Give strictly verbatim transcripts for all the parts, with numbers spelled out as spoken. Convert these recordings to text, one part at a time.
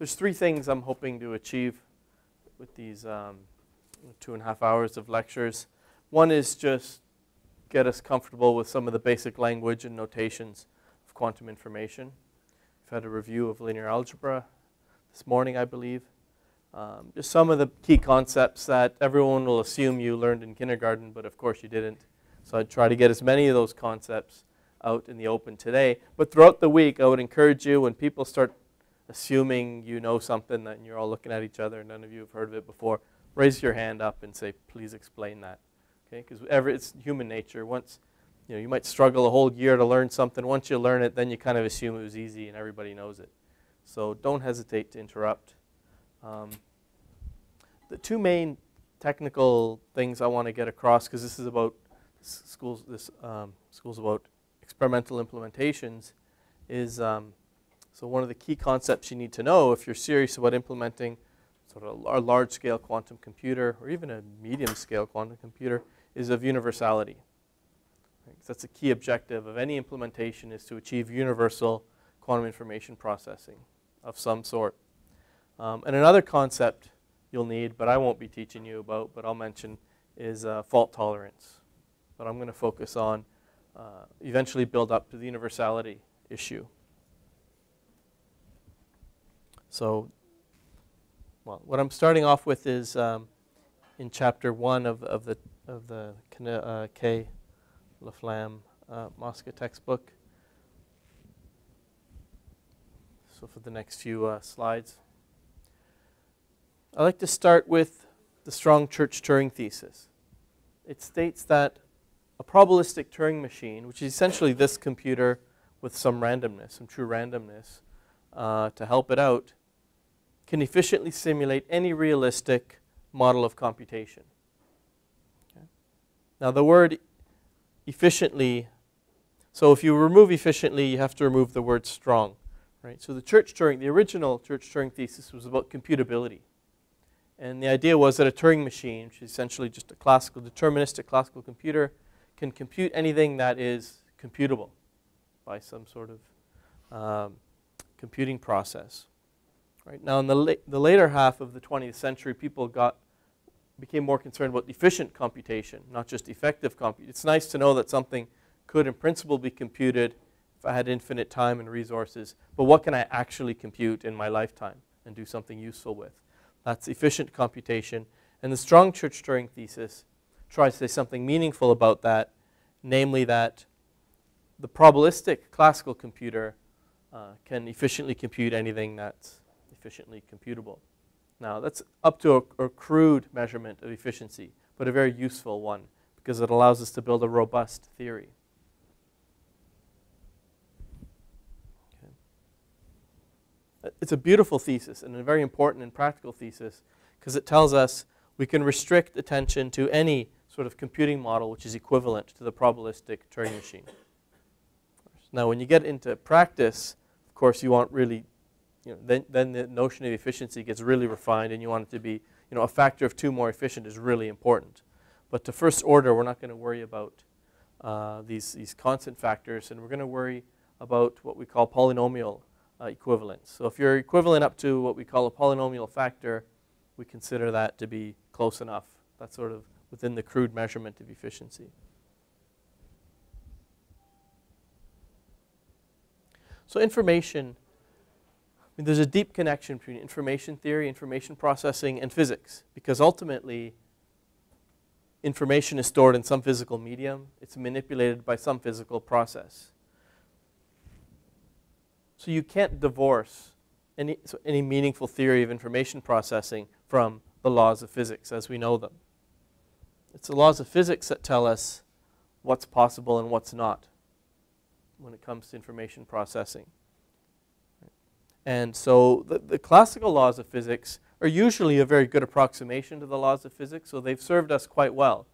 there's three things I'm hoping to achieve with these um, two and a half hours of lectures. One is just get us comfortable with some of the basic language and notations of quantum information. We've had a review of linear algebra this morning, I believe. Um, just some of the key concepts that everyone will assume you learned in kindergarten, but of course you didn't. So I'd try to get as many of those concepts out in the open today. But throughout the week, I would encourage you, when people start assuming you know something and you're all looking at each other and none of you have heard of it before, raise your hand up and say, please explain that. Okay? Because it's human nature. Once, you know, you might struggle a whole year to learn something. Once you learn it, then you kind of assume it was easy and everybody knows it. So don't hesitate to interrupt. Um, the two main technical things I want to get across, because this is about schools, this um, school's about experimental implementations, is um, so one of the key concepts you need to know if you're serious about implementing sort of a large-scale quantum computer or even a medium-scale quantum computer is of universality. Right? That's a key objective of any implementation, is to achieve universal quantum information processing of some sort. Um, and another concept you'll need, but I won't be teaching you about, but I'll mention, is uh, fault tolerance. But I'm going to focus on uh, eventually build up to the universality issue. So, well, what I'm starting off with is um, in chapter one of, of the of the uh, K. LaFlamme uh, Mosca textbook. So for the next few uh, slides, I like to start with the strong Church-Turing thesis. It states that a probabilistic Turing machine, which is essentially this computer with some randomness, some true randomness, uh, to help it out, can efficiently simulate any realistic model of computation. Okay. Now the word efficiently, so if you remove efficiently, you have to remove the word strong. Right? So the Church-Turing, the original Church-Turing thesis was about computability. And the idea was that a Turing machine, which is essentially just a classical, deterministic classical computer, can compute anything that is computable by some sort of um, computing process. Right? Now, in the, la the later half of the twentieth century, people got, became more concerned about efficient computation, not just effective compute. It's nice to know that something could, in principle, be computed if I had infinite time and resources, but what can I actually compute in my lifetime and do something useful with? That's efficient computation. And the strong Church-Turing thesis tries to say something meaningful about that, namely that the probabilistic classical computer uh, can efficiently compute anything that's efficiently computable. Now, that's up to a, a crude measurement of efficiency, but a very useful one, because it allows us to build a robust theory. It's a beautiful thesis and a very important and practical thesis, because it tells us we can restrict attention to any sort of computing model which is equivalent to the probabilistic Turing machine. Now, when you get into practice, of course, you want really, you know, then, then the notion of efficiency gets really refined, and you want it to be, you know, a factor of two more efficient is really important. But to first order, we're not going to worry about uh, these, these constant factors, and we're going to worry about what we call polynomial Uh, equivalence. So if you're equivalent up to what we call a polynomial factor, we consider that to be close enough. That's sort of within the crude measurement of efficiency. So information, I mean, there's a deep connection between information theory, information processing, and physics, because ultimately information is stored in some physical medium. It's manipulated by some physical process. So you can't divorce any, so any meaningful theory of information processing from the laws of physics as we know them. It's the laws of physics that tell us what's possible and what's not when it comes to information processing. And so the, the classical laws of physics are usually a very good approximation to the laws of physics, so they've served us quite well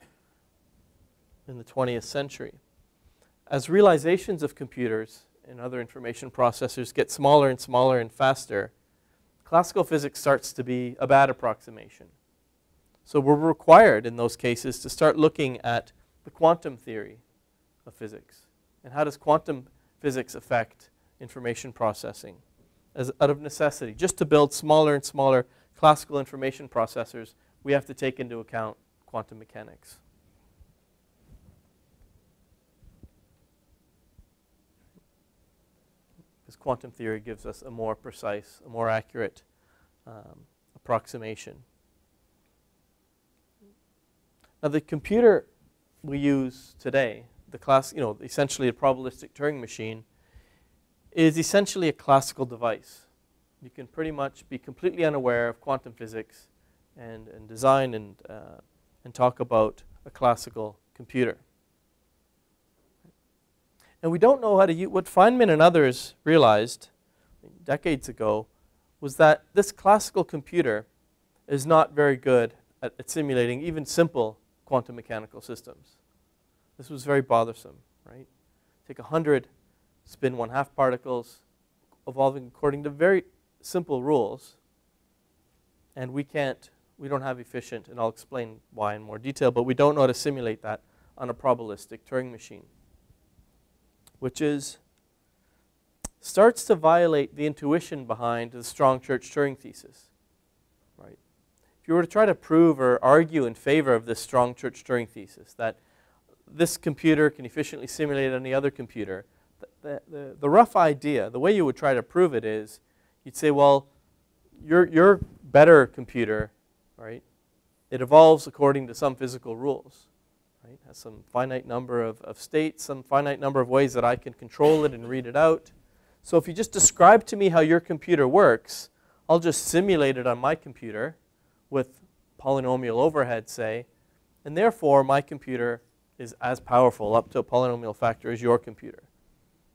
in the twentieth century. As realizations of computers and other information processors get smaller and smaller and faster, classical physics starts to be a bad approximation. So we're required in those cases to start looking at the quantum theory of physics. And how does quantum physics affect information processing? as out of necessity. Just to build smaller and smaller classical information processors, we have to take into account quantum mechanics. Because quantum theory gives us a more precise, a more accurate um, approximation. Now the computer we use today, the class, you know, essentially a probabilistic Turing machine, is essentially a classical device. You can pretty much be completely unaware of quantum physics and, and design and, uh, and talk about a classical computer. And we don't know how to use, what Feynman and others realized decades ago was that this classical computer is not very good at, at simulating even simple quantum mechanical systems. This was very bothersome, right? Take a hundred spin one half particles evolving according to very simple rules, and we can't, we don't have efficient, and I'll explain why in more detail, but we don't know how to simulate that on a probabilistic Turing machine, which is, starts to violate the intuition behind the strong Church-Turing thesis, right? If you were to try to prove or argue in favor of this strong Church-Turing thesis, that this computer can efficiently simulate any other computer, The, the, the rough idea, the way you would try to prove it is, you'd say, well, your, your better computer, right, it evolves according to some physical rules, right, has some finite number of, of states, some finite number of ways that I can control it and read it out. So if you just describe to me how your computer works, I'll just simulate it on my computer with polynomial overhead, say, and therefore my computer is as powerful up to a polynomial factor as your computer.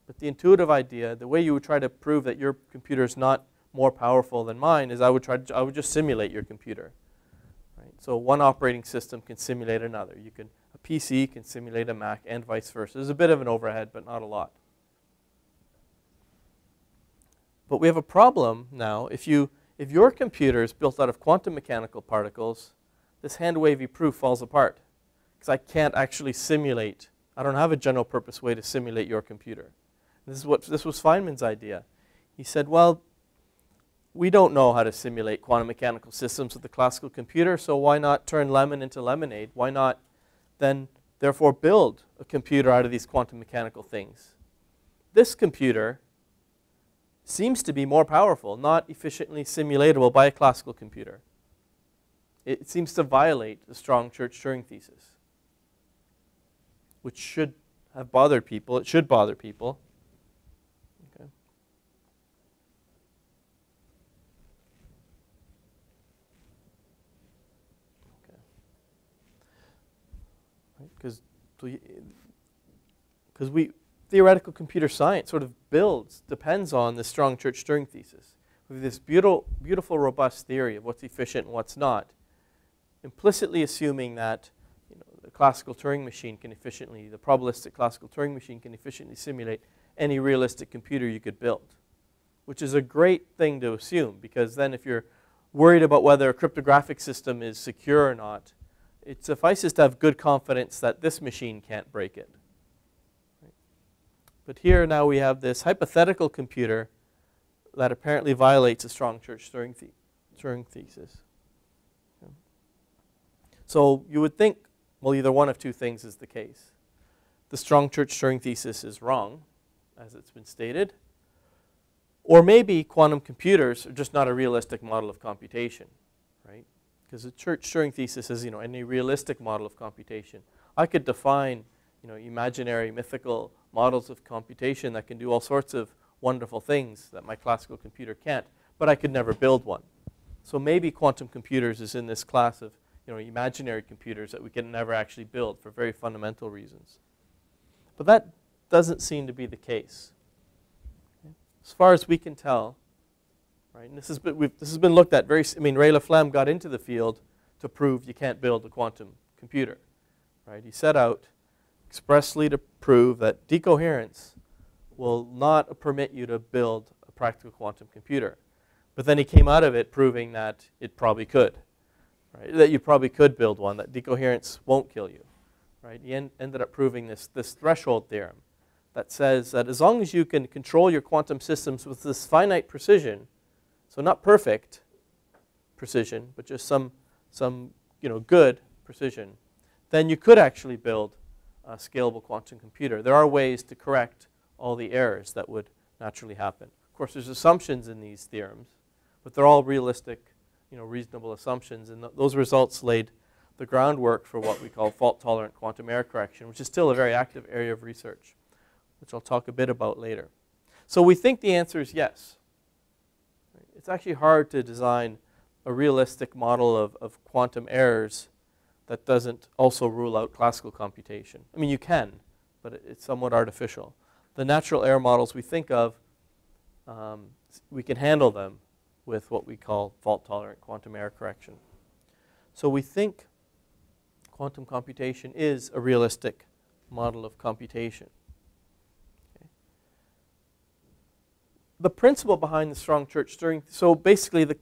But the intuitive idea, the way you would try to prove that your computer is not more powerful than mine, is I would try to, I would just simulate your computer. Right? So one operating system can simulate another. You can, a P C can simulate a Mac, and vice versa. There's a bit of an overhead, but not a lot. But we have a problem now. If you, if your computer is built out of quantum mechanical particles, this hand-wavy proof falls apart, because I can't actually simulate. I don't have a general-purpose way to simulate your computer. This is what, this was Feynman's idea. He said, well, we don't know how to simulate quantum mechanical systems with the classical computer, so why not turn lemon into lemonade? Why not then, therefore, build a computer out of these quantum mechanical things? This computer seems to be more powerful, not efficiently simulatable by a classical computer. It seems to violate the strong Church-Turing thesis, which should have bothered people. It should bother people. Because we, theoretical computer science sort of builds, depends on the strong Church-Turing thesis. We have this beautiful, beautiful, robust theory of what's efficient and what's not, implicitly assuming that, you know, the classical Turing machine can efficiently, the probabilistic classical Turing machine can efficiently simulate any realistic computer you could build, which is a great thing to assume, because then if you're worried about whether a cryptographic system is secure or not, it suffices to have good confidence that this machine can't break it. Right? But here now we have this hypothetical computer that apparently violates a strong Church-Turing the Turing thesis. Okay. So you would think, well, either one of two things is the case. The strong Church-Turing thesis is wrong, as it's been stated. Or maybe quantum computers are just not a realistic model of computation, right? Because the Church-Turing thesis is, you know, any realistic model of computation. I could define, you know, imaginary, mythical models of computation that can do all sorts of wonderful things that my classical computer can't, but I could never build one. So maybe quantum computers is in this class of, you know, imaginary computers that we can never actually build for very fundamental reasons. But that doesn't seem to be the case. As far as we can tell, right, and this, is, we've, this has been looked at very, I mean, Ray LaFlamme got into the field to prove you can't build a quantum computer, right? He set out expressly to prove that decoherence will not permit you to build a practical quantum computer. But then he came out of it proving that it probably could, right? That you probably could build one, that decoherence won't kill you, right? He en ended up proving this, this threshold theorem, that says that as long as you can control your quantum systems with this finite precision, so not perfect precision, but just some, some you know, good precision, then you could actually build a scalable quantum computer. There are ways to correct all the errors that would naturally happen. Of course, there's assumptions in these theorems, but they're all realistic, you know, reasonable assumptions, and th those results laid the groundwork for what we call fault-tolerant quantum error correction, which is still a very active area of research, which I'll talk a bit about later. So we think the answer is yes. It's actually hard to design a realistic model of, of quantum errors that doesn't also rule out classical computation. I mean, you can, but it's somewhat artificial. The natural error models we think of, um, we can handle them with what we call fault-tolerant quantum error correction. So we think quantum computation is a realistic model of computation. Okay. The principle behind the strong Church-Turing, so basically the,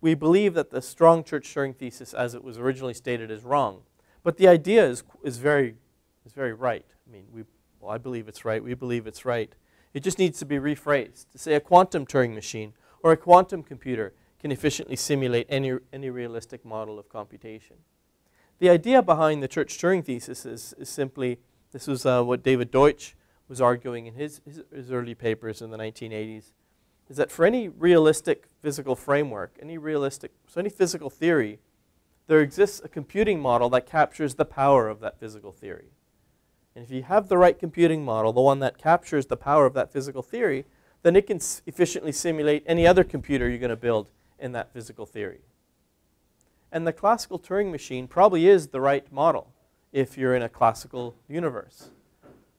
we believe that the strong Church-Turing thesis as it was originally stated is wrong, but the idea is, is, very, is very right. I mean, we, well, I believe it's right, we believe it's right. It just needs to be rephrased to say a quantum Turing machine or a quantum computer can efficiently simulate any, any realistic model of computation. The idea behind the Church-Turing thesis is, is simply, this was uh, what David Deutsch was arguing in his, his, his early papers in the nineteen eighties, is that for any realistic physical framework, any realistic, so any physical theory, there exists a computing model that captures the power of that physical theory. And if you have the right computing model, the one that captures the power of that physical theory, then it can efficiently simulate any other computer you're going to build in that physical theory. And the classical Turing machine probably is the right model if you're in a classical universe.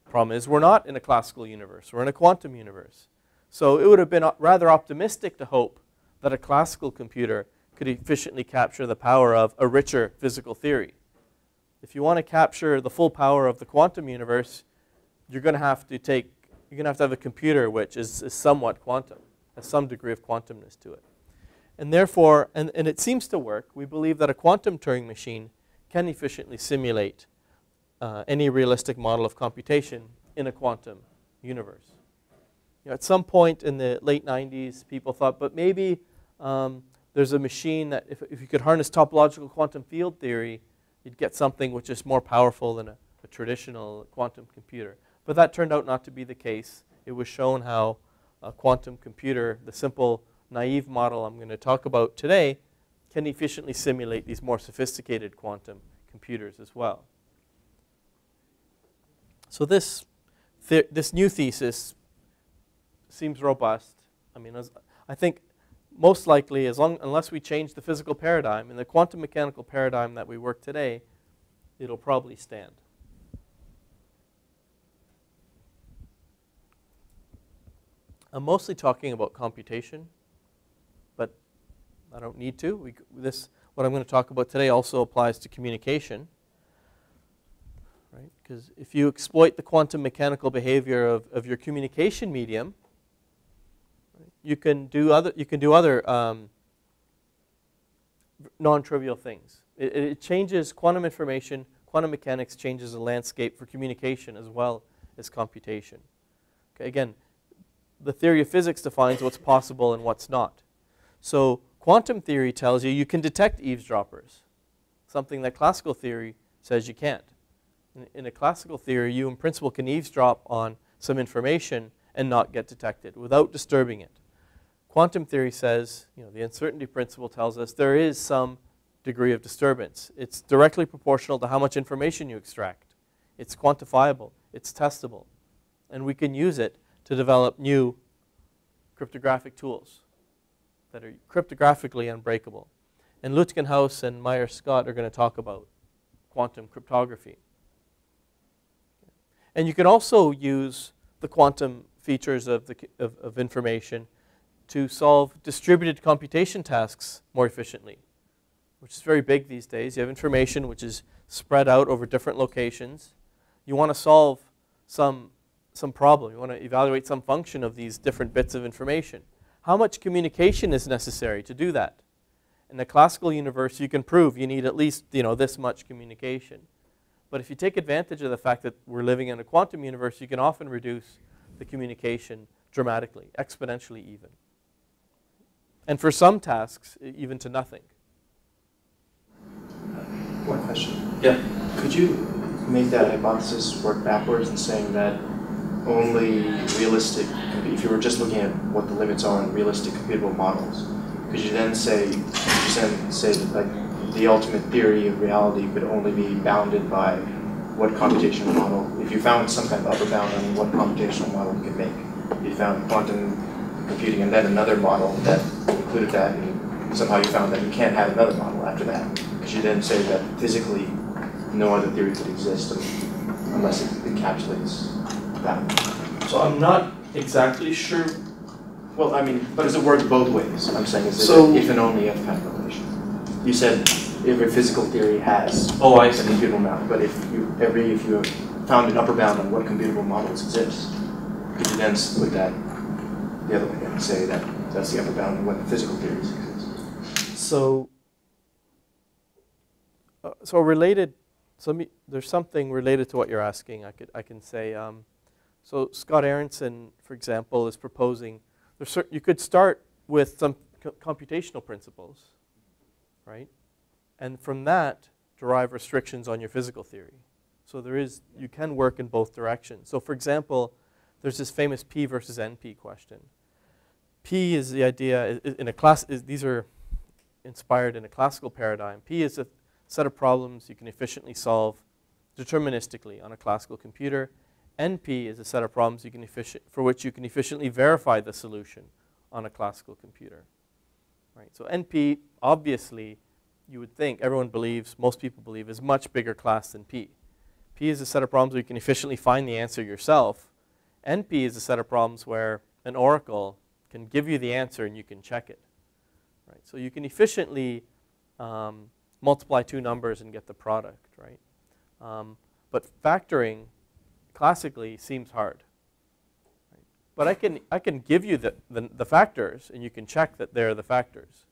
Problem is, we're not in a classical universe, we're in a quantum universe. So it would have been rather optimistic to hope that a classical computer could efficiently capture the power of a richer physical theory. If you want to capture the full power of the quantum universe, you're going to have to take You're going to have to have a computer which is, is somewhat quantum, has some degree of quantumness to it. And therefore, and, and it seems to work, we believe that a quantum Turing machine can efficiently simulate uh, any realistic model of computation in a quantum universe. You know, at some point in the late nineties, people thought, but maybe um, there's a machine that if, if you could harness topological quantum field theory, you'd get something which is more powerful than a, a traditional quantum computer. But that turned out not to be the case. It was shown how a quantum computer, the simple naive model I'm going to talk about today, can efficiently simulate these more sophisticated quantum computers as well. So this, the, this new thesis seems robust. I mean, as, I think most likely, as long, unless we change the physical paradigm and the quantum mechanical paradigm that we work today, it'll probably stand. I'm mostly talking about computation, but I don't need to. We, this, what I'm going to talk about today also applies to communication, right? Because if you exploit the quantum mechanical behavior of, of your communication medium, right, you can do other, you can do other um, non-trivial things. It, it changes quantum information, quantum mechanics changes the landscape for communication as well as computation. Okay, again, the theory of physics defines what's possible and what's not. So quantum theory tells you you can detect eavesdroppers, something that classical theory says you can't. In, in a classical theory, you in principle can eavesdrop on some information and not get detected without disturbing it. Quantum theory says, you know, the uncertainty principle tells us there is some degree of disturbance. It's directly proportional to how much information you extract. It's quantifiable, it's testable, and we can use it to develop new cryptographic tools that are cryptographically unbreakable. And Lütkenhaus and Meyer-Scott are going to talk about quantum cryptography. And you can also use the quantum features of, the, of, of information to solve distributed computation tasks more efficiently, which is very big these days. You have information which is spread out over different locations. You want to solve some some problem. You want to evaluate some function of these different bits of information. How much communication is necessary to do that? In the classical universe, you can prove you need at least, you know, this much communication. But if you take advantage of the fact that we're living in a quantum universe, you can often reduce the communication dramatically, exponentially even. And for some tasks, even to nothing. One question. Yeah. Could you make that hypothesis work backwards in saying that only realistic, if you were just looking at what the limits are in realistic computable models, could you then say, could you then say that like the ultimate theory of reality could only be bounded by what computational model? If you found some kind of upper bound on what computational model you could make, you found quantum computing and then another model that included that, and somehow you found that you can't have another model after that. Could you then say that physically no other theory could exist unless it encapsulates that? So I'm not exactly sure. Well, I mean, but does it work both ways? I'm saying is so, it if and only if kind of relation. You said if a physical theory has oh, I see. a computable model, but if you every if you found an upper bound on what computable models exist, could you then split that the other way and say that that's the upper bound on what the physical theories exist? So, uh, so related. So let me, there's something related to what you're asking. I could I can say. Um, so Scott Aaronson, for example, is proposing. You could start with some co computational principles, right? And from that, derive restrictions on your physical theory. So there is, you can work in both directions. So for example, there's this famous P versus N P question. P is the idea, in a class, is, these are inspired in a classical paradigm. P is a set of problems you can efficiently solve deterministically on a classical computer. N P is a set of problems you can efficient, for which you can efficiently verify the solution on a classical computer. Right? So N P, obviously, you would think, everyone believes, most people believe, is much bigger class than P. P is a set of problems where you can efficiently find the answer yourself. N P is a set of problems where an oracle can give you the answer and you can check it. Right? So you can efficiently um, multiply two numbers and get the product. Right? Um, but factoring, classically, seems hard, right? But I can I can give you the, the the factors, and you can check that they're the factors,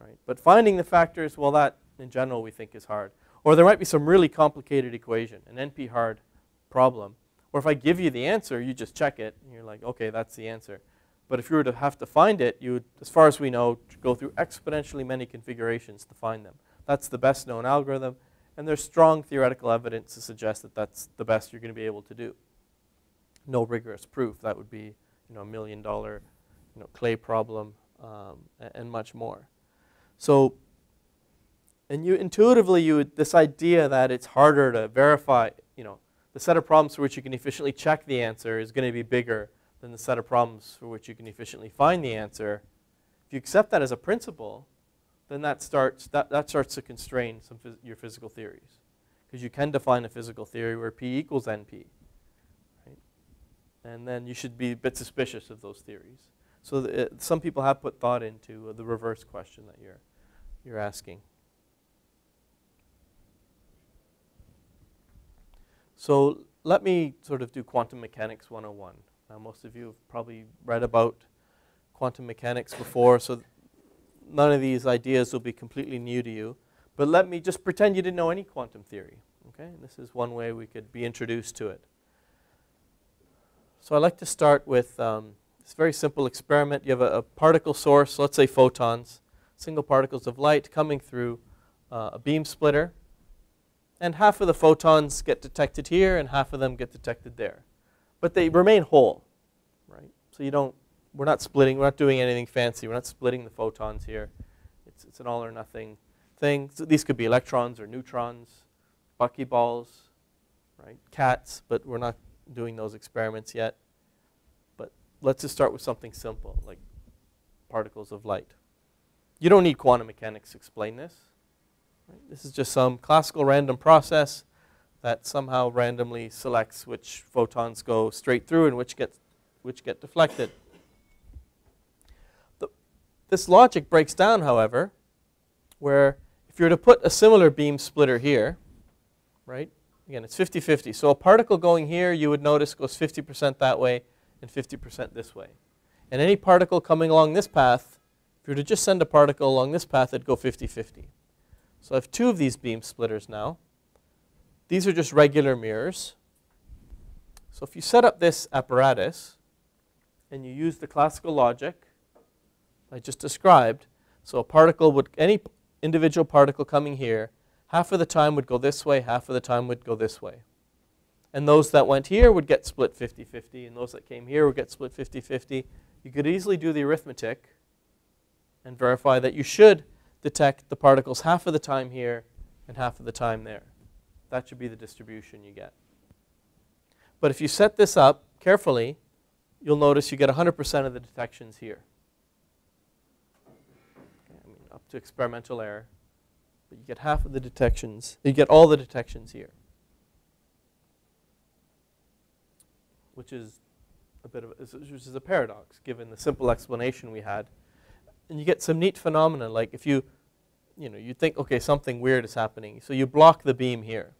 right? But finding the factors, well, that in general we think is hard. Or there might be some really complicated equation, an N P hard problem. Or if I give you the answer, you just check it, and you're like, okay, that's the answer. But if you were to have to find it, you would, as far as we know, go through exponentially many configurations to find them. That's the best known algorithm. And there's strong theoretical evidence to suggest that that's the best you're going to be able to do. No rigorous proof. That would be, you know, a million dollar, you know, clay problem um, and much more. So, and you intuitively, you would, this idea that it's harder to verify, you know, the set of problems for which you can efficiently check the answer is going to be bigger than the set of problems for which you can efficiently find the answer. If you accept that as a principle, then that starts, that, that starts to constrain some phys your physical theories. Because you can define a physical theory where P equals N P. Right? And then you should be a bit suspicious of those theories. So the, uh, some people have put thought into uh, the reverse question that you're, you're asking. So let me sort of do quantum mechanics one oh one. Now most of you have probably read about quantum mechanics before, so none of these ideas will be completely new to you, but let me just pretend you didn't know any quantum theory. Okay, and this is one way we could be introduced to it. So I like to start with um, this very simple experiment. You have a, a particle source, let's say photons, single particles of light coming through uh, a beam splitter, and half of the photons get detected here, and half of them get detected there, but they remain whole, right? So you don't. We're not splitting, we're not doing anything fancy. We're not splitting the photons here. It's, it's an all or nothing thing. So these could be electrons or neutrons, buckyballs, right? Cats, but we're not doing those experiments yet. But let's just start with something simple, like particles of light. You don't need quantum mechanics to explain this. Right? This is just some classical random process that somehow randomly selects which photons go straight through and which get, which get deflected. This logic breaks down, however, where if you were to put a similar beam splitter here, right? Again, it's fifty fifty. So a particle going here, you would notice, goes fifty percent that way and fifty percent this way. And any particle coming along this path, if you were to just send a particle along this path, it'd go fifty fifty. So I have two of these beam splitters now. These are just regular mirrors. So if you set up this apparatus and you use the classical logic I just described, so a particle would, any individual particle coming here, half of the time would go this way, half of the time would go this way. And those that went here would get split fifty fifty, and those that came here would get split fifty fifty. You could easily do the arithmetic and verify that you should detect the particles half of the time here and half of the time there. That should be the distribution you get. But if you set this up carefully, you'll notice you get one hundred percent of the detections here. I mean, up to experimental error. But you get half of the detections. You get all the detections here, which is a bit of a, which is a paradox given the simple explanation we had. And you get some neat phenomena, like if you, you know, you think, okay, something weird is happening. So you block the beam here.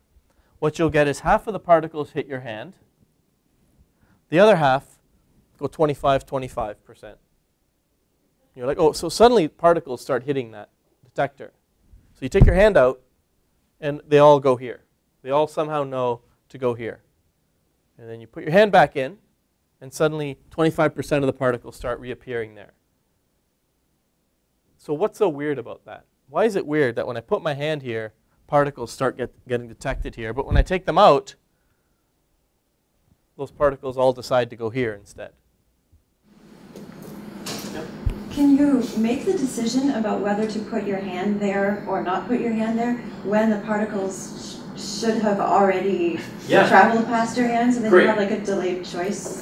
What you'll get is half of the particles hit your hand. The other half go twenty-five, twenty-five percent. You're like, oh, so suddenly particles start hitting that detector. So you take your hand out, and they all go here. They all somehow know to go here. And then you put your hand back in, and suddenly twenty-five percent of the particles start reappearing there. So what's so weird about that? Why is it weird that when I put my hand here, particles start get, getting detected here, but when I take them out, those particles all decide to go here instead? Yep. Can you make the decision about whether to put your hand there or not put your hand there when the particles sh should have already yeah. traveled past your hands, and then Great. you have like a delayed choice?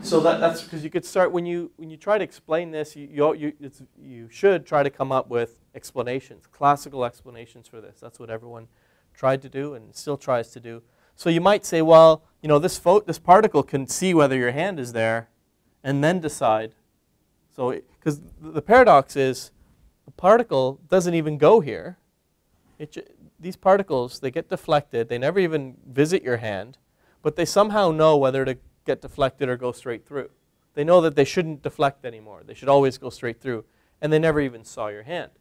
So that, that's because you could start, when you, when you try to explain this, you, you, you, it's, you should try to come up with explanations, classical explanations for this. That's what everyone tried to do and still tries to do. So you might say, well, you know, this, this particle can see whether your hand is there and then decide. So, because the paradox is the particle doesn't even go here. It, these particles, they get deflected. They never even visit your hand, but they somehow know whether to get deflected or go straight through. They know that they shouldn't deflect anymore. They should always go straight through, and they never even saw your hand.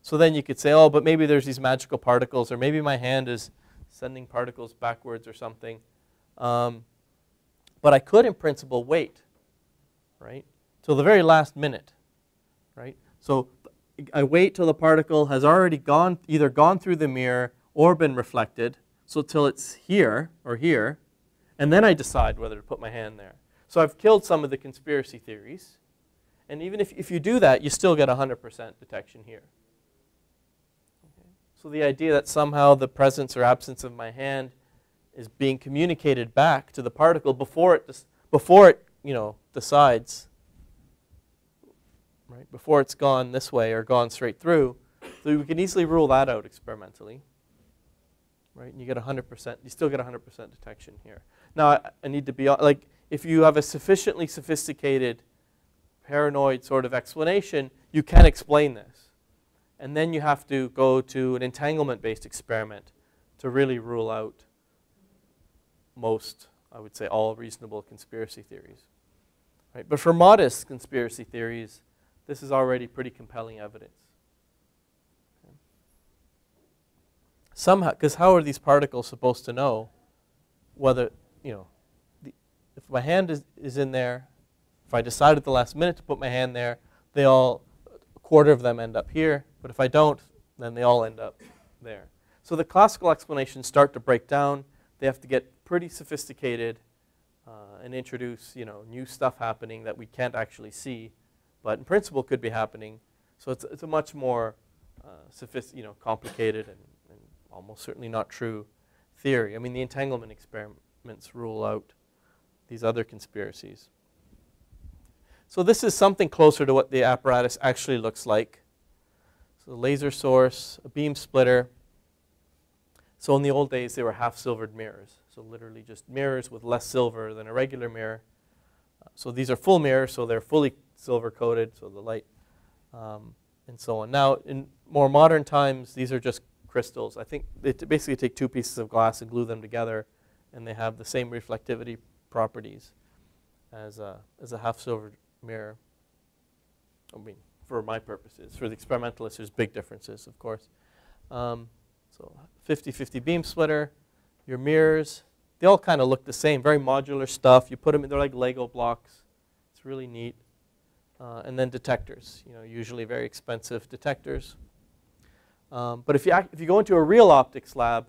So then you could say, oh, but maybe there's these magical particles, or maybe my hand is sending particles backwards or something. Um, but I could, in principle, wait, right, till the very last minute, right? So I wait till the particle has already gone, either gone through the mirror or been reflected, so till it's here or here, and then I decide whether to put my hand there. So I've killed some of the conspiracy theories. And even if, if you do that, you still get one hundred percent detection here. Okay. So the idea that somehow the presence or absence of my hand is being communicated back to the particle before it, before it you know, decides, right? Before it's gone this way or gone straight through. So we can easily rule that out experimentally. Right? And you get one hundred percent, you still get one hundred percent detection here. Now, I need to be, like, if you have a sufficiently sophisticated, paranoid sort of explanation, you can explain this. And then you have to go to an entanglement-based experiment to really rule out most, I would say, all reasonable conspiracy theories. Right? But for modest conspiracy theories, this is already pretty compelling evidence. Okay. Somehow, because how are these particles supposed to know whether, you know, the, if my hand is, is in there, if I decide at the last minute to put my hand there, they all, a quarter of them end up here. But if I don't, then they all end up there. So the classical explanations start to break down. They have to get pretty sophisticated uh, and introduce, you know, new stuff happening that we can't actually see, but in principle could be happening. So it's, it's a much more uh, sophist, you know, complicated and, and almost certainly not true theory. I mean, the entanglement experiments rule out these other conspiracies. So this is something closer to what the apparatus actually looks like. So a laser source, a beam splitter. So in the old days, they were half-silvered mirrors. So literally just mirrors with less silver than a regular mirror. So these are full mirrors, so they're fully silver-coated, so the light um, and so on. Now, in more modern times, these are just crystals. I think they basically take two pieces of glass and glue them together, and they have the same reflectivity properties as a, as a half-silvered mirror. I mean, for my purposes. For the experimentalists, there's big differences, of course. Um, so So fifty fifty beam splitter, your mirrors, they all kind of look the same, very modular stuff. You put them in, they're like Lego blocks. It's really neat. Uh, and then detectors, you know, usually very expensive detectors. Um, but if you, act, if you go into a real optics lab,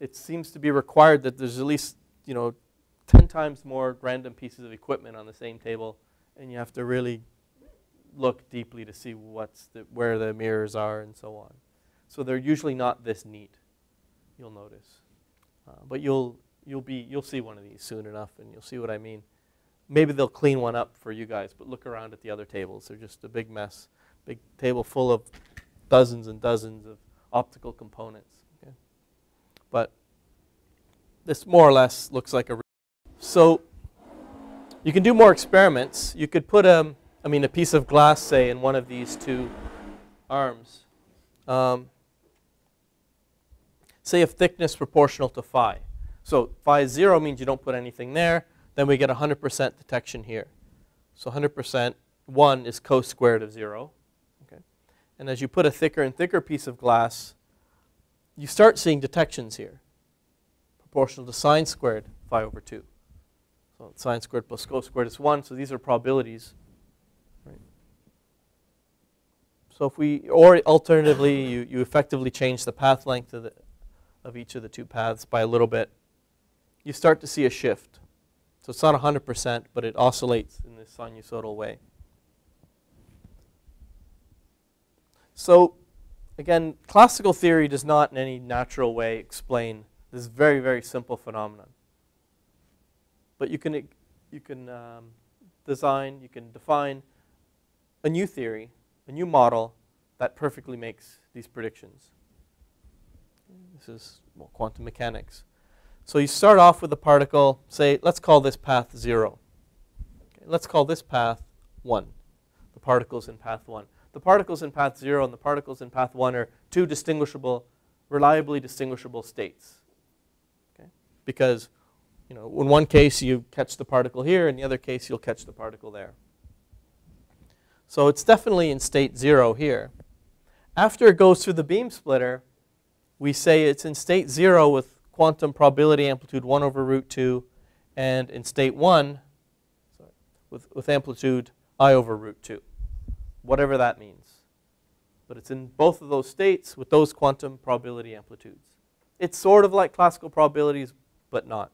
it seems to be required that there's at least, you know, ten times more random pieces of equipment on the same table, and you have to really look deeply to see what's the, where the mirrors are and so on. So they're usually not this neat, you'll notice. Uh, but you'll, you'll, be, you'll see one of these soon enough, and you'll see what I mean. Maybe they'll clean one up for you guys, but look around at the other tables. They're just a big mess, big table full of dozens and dozens of optical components. Okay? But this more or less looks like a... So you can do more experiments. You could put a, I mean, a piece of glass, say, in one of these two arms. Um, say of thickness proportional to phi. So phi is zero means you don't put anything there. Then we get one hundred percent detection here. So one hundred percent, one is cos squared of zero. Okay? And as you put a thicker and thicker piece of glass, you start seeing detections here, proportional to sine squared phi over two. So sine squared plus cos squared is one, so these are probabilities. Right? So if we, or alternatively, you, you effectively change the path length of, the, of each of the two paths by a little bit. You start to see a shift. So it's not one hundred percent, but it oscillates in this sinusoidal way. So again, classical theory does not in any natural way explain this very, very simple phenomenon. But you can, you can um, design, you can define a new theory, a new model that perfectly makes these predictions. This is well, quantum mechanics. So you start off with a particle, say, let's call this path zero. Okay, let's call this path one. The particles in path one. The particles in path zero and the particles in path one are two distinguishable, reliably distinguishable states. Okay? Because, you know, in one case you catch the particle here, in the other case you'll catch the particle there. So it's definitely in state zero here. After it goes through the beam splitter, we say it's in state zero with quantum probability amplitude one over root two, and in state one sorry, with, with amplitude I over root two, whatever that means. But it's in both of those states with those quantum probability amplitudes. It's sort of like classical probabilities, but not.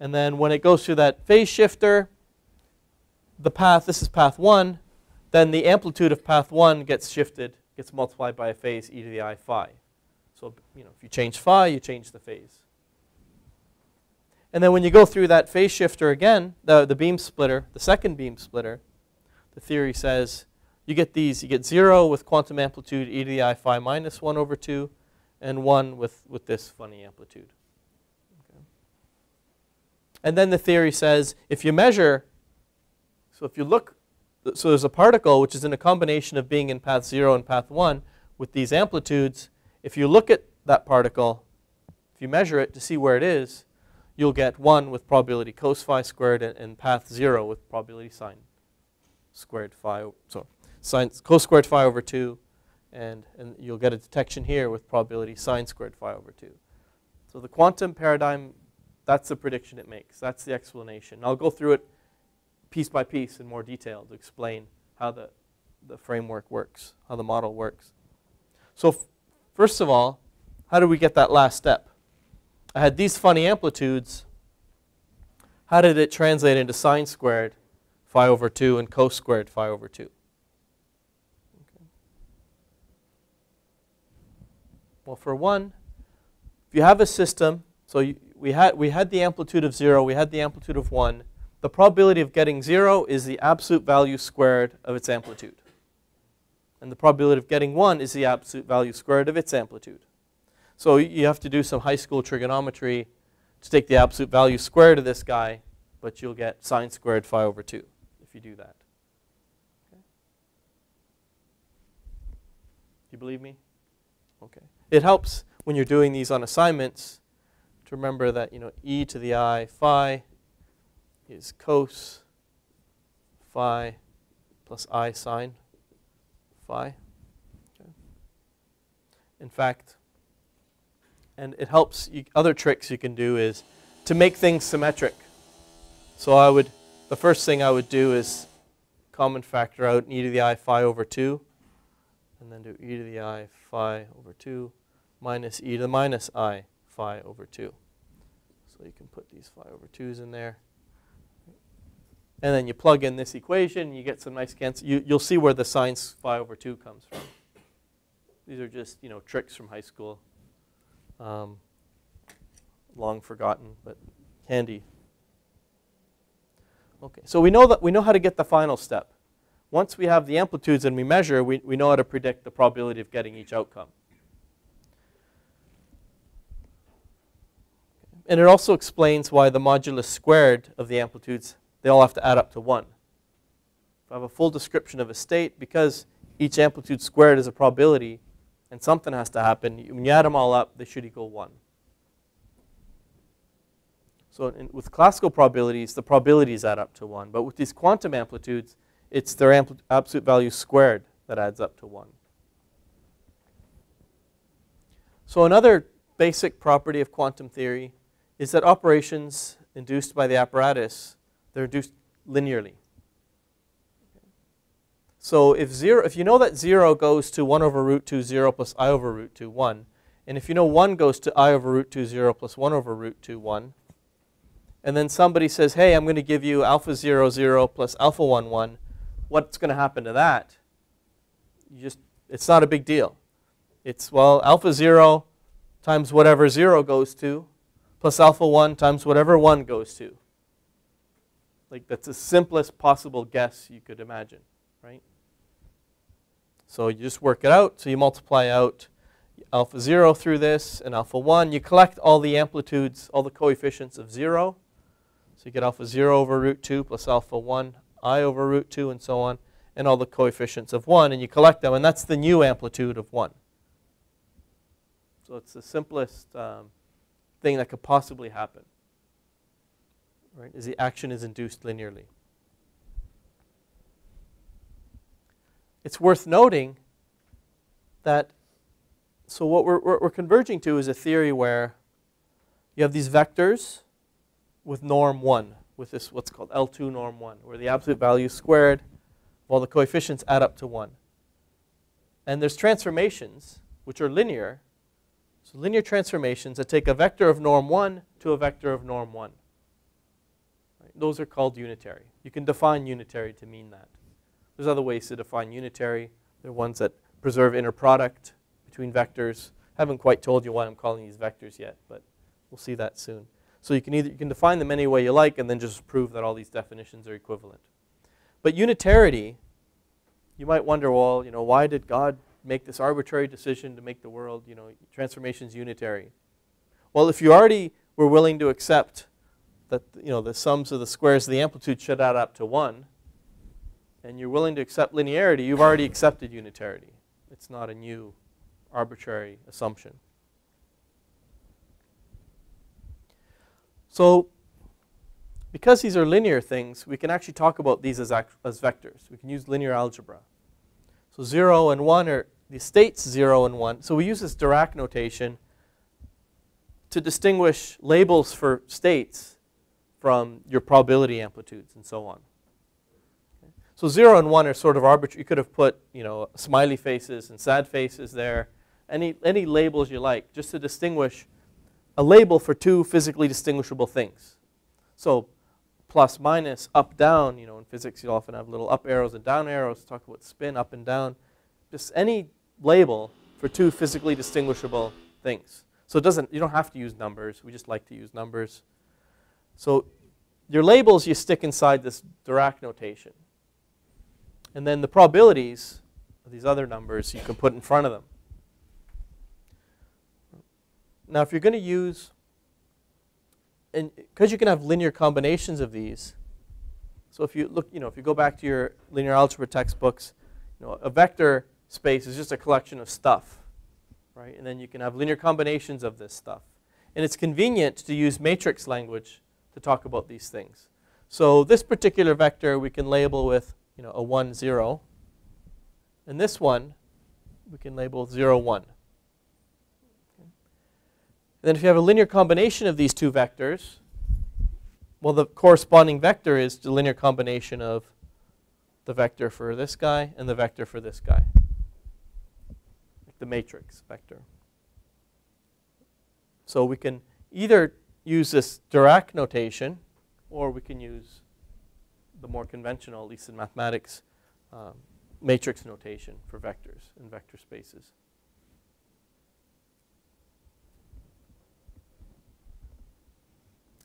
And then when it goes through that phase shifter, the path, this is path one, then the amplitude of path one gets shifted, gets multiplied by a phase e to the I phi. So, you know, if you change phi, you change the phase. And then when you go through that phase shifter again, the, the beam splitter, the second beam splitter, the theory says you get these. You get zero with quantum amplitude e to the I phi minus one over two, and one with, with this funny amplitude. Okay. And then the theory says if you measure, so if you look, so there's a particle which is in a combination of being in path zero and path one with these amplitudes. If you look at that particle, if you measure it to see where it is, you'll get one with probability cos phi squared and, and path zero with probability sine squared phi, so sine, cos squared phi over two, and, and you'll get a detection here with probability sine squared phi over two. So the quantum paradigm, that's the prediction it makes. That's the explanation. I'll go through it piece by piece in more detail to explain how the, the framework works, how the model works. So first of all, how do we get that last step? I had these funny amplitudes. How did it translate into sine squared phi over two and cos squared phi over two? Okay. Well, for one, if you have a system, so you, we, had, we had the amplitude of zero, we had the amplitude of one. The probability of getting zero is the absolute value squared of its amplitude. And the probability of getting one is the absolute value squared of its amplitude. So you have to do some high school trigonometry to take the absolute value squared of this guy, but you'll get sine squared phi over two if you do that. Okay. You believe me? Okay. It helps when you're doing these on assignments to remember that, you know, e to the I phi is cos phi plus I sine phi. Okay. in fact. And it helps you, other tricks you can do is to make things symmetric. So I would, the first thing I would do is common factor out e to the I phi over two, and then do e to the I phi over two minus e to the minus I phi over two. So you can put these phi over twos in there. And then you plug in this equation, and you get some nice cancel. You, you'll see where the sine phi over two comes from. These are just, you know, tricks from high school. Um, long forgotten, but handy. Okay, so we know that we know how to get the final step. Once we have the amplitudes and we measure, we, we know how to predict the probability of getting each outcome. And it also explains why the modulus squared of the amplitudes, they all have to add up to one. If I have a full description of a state, because each amplitude squared is a probability, and something has to happen, when you add them all up, they should equal one. So in, with classical probabilities, the probabilities add up to one. But with these quantum amplitudes, it's their ampl absolute value squared that adds up to one. So another basic property of quantum theory is that operations induced by the apparatus, they're induced linearly. So if zero, if you know that zero goes to one over root two, zero plus I over root two, one, and if you know one goes to I over root two, zero plus one over root two, one, and then somebody says, hey, I'm going to give you alpha zero, zero plus alpha one, one, what's going to happen to that? You just, it's not a big deal. It's, well, alpha zero times whatever zero goes to plus alpha one times whatever one goes to. Like, that's the simplest possible guess you could imagine, right? So you just work it out. So you multiply out alpha zero through this and alpha one. You collect all the amplitudes, all the coefficients of zero. So you get alpha zero over root two plus alpha one, I over root two, and so on, and all the coefficients of one. And you collect them, and that's the new amplitude of one. So it's the simplest um, thing that could possibly happen, right, is the action is induced linearly. It's worth noting that, so what we're, we're converging to is a theory where you have these vectors with norm one, with this what's called L two norm one, where the absolute value is squared while the coefficients add up to one. And there's transformations which are linear, so linear transformations that take a vector of norm one to a vector of norm one. Right? Those are called unitary. You can define unitary to mean that. There's other ways to define unitary. They're ones that preserve inner product between vectors. I haven't quite told you why I'm calling these vectors yet, but we'll see that soon. So you can either you can define them any way you like, and then just prove that all these definitions are equivalent. But unitarity, you might wonder, well, you know, why did God make this arbitrary decision to make the world, you know, transformations unitary? Well, if you already were willing to accept that, you know, the sums of the squares of the amplitude should add up to one, and you're willing to accept linearity, you've already accepted unitarity. It's not a new arbitrary assumption. So because these are linear things, we can actually talk about these as, as vectors. We can use linear algebra. So zero and one are the states zero and one. So we use this Dirac notation to distinguish labels for states from your probability amplitudes and so on. So zero and one are sort of arbitrary. You could have put, you know, smiley faces and sad faces there, any, any labels you like, just to distinguish a label for two physically distinguishable things. So plus, minus, up, down, you know, in physics you often have little up arrows and down arrows, talk about spin, up and down, just any label for two physically distinguishable things. So it doesn't, you don't have to use numbers, we just like to use numbers. So your labels you stick inside this Dirac notation. And then the probabilities of these other numbers you can put in front of them. Now if you're going to use, and because you can have linear combinations of these, so if you look, you know, if you go back to your linear algebra textbooks, you know, a vector space is just a collection of stuff, right? And then you can have linear combinations of this stuff. And it's convenient to use matrix language to talk about these things. So this particular vector we can label with, you know, a one, zero. And this one, we can label zero, one. And then if you have a linear combination of these two vectors, well, the corresponding vector is the linear combination of the vector for this guy and the vector for this guy, like the matrix vector. So we can either use this Dirac notation, or we can use the more conventional, at least in mathematics, um, matrix notation for vectors and vector spaces.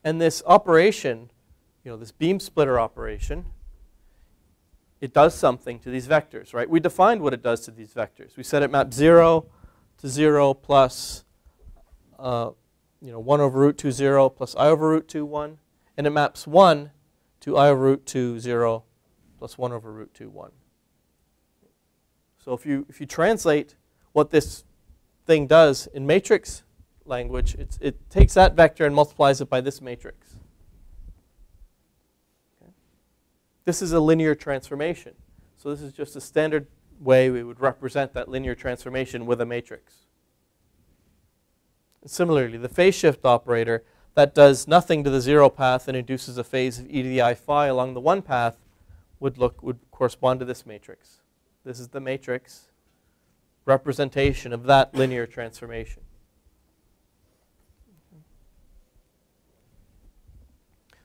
And this operation, you know, this beam splitter operation, it does something to these vectors, right? We defined what it does to these vectors. We said it maps zero to zero plus uh, you know, one over root two, zero plus I over root two, one. And it maps one to I over root two, zero plus one over root two, one. So if you, if you translate what this thing does in matrix language, it's, it takes that vector and multiplies it by this matrix. Okay. This is a linear transformation. So this is just a standard way we would represent that linear transformation with a matrix. And similarly, the phase shift operator, that does nothing to the zero path and induces a phase of e to the I phi along the one path would, look, would correspond to this matrix. This is the matrix representation of that linear transformation.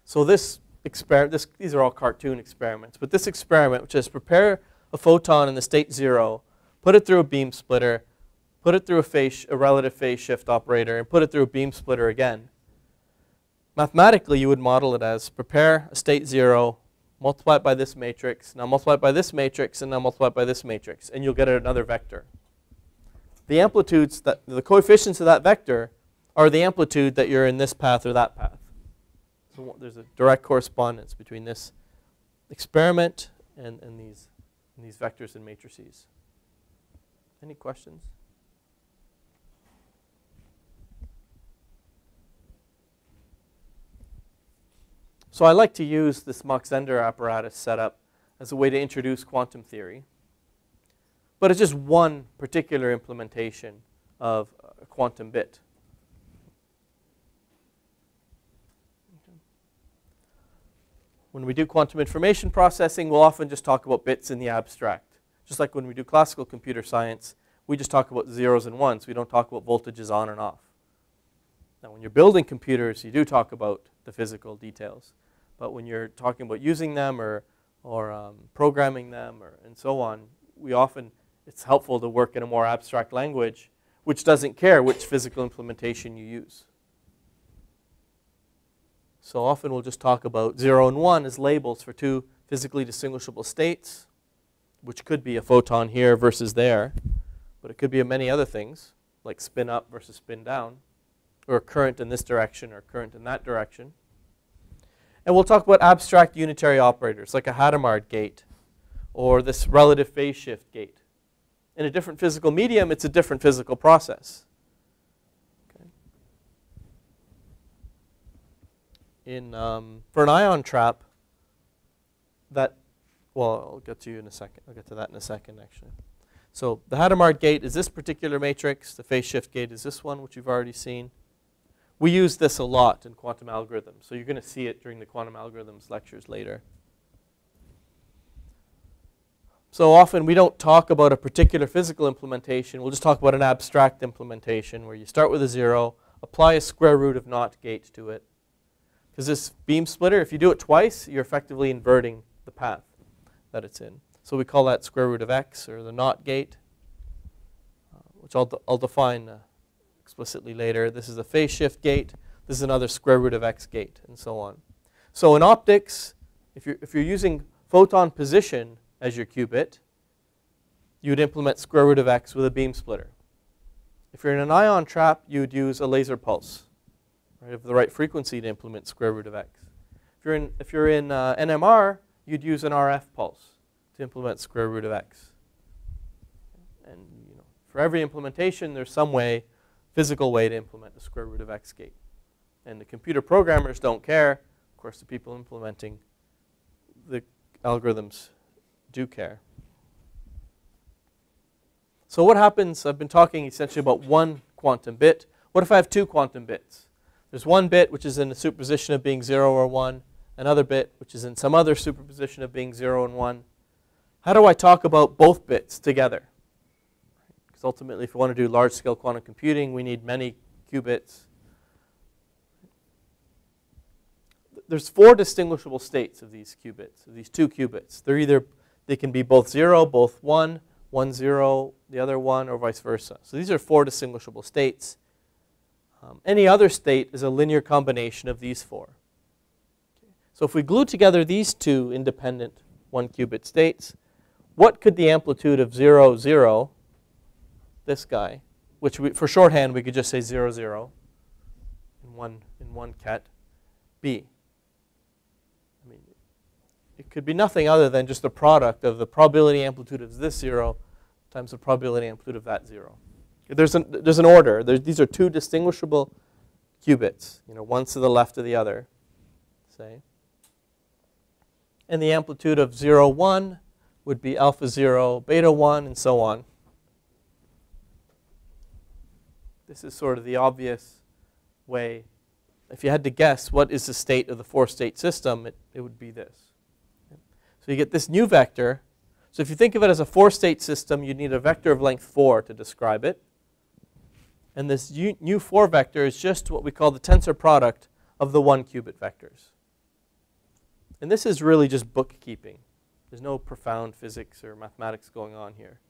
So this experiment, this, these are all cartoon experiments, but this experiment, which is prepare a photon in the state zero, put it through a beam splitter, put it through a, phase, a relative phase shift operator, and put it through a beam splitter again. Mathematically, you would model it as prepare a state zero, multiply it by this matrix, now multiply it by this matrix, and now multiply it by this matrix, and you'll get another vector. The amplitudes, that, the coefficients of that vector are the amplitude that you're in this path or that path. So there's a direct correspondence between this experiment and, and, these, and these vectors and matrices. Any questions? So I like to use this Mach-Zehnder apparatus setup as a way to introduce quantum theory. But it's just one particular implementation of a quantum bit. When we do quantum information processing, we'll often just talk about bits in the abstract. Just like when we do classical computer science, we just talk about zeros and ones. We don't talk about voltages on and off. Now, when you're building computers, you do talk about the physical details. But when you're talking about using them or, or um, programming them or, and so on, we often, it's helpful to work in a more abstract language, which doesn't care which physical implementation you use. So often we'll just talk about zero and one as labels for two physically distinguishable states, which could be a photon here versus there, but it could be many other things, like spin up versus spin down, or current in this direction or current in that direction. And we'll talk about abstract unitary operators, like a Hadamard gate or this relative phase shift gate. In a different physical medium, it's a different physical process. In, um, for an ion trap, that, well, I'll get to you in a second. I'll get to that in a second, actually. So the Hadamard gate is this particular matrix. The phase shift gate is this one, which you've already seen. We use this a lot in quantum algorithms, so you're going to see it during the quantum algorithms lectures later. So often we don't talk about a particular physical implementation. We'll just talk about an abstract implementation where you start with a zero, apply a square root of naught gate to it. Because this beam splitter, if you do it twice, you're effectively inverting the path that it's in. So we call that square root of x, or the naught gate, uh, which I'll, de I'll define uh, explicitly later. This is a phase shift gate. This is another square root of x gate, and so on. So in optics, if you're, if you're using photon position as your qubit, you'd implement square root of x with a beam splitter. If you're in an ion trap, you'd use a laser pulse of the right frequency to implement square root of x. If you're in, if you're in uh, N M R, you'd use an R F pulse to implement square root of x. And you know, for every implementation, there's some way, physical way to implement the square root of x gate. And the computer programmers don't care. Of course, the people implementing the algorithms do care. So what happens, I've been talking essentially about one quantum bit. What if I have two quantum bits? There's one bit which is in the superposition of being zero or one, another bit which is in some other superposition of being zero and one. How do I talk about both bits together? Because ultimately, if we want to do large-scale quantum computing, we need many qubits. There's four distinguishable states of these qubits, of these two qubits. They're either, they can be both zero, both one, one zero, the other one, or vice versa. So these are four distinguishable states. Um, any other state is a linear combination of these four. So if we glue together these two independent one qubit states, what could the amplitude of zero, zero, this guy, which we, for shorthand we could just say zero, zero, in one, in one ket, be? It could be nothing other than just the product of the probability amplitude of this zero times the probability amplitude of that zero. There's an, there's an order. There's, these are two distinguishable qubits, you know, one's to the left of the other, say. And the amplitude of zero, one would be alpha zero, beta one, and so on. This is sort of the obvious way. If you had to guess what is the state of the four-state system, it, it would be this. So you get this new vector. So if you think of it as a four-state system, you need a vector of length four to describe it. And this new four vector is just what we call the tensor product of the one qubit vectors. And this is really just bookkeeping. There's no profound physics or mathematics going on here.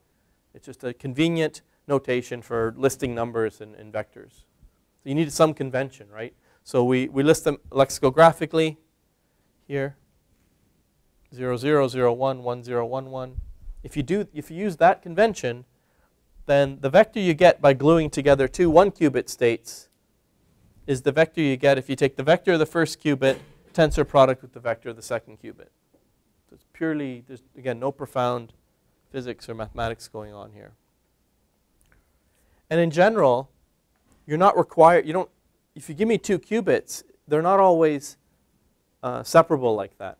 It's just a convenient notation for listing numbers and, and vectors. So you need some convention, right? So we, we list them lexicographically here. zero, zero, zero, one, one, zero, one, one. If you do, if you use that convention, then the vector you get by gluing together two one-qubit states is the vector you get if you take the vector of the first qubit, tensor product with the vector of the second qubit. So it's purely, there's again no profound physics or mathematics going on here. And in general, you're not required, you don't, if you give me two qubits, they're not always uh, separable like that.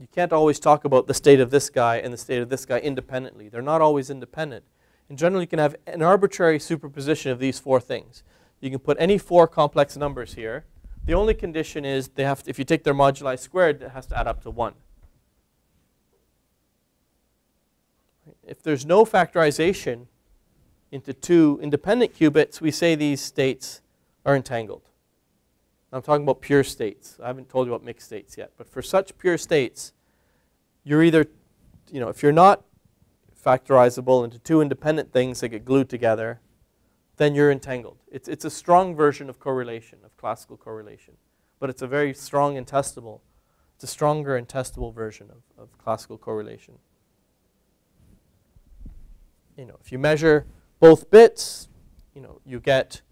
You can't always talk about the state of this guy and the state of this guy independently. They're not always independent. In general, you can have an arbitrary superposition of these four things. You can put any four complex numbers here. The only condition is they have to, if you take their moduli squared, it has to add up to one. If there's no factorization into two independent qubits, we say these states are entangled. I'm talking about pure states. I haven't told you about mixed states yet. But for such pure states, you're either, you know, if you're not factorizable into two independent things that get glued together, then you're entangled. It's, it's a strong version of correlation, of classical correlation. But it's a very strong and testable, it's a stronger and testable version of, of classical correlation. You know, if you measure both bits, you know, you get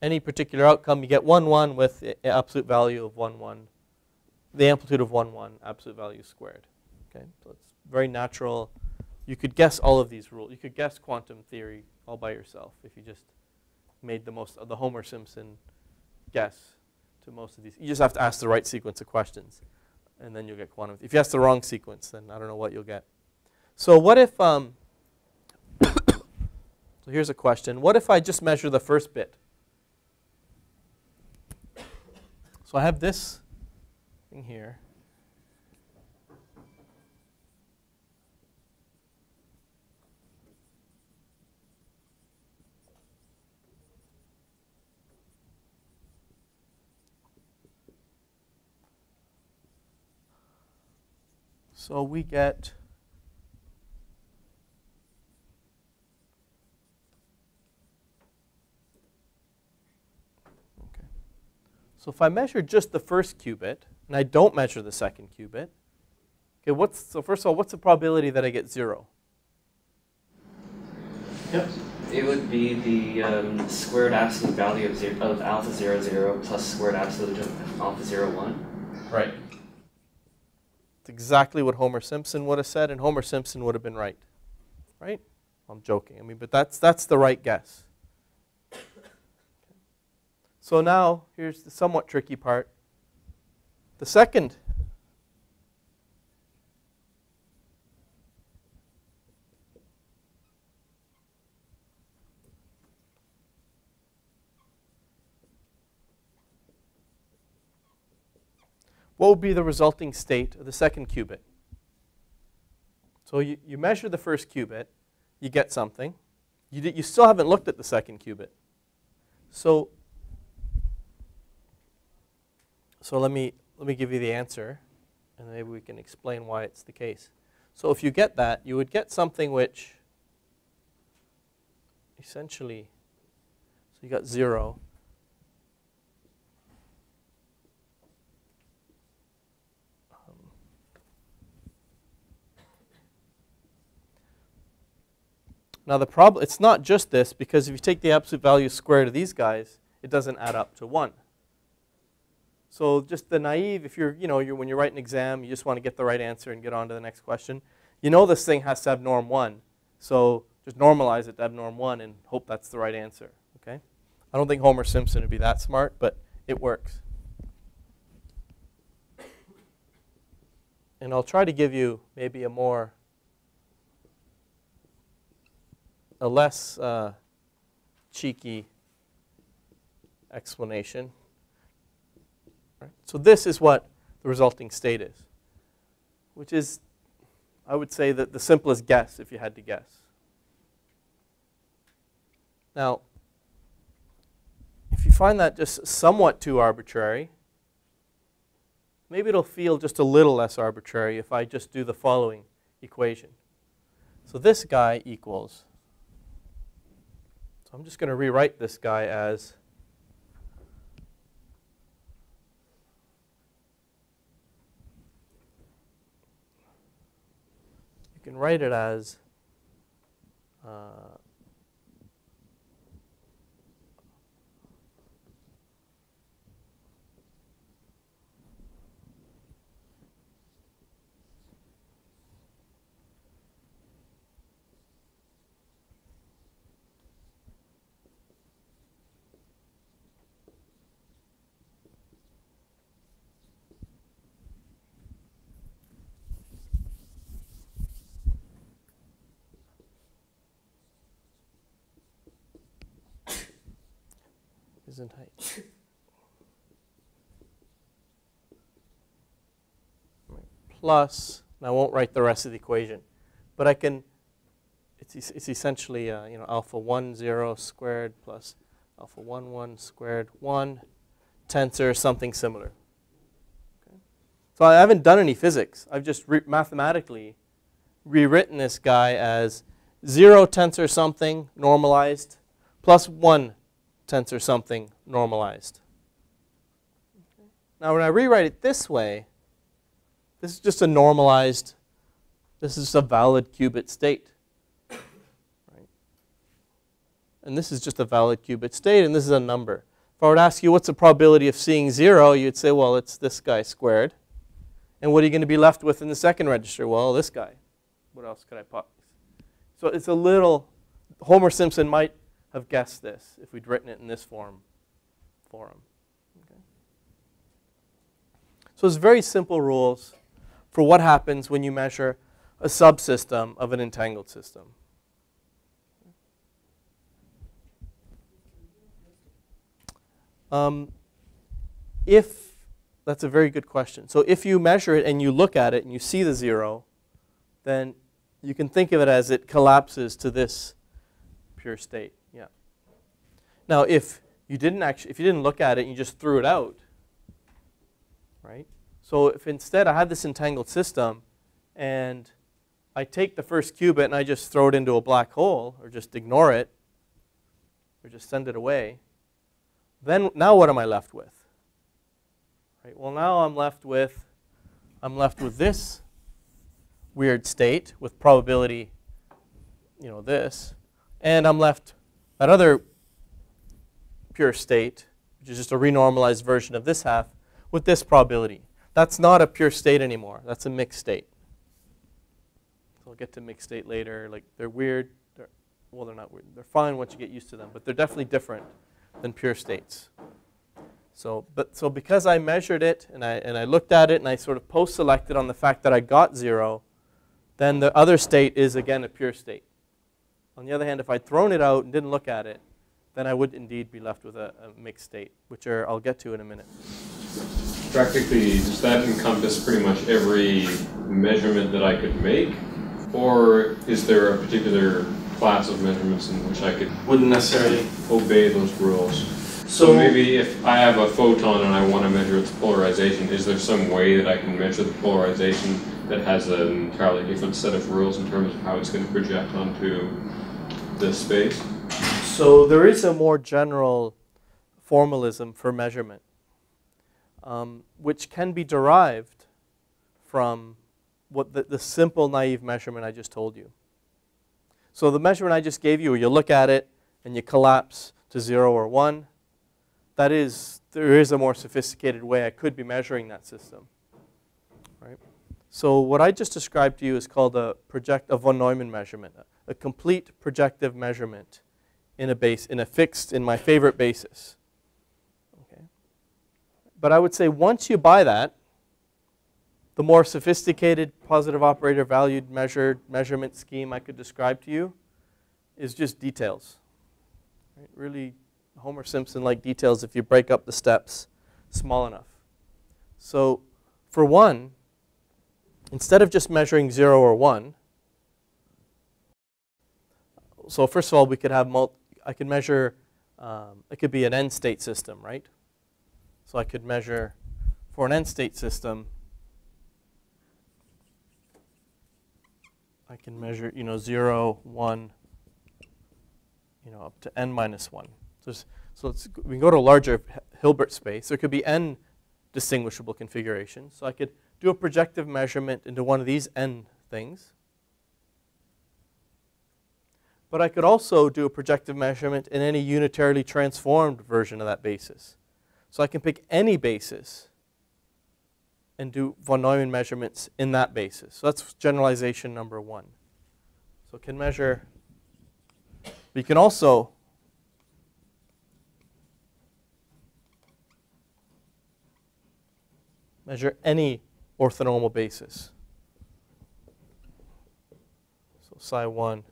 any particular outcome, you get one, one with the absolute value of one, one, the amplitude of one, one, absolute value squared. Okay, so it's very natural. You could guess all of these rules. You could guess quantum theory all by yourself if you just made the most of the Homer Simpson guess to most of these. You just have to ask the right sequence of questions, and then you'll get quantum. If you ask the wrong sequence, then I don't know what you'll get. So what if, um, so here's a question. What if I just measure the first bit? So I have this thing here. So we get So if I measure just the first qubit, and I don't measure the second qubit, okay, what's, so first of all, what's the probability that I get zero? Yep. It would be the um, squared absolute value of, zero, of alpha zero, zero plus squared absolute of alpha zero, one. Right. It's exactly what Homer Simpson would have said, and Homer Simpson would have been right. Right? I'm joking. I mean, but that's, that's the right guess. So now, here's the somewhat tricky part. The second what would be the resulting state of the second qubit? So you, you measure the first qubit, you get something. You, you still haven't looked at the second qubit. So, so let me, let me give you the answer, and maybe we can explain why it's the case. So if you get that, you would get something which essentially, so you got zero. Now the problem, it's not just this, because if you take the absolute value squared of these guys, it doesn't add up to one. So just the naive, if you're, you know, you're, when you write an exam, you just want to get the right answer and get on to the next question. You know this thing has to have norm one, so just normalize it to have norm one and hope that's the right answer, okay? I don't think Homer Simpson would be that smart, but it works. And I'll try to give you maybe a more a less uh, cheeky explanation. Right. So this is what the resulting state is, which is, I would say, that the simplest guess if you had to guess. Now, if you find that just somewhat too arbitrary, maybe it'll feel just a little less arbitrary if I just do the following equation. So this guy equals, I'm just going to rewrite this guy as you can write it as uh, in height. Plus, and I won't write the rest of the equation, but I can, it's, es it's essentially, uh, you know, alpha one, zero squared plus alpha one, one squared, one, tensor, something similar. Okay. So I haven't done any physics. I've just re mathematically rewritten this guy as zero tensor something normalized plus one tensor something normalized. Okay. Now when I rewrite it this way, this is just a normalized, this is a valid qubit state. Right? And this is just a valid qubit state, and this is a number. If I were to ask you what's the probability of seeing zero, you'd say, well, it's this guy squared. And what are you going to be left with in the second register? Well, this guy. What else could I pop? So it's a little, Homer Simpson might have guessed this if we'd written it in this form for him. Okay. So it's very simple rules for what happens when you measure a subsystem of an entangled system. Um, if, that's a very good question. So if you measure it and you look at it and you see the zero, then you can think of it as it collapses to this pure state. Yeah. Now, if you didn't actually, if you didn't look at it and you just threw it out, right? So if instead I had this entangled system, and I take the first qubit and I just throw it into a black hole, or just ignore it, or just send it away, then now what am I left with? Right? Well, now I'm left with, I'm left with this weird state with probability, you know, this, and I'm left another pure state, which is just a renormalized version of this half, with this probability. That's not a pure state anymore. That's a mixed state. So I'll get to mixed state later. Like, they're weird. They're, well, they're not weird. They're fine once you get used to them, but they're definitely different than pure states. So, but, so because I measured it, and I, and I looked at it, and I sort of post-selected on the fact that I got zero, then the other state is, again, a pure state. On the other hand, if I'd thrown it out and didn't look at it, then I would indeed be left with a, a mixed state, which are, I'll get to in a minute. practically, does that encompass pretty much every measurement that I could make? Or is there a particular class of measurements in which I could wouldn't necessarily obey those rules? So, so maybe if I have a photon and I want to measure its polarization, is there some way that I can measure the polarization that has an entirely different set of rules in terms of how it's going to project onto the space? So there is a more general formalism for measurement, um, which can be derived from what the, the simple naive measurement I just told you. So the measurement I just gave you, you look at it and you collapse to zero or one. That is, there is a more sophisticated way I could be measuring that system, right? So what I just described to you is called a project a von Neumann measurement, a complete projective measurement in a base, in a fixed, in my favorite basis. Okay. But I would say once you buy that, the more sophisticated positive operator valued measured measurement scheme I could describe to you is just details. Right? Really Homer Simpson-like details if you break up the steps small enough. So for one, instead of just measuring zero or one, so first of all, we could have multi, I could measure, um, it could be an end state system, right? So I could measure for an end state system, I can measure, you know, zero, one, you know, up to n minus one. So let's, we can go to a larger Hilbert space. There could be n distinguishable configurations. So I could do a projective measurement into one of these n things. But I could also do a projective measurement in any unitarily transformed version of that basis. So I can pick any basis and do von Neumann measurements in that basis. So that's generalization number one. So it can measure, but you can also measure any orthonormal basis. So psi one,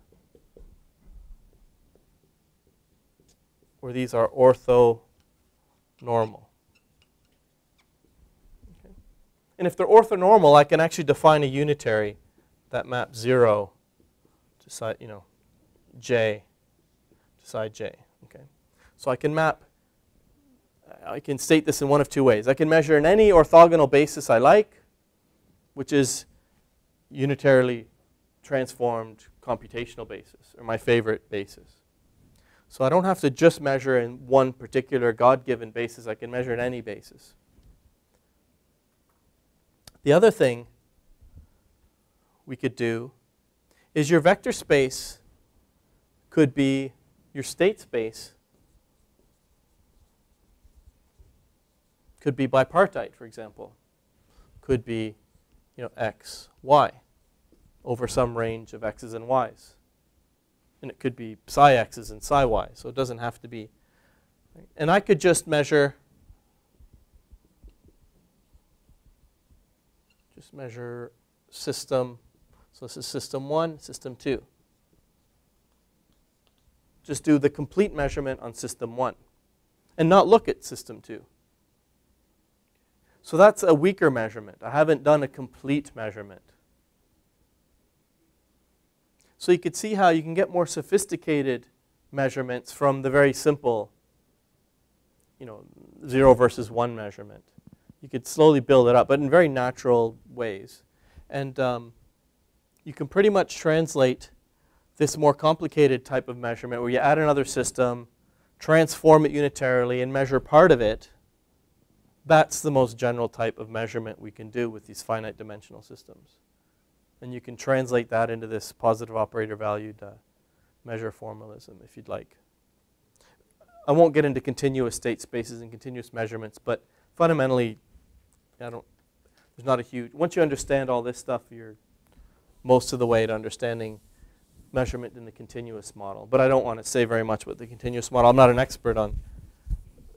where these are orthonormal. Okay. And if they're orthonormal, I can actually define a unitary that maps zero to psi, you know, j to psi j. Okay. So I can map, I can state this in one of two ways. I can measure in any orthogonal basis I like, which is unitarily transformed computational basis, or my favorite basis. So I don't have to just measure in one particular God-given basis. I can measure in any basis. The other thing we could do is your vector space could be your state space could be bipartite, for example. Could be, you know, x, y over some range of x's and y's. And it could be psi x's and psi y, so it doesn't have to be. And I could just measure, just measure system. So this is system one, system two. Just do the complete measurement on system one, and not look at system two. So that's a weaker measurement. I haven't done a complete measurement. So you could see how you can get more sophisticated measurements from the very simple, you know, zero versus one measurement. You could slowly build it up, but in very natural ways. And um, you can pretty much translate this more complicated type of measurement where you add another system, transform it unitarily, and measure part of it. That's the most general type of measurement we can do with these finite dimensional systems. And you can translate that into this positive operator valued uh, measure formalism if you'd like. I won't get into continuous state spaces and continuous measurements, but fundamentally, I don't, there's not a huge, once you understand all this stuff, you're most of the way to understanding measurement in the continuous model. But I don't want to say very much about the continuous model. I'm not an expert on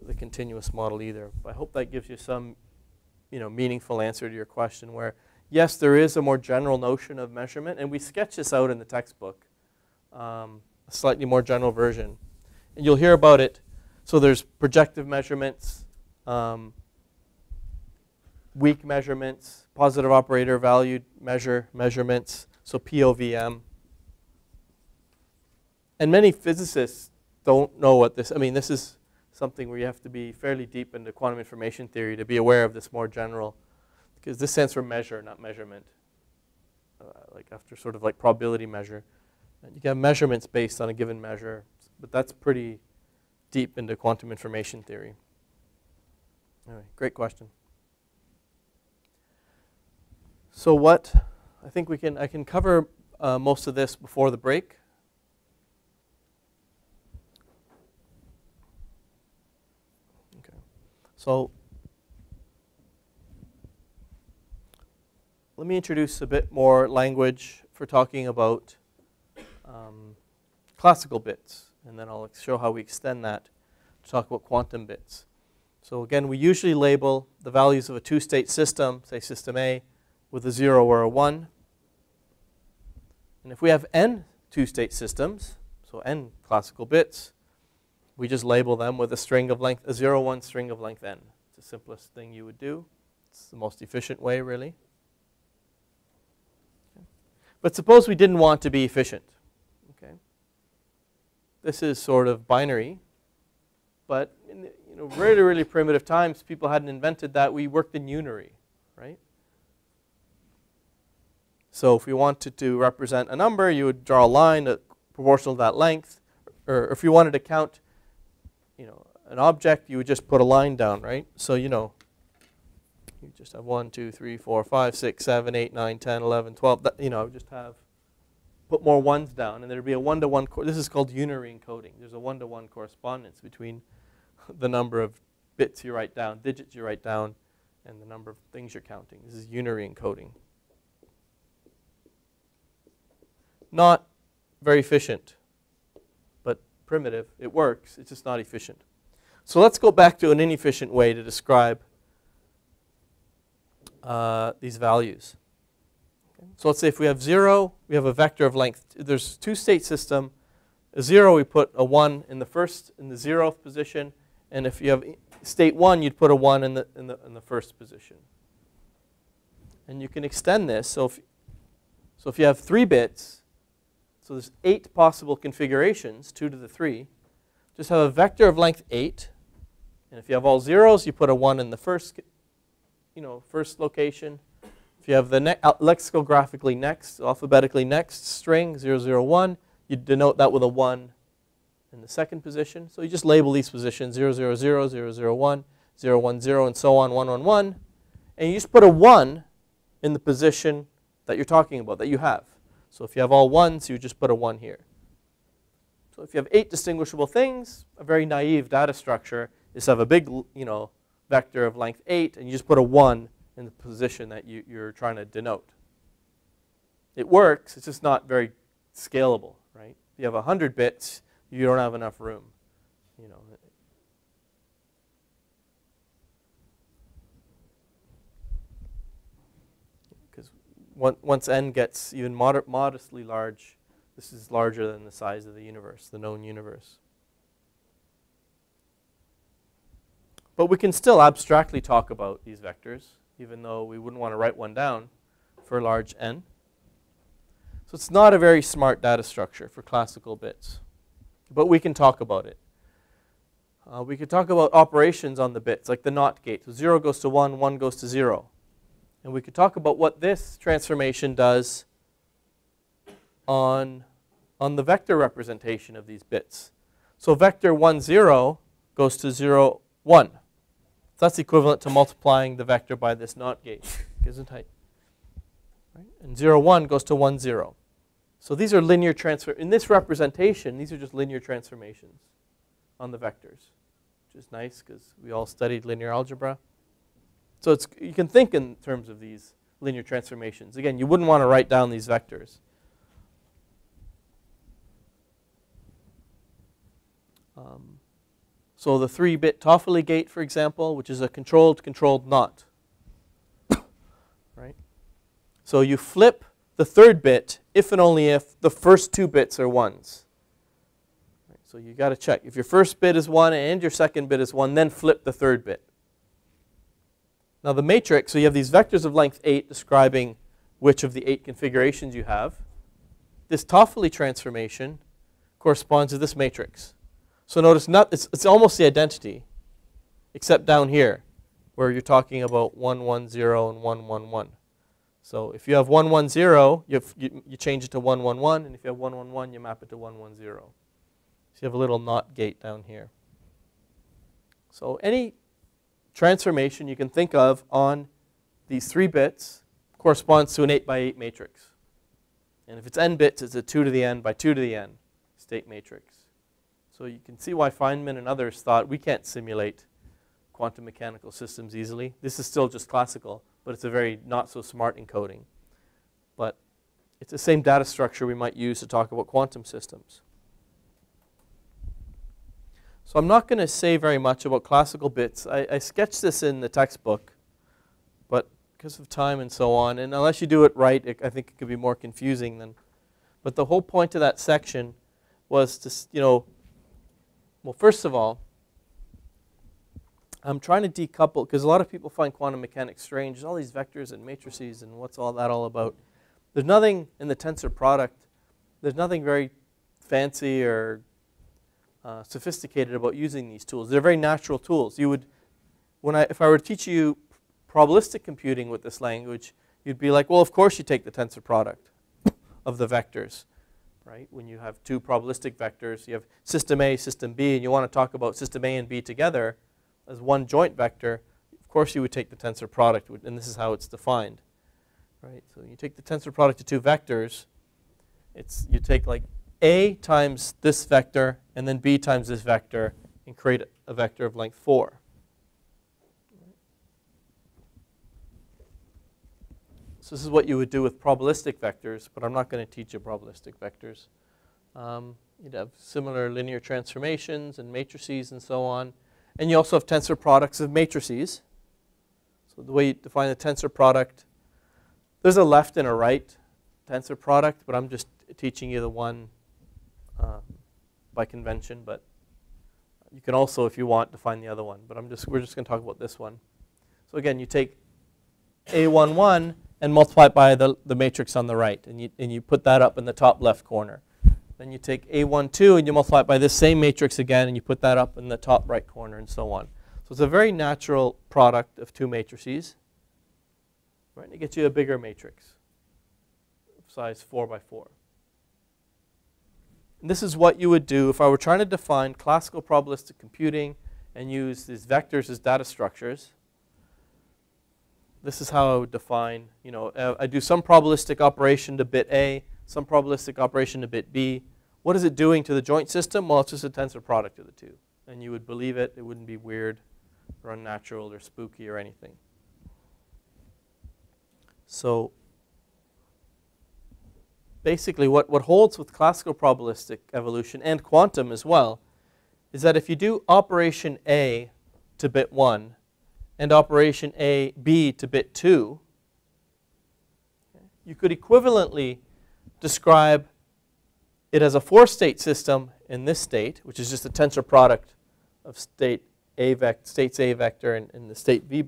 the continuous model either. But I hope that gives you some, you know, meaningful answer to your question where yes, there is a more general notion of measurement, and we sketch this out in the textbook, um, a slightly more general version. And you'll hear about it. So there's projective measurements, um, weak measurements, positive operator valued measure measurements, so P O V M. And many physicists don't know what this, I mean, this is something where you have to be fairly deep into quantum information theory to be aware of this more general, because this stands for measure, not measurement. Uh, like after sort of like probability measure. And you can have measurements based on a given measure, but that's pretty deep into quantum information theory. Anyway, great question. So what, I think we can, I can cover uh, most of this before the break. Okay. So let me introduce a bit more language for talking about um, classical bits, and then I'll show how we extend that to talk about quantum bits. So again, we usually label the values of a two-state system, say system A, with a zero or a one. And if we have n two-state systems, so n classical bits, we just label them with a string of length, a zero, one string of length n. It's the simplest thing you would do. It's the most efficient way, really. Okay. But suppose we didn't want to be efficient. Okay. This is sort of binary, but in the, you know, really, really primitive times, people hadn't invented that. We worked in unary, right? So if we wanted to represent a number, you would draw a line proportional to that length. Or if you wanted to count, you know, an object, you would just put a line down, right? So, you know, you just have one, two, three, four, five, six, seven, eight, nine, ten, eleven, twelve. That, you know, I would just have, put more ones down. And there would be a one-to-one, -one, this is called unary encoding. There's a one-to-one -one correspondence between the number of bits you write down, digits you write down, and the number of things you're counting. This is unary encoding. Not very efficient, but primitive. It works, it's just not efficient. So let's go back to an inefficient way to describe uh, these values. Okay. So let's say if we have zero, we have a vector of length. There's a two-state system. A zero, we put a one in the first, in the zeroth position. And if you have state one, you'd put a one in the, in the, in the first position. And you can extend this. So if, so if you have three bits, so there's eight possible configurations, two to the three. Just have a vector of length eight. And if you have all zeros, you put a one in the first, you know, first location. If you have the ne lexicographically next, alphabetically next string, zero zero one, you denote that with a one in the second position. So you just label these positions, zero zero zero, zero zero one, zero one zero, and so on, one one one. And you just put a one in the position that you're talking about, that you have. So if you have all ones, you just put a one here. So if you have eight distinguishable things, a very naive data structure is to have a big, you know, vector of length eight, and you just put a one in the position that you, you're trying to denote. It works, it's just not very scalable, right? If you have one hundred bits, you don't have enough room, you know. Once n gets even mod modestly large, this is larger than the size of the universe, the known universe. But we can still abstractly talk about these vectors, even though we wouldn't want to write one down for large n. So it's not a very smart data structure for classical bits, but we can talk about it. Uh, we could talk about operations on the bits, like the NOT gate. So zero goes to one, one goes to zero. And we could talk about what this transformation does on, on the vector representation of these bits. So vector one, zero goes to zero, one. So that's equivalent to multiplying the vector by this NOT gate, isn't it? Right? And zero, one goes to one, zero. So these are linear transfer. In this representation, these are just linear transformations on the vectors, which is nice because we all studied linear algebra. So it's, you can think in terms of these linear transformations. Again, you wouldn't want to write down these vectors. Um, so the three-bit Toffoli gate, for example, which is a controlled, controlled NOT. Right? So you flip the third bit if and only if the first two bits are ones. Right? So you got to check. If your first bit is one and your second bit is one, then flip the third bit. Now the matrix, so you have these vectors of length eight describing which of the eight configurations you have. This Toffoli transformation corresponds to this matrix. So notice not, it's, it's almost the identity, except down here, where you're talking about one, one, zero, and one, one, one. So if you have one, one, zero, you, have, you, you change it to one, one, one, and if you have one, one, one, you map it to one, one, zero. So you have a little NOT gate down here. So any transformation you can think of on these three bits corresponds to an eight by eight matrix. And if it's n bits, it's a two to the n by two to the n state matrix. So you can see why Feynman and others thought we can't simulate quantum mechanical systems easily. This is still just classical, but it's a very not so smart encoding. But it's the same data structure we might use to talk about quantum systems. So I'm not going to say very much about classical bits. I, I sketched this in the textbook, but because of time and so on, and unless you do it right, it, I think it could be more confusing than. But the whole point of that section was to, you know, well, first of all, I'm trying to decouple, because a lot of people find quantum mechanics strange. There's all these vectors and matrices and what's all that all about. There's nothing in the tensor product. There's nothing very fancy or uh, sophisticated about using these tools. They're very natural tools. You would, when I, if I were to teach you probabilistic computing with this language, you'd be like, well, of course you take the tensor product of the vectors, right? When you have two probabilistic vectors, you have system A, system B, and you want to talk about system A and B together as one joint vector, of course you would take the tensor product, and this is how it's defined, right? So you take the tensor product of two vectors. It's, you take like A times this vector and then B times this vector and create a vector of length four. So this is what you would do with probabilistic vectors, but I'm not going to teach you probabilistic vectors. Um, you'd have similar linear transformations and matrices and so on. And you also have tensor products of matrices. So the way you define the tensor product, there's a left and a right tensor product, but I'm just teaching you the one uh, by convention. But you can also, if you want, define the other one. But I'm just, we're just going to talk about this one. So again, you take A one one and multiply it by the, the matrix on the right, and you, and you put that up in the top left corner. Then you take A one two and you multiply it by this same matrix again, and you put that up in the top right corner and so on. So it's a very natural product of two matrices, right? And it gets you a bigger matrix, size four by four. And this is what you would do if I were trying to define classical probabilistic computing and use these vectors as data structures. This is how I would define, you know, I do some probabilistic operation to bit A, some probabilistic operation to bit B. What is it doing to the joint system? Well, it's just a tensor product of the two. And you would believe it. It wouldn't be weird or unnatural or spooky or anything. So basically what, what holds with classical probabilistic evolution and quantum as well is that if you do operation A to bit one and operation A, B to bit two, you could equivalently describe it as a four-state system in this state, which is just the tensor product of state A vector, states A vector and, and the state B,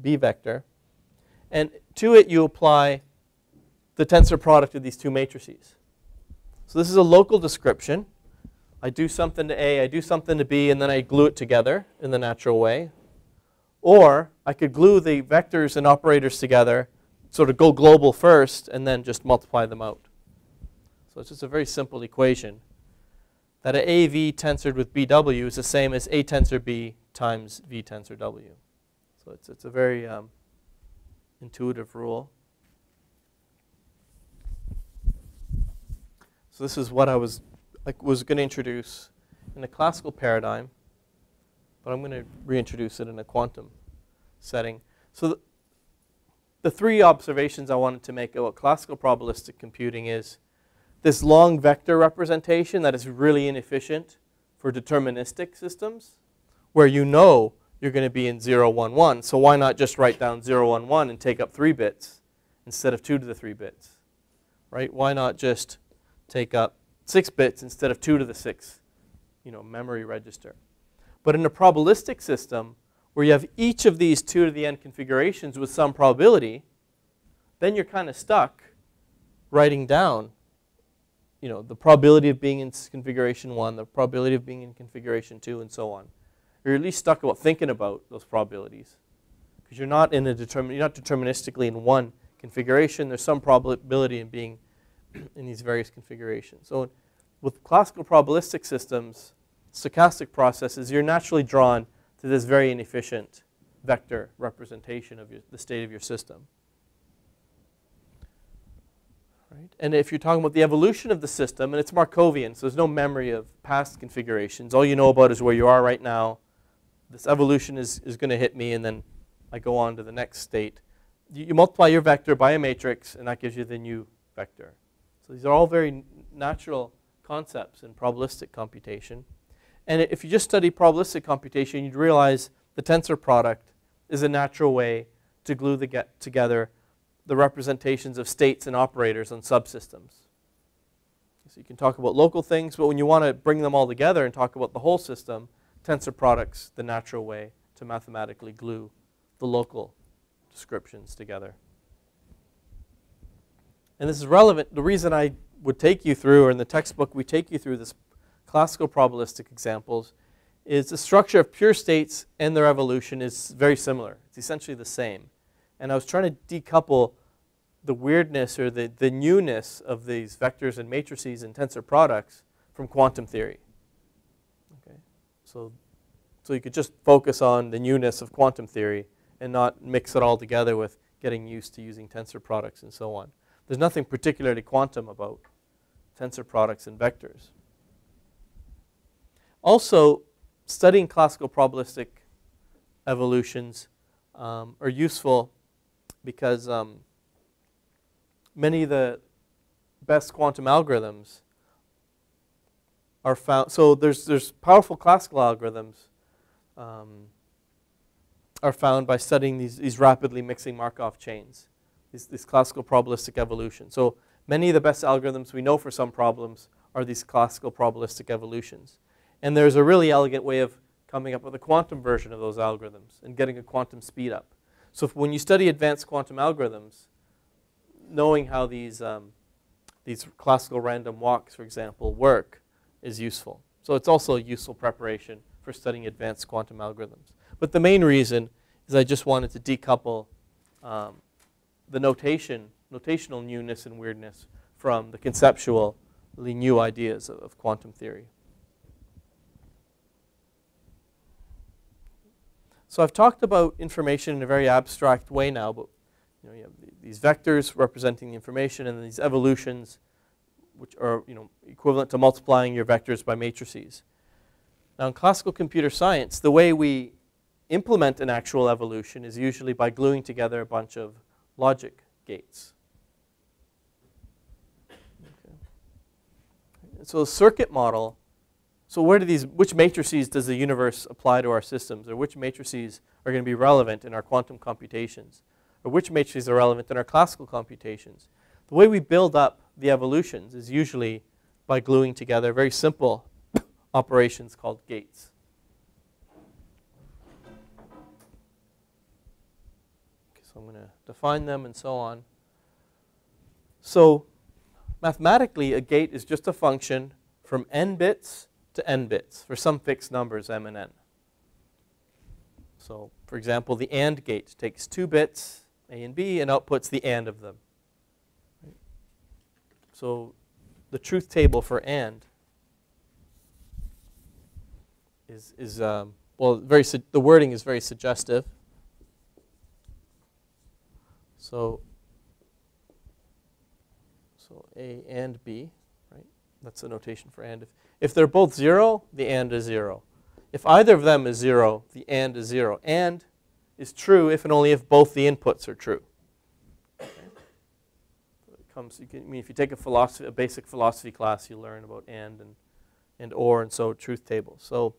B vector. And to it, you apply the tensor product of these two matrices. So this is a local description. I do something to A, I do something to B, and then I glue it together in the natural way. Or I could glue the vectors and operators together, sort of go global first, and then just multiply them out. So it's just a very simple equation that A V tensored with B W is the same as A tensor B times V tensor W. So it's, it's a very um, intuitive rule. So this is what I was, like, was going to introduce in the classical paradigm, but I'm going to reintroduce it in a quantum setting. So the, the three observations I wanted to make about classical probabilistic computing is this long vector representation that is really inefficient for deterministic systems where you know you're going to be in zero, one, one. So why not just write down zero, one, one and take up three bits instead of two to the three bits, right? Why not just take up six bits instead of two to the six, you know, memory register? But in a probabilistic system where you have each of these two to the n configurations with some probability, then you're kind of stuck writing down, you know, the probability of being in configuration one, the probability of being in configuration two, and so on. You're at least stuck about thinking about those probabilities, because you're not in a determin you're not deterministically in one configuration. There's some probability in being in these various configurations. So with classical probabilistic systems, stochastic processes, you're naturally drawn to this very inefficient vector representation of your, the state of your system. Right? And if you're talking about the evolution of the system, and it's Markovian, so there's no memory of past configurations. All you know about is where you are right now. This evolution is, is going to hit me, and then I go on to the next state. You, you multiply your vector by a matrix, and that gives you the new vector. So these are all very natural concepts in probabilistic computation. And if you just study probabilistic computation, you'd realize the tensor product is a natural way to glue the get together the representations of states and operators on subsystems. So you can talk about local things, but when you want to bring them all together and talk about the whole system, tensor product's the natural way to mathematically glue the local descriptions together. And this is relevant. The reason I would take you through, or in the textbook we take you through this classical probabilistic examples, is the structure of pure states and their evolution is very similar. It's essentially the same. And I was trying to decouple the weirdness or the, the newness of these vectors and matrices and tensor products from quantum theory. Okay. So, so you could just focus on the newness of quantum theory and not mix it all together with getting used to using tensor products and so on. There's nothing particularly quantum about tensor products and vectors. Also, studying classical probabilistic evolutions um, are useful, because um, many of the best quantum algorithms are found. So there's there's powerful classical algorithms um, are found by studying these these rapidly mixing Markov chains, these, these classical probabilistic evolutions. So many of the best algorithms we know for some problems are these classical probabilistic evolutions. And there's a really elegant way of coming up with a quantum version of those algorithms and getting a quantum speed up. So if, when you study advanced quantum algorithms, knowing how these, um, these classical random walks, for example, work is useful. So it's also a useful preparation for studying advanced quantum algorithms. But the main reason is I just wanted to decouple um, the notation, notational newness and weirdness from the conceptually new ideas of, of quantum theory. So I've talked about information in a very abstract way now, but you know, you have these vectors representing the information, and these evolutions, which are, you know, equivalent to multiplying your vectors by matrices. Now in classical computer science, the way we implement an actual evolution is usually by gluing together a bunch of logic gates. Okay. So the circuit model. So where do these, which matrices does the universe apply to our systems, or which matrices are going to be relevant in our quantum computations, or which matrices are relevant in our classical computations? The way we build up the evolutions is usually by gluing together very simple operations called gates. Okay, so I'm going to define them and so on. So mathematically, a gate is just a function from n bits to n bits for some fixed numbers m and n. So for example, the AND gate takes two bits, a and b, and outputs the AND of them. So the truth table for AND is, is um, well, very su the wording is very suggestive. So, so a and b. That's the notation for AND. If, if they're both zero, the AND is zero. If either of them is zero, the AND is zero. AND is true if and only if both the inputs are true. Okay. It comes, you can, I mean, if you take a philosophy, a basic philosophy class, you learn about AND and and OR and so truth tables. So,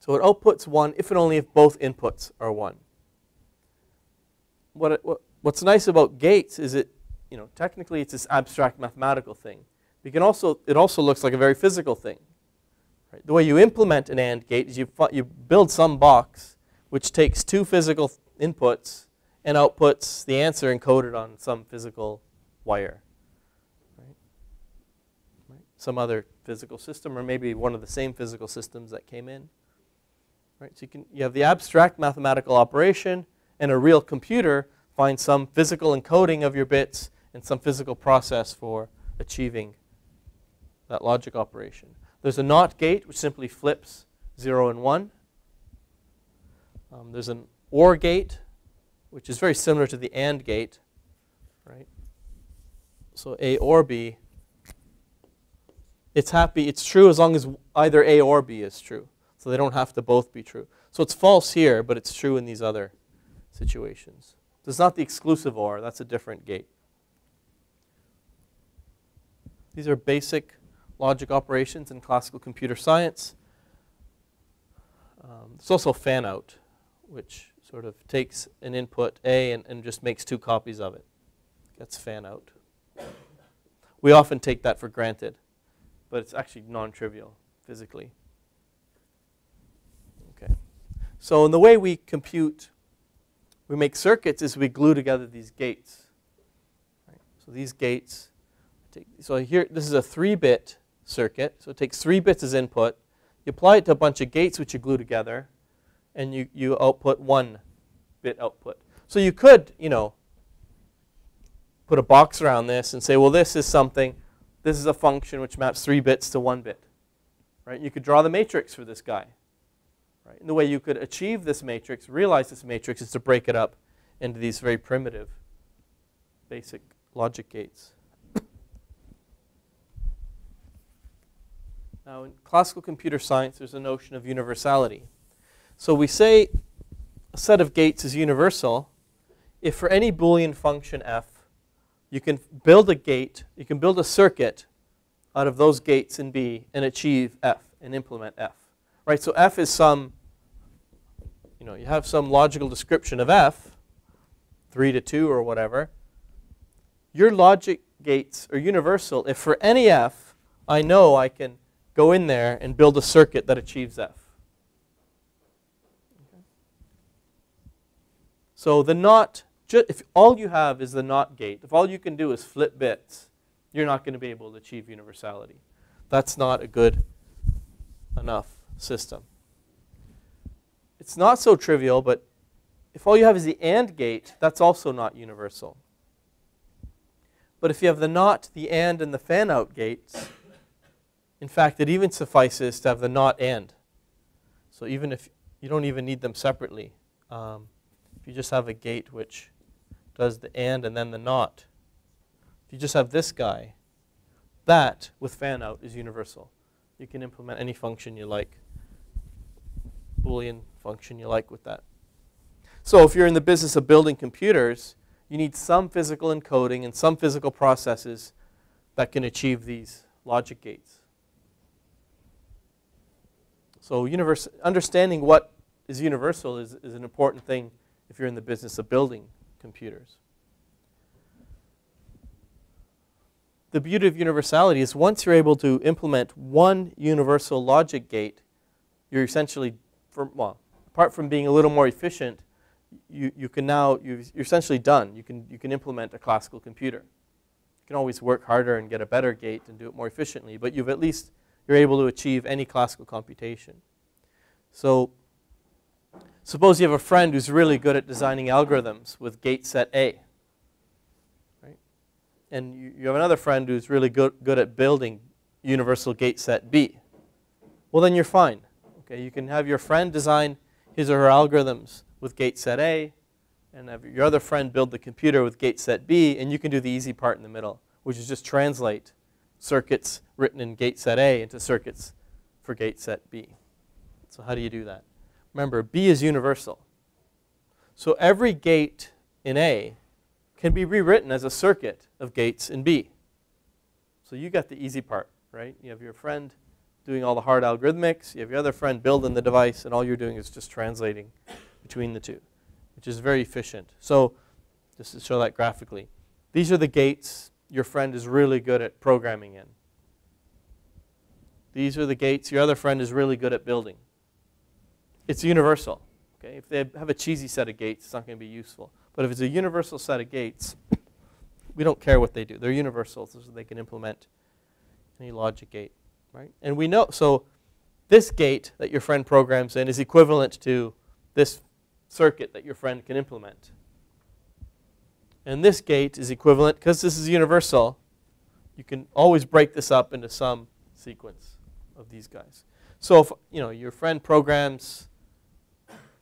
so it outputs one if and only if both inputs are one. What, it, what what's nice about gates is it. You know, technically it's this abstract mathematical thing. You can also, it also looks like a very physical thing. Right? The way you implement an AND gate is you, you build some box which takes two physical inputs and outputs the answer encoded on some physical wire. Right? Right? Some other physical system, or maybe one of the same physical systems that came in. Right? So you, can, you have the abstract mathematical operation, and a real computer finds some physical encoding of your bits and some physical process for achieving that logic operation. There's a NOT gate, which simply flips zero and one. Um, there's an OR gate, which is very similar to the AND gate. Right? So A or B, it's happy. It's true as long as either A or B is true. So they don't have to both be true. So it's false here, but it's true in these other situations. So it's not the exclusive OR. That's a different gate. These are basic logic operations in classical computer science. Um, it's also fan-out, which sort of takes an input A and, and just makes two copies of it. That's fan-out. We often take that for granted, but it's actually non-trivial physically. Okay. So in the way we compute, we make circuits, is we glue together these gates. Right? So these gates, take, so here, this is a three-bit circuit, so it takes three bits as input. You apply it to a bunch of gates which you glue together, and you, you output one bit output. So you could, you know, put a box around this and say, well, this is something, this is a function which maps three bits to one bit. Right? You could draw the matrix for this guy. Right? And the way you could achieve this matrix, realize this matrix, is to break it up into these very primitive basic logic gates. Now, in classical computer science, there's a notion of universality. So we say a set of gates is universal if for any Boolean function f, you can build a gate, you can build a circuit out of those gates in B and achieve f and implement f. Right? So f is some, you know, you have some logical description of f, three to two or whatever. Your logic gates are universal if for any f, I know I can go in there and build a circuit that achieves f. Okay. So the NOT, if all you have is the NOT gate, if all you can do is flip bits, you're not going to be able to achieve universality. That's not a good enough system. It's not so trivial, but if all you have is the AND gate, that's also not universal. But if you have the NOT, the AND, and the fan-out gates, in fact, it even suffices to have the NOT AND. So even if you don't even need them separately, um, if you just have a gate which does the AND and then the NOT, if you just have this guy, that with fan out is universal. You can implement any function you like, Boolean function you like with that. So if you're in the business of building computers, you need some physical encoding and some physical processes that can achieve these logic gates. So universe, understanding what is universal is, is an important thing if you're in the business of building computers. The beauty of universality is once you're able to implement one universal logic gate, you're essentially, from, well, apart from being a little more efficient, you, you can now, you've, you're essentially done. You can, you can implement a classical computer. You can always work harder and get a better gate and do it more efficiently, but you've at least, you're able to achieve any classical computation. So suppose you have a friend who's really good at designing algorithms with gate set A. Right? And you, you have another friend who's really good, good at building universal gate set B. Well, then you're fine. Okay? You can have your friend design his or her algorithms with gate set A, and have your other friend build the computer with gate set B, and you can do the easy part in the middle, which is just translate circuits written in gate set A into circuits for gate set B. So how do you do that? Remember, B is universal. So every gate in A can be rewritten as a circuit of gates in B. So you got the easy part, right? You have your friend doing all the hard algorithmics. You have your other friend building the device, and all you're doing is just translating between the two, which is very efficient. So just to show that graphically, these are the gates your friend is really good at programming in. These are the gates your other friend is really good at building. It's universal. Okay? If they have a cheesy set of gates, it's not going to be useful. But if it's a universal set of gates, we don't care what they do. They're universal, so they can implement any logic gate, right? And we know, so this gate that your friend programs in is equivalent to this circuit that your friend can implement. And this gate is equivalent, because this is universal, you can always break this up into some sequence of these guys. So if, you know, your friend programs,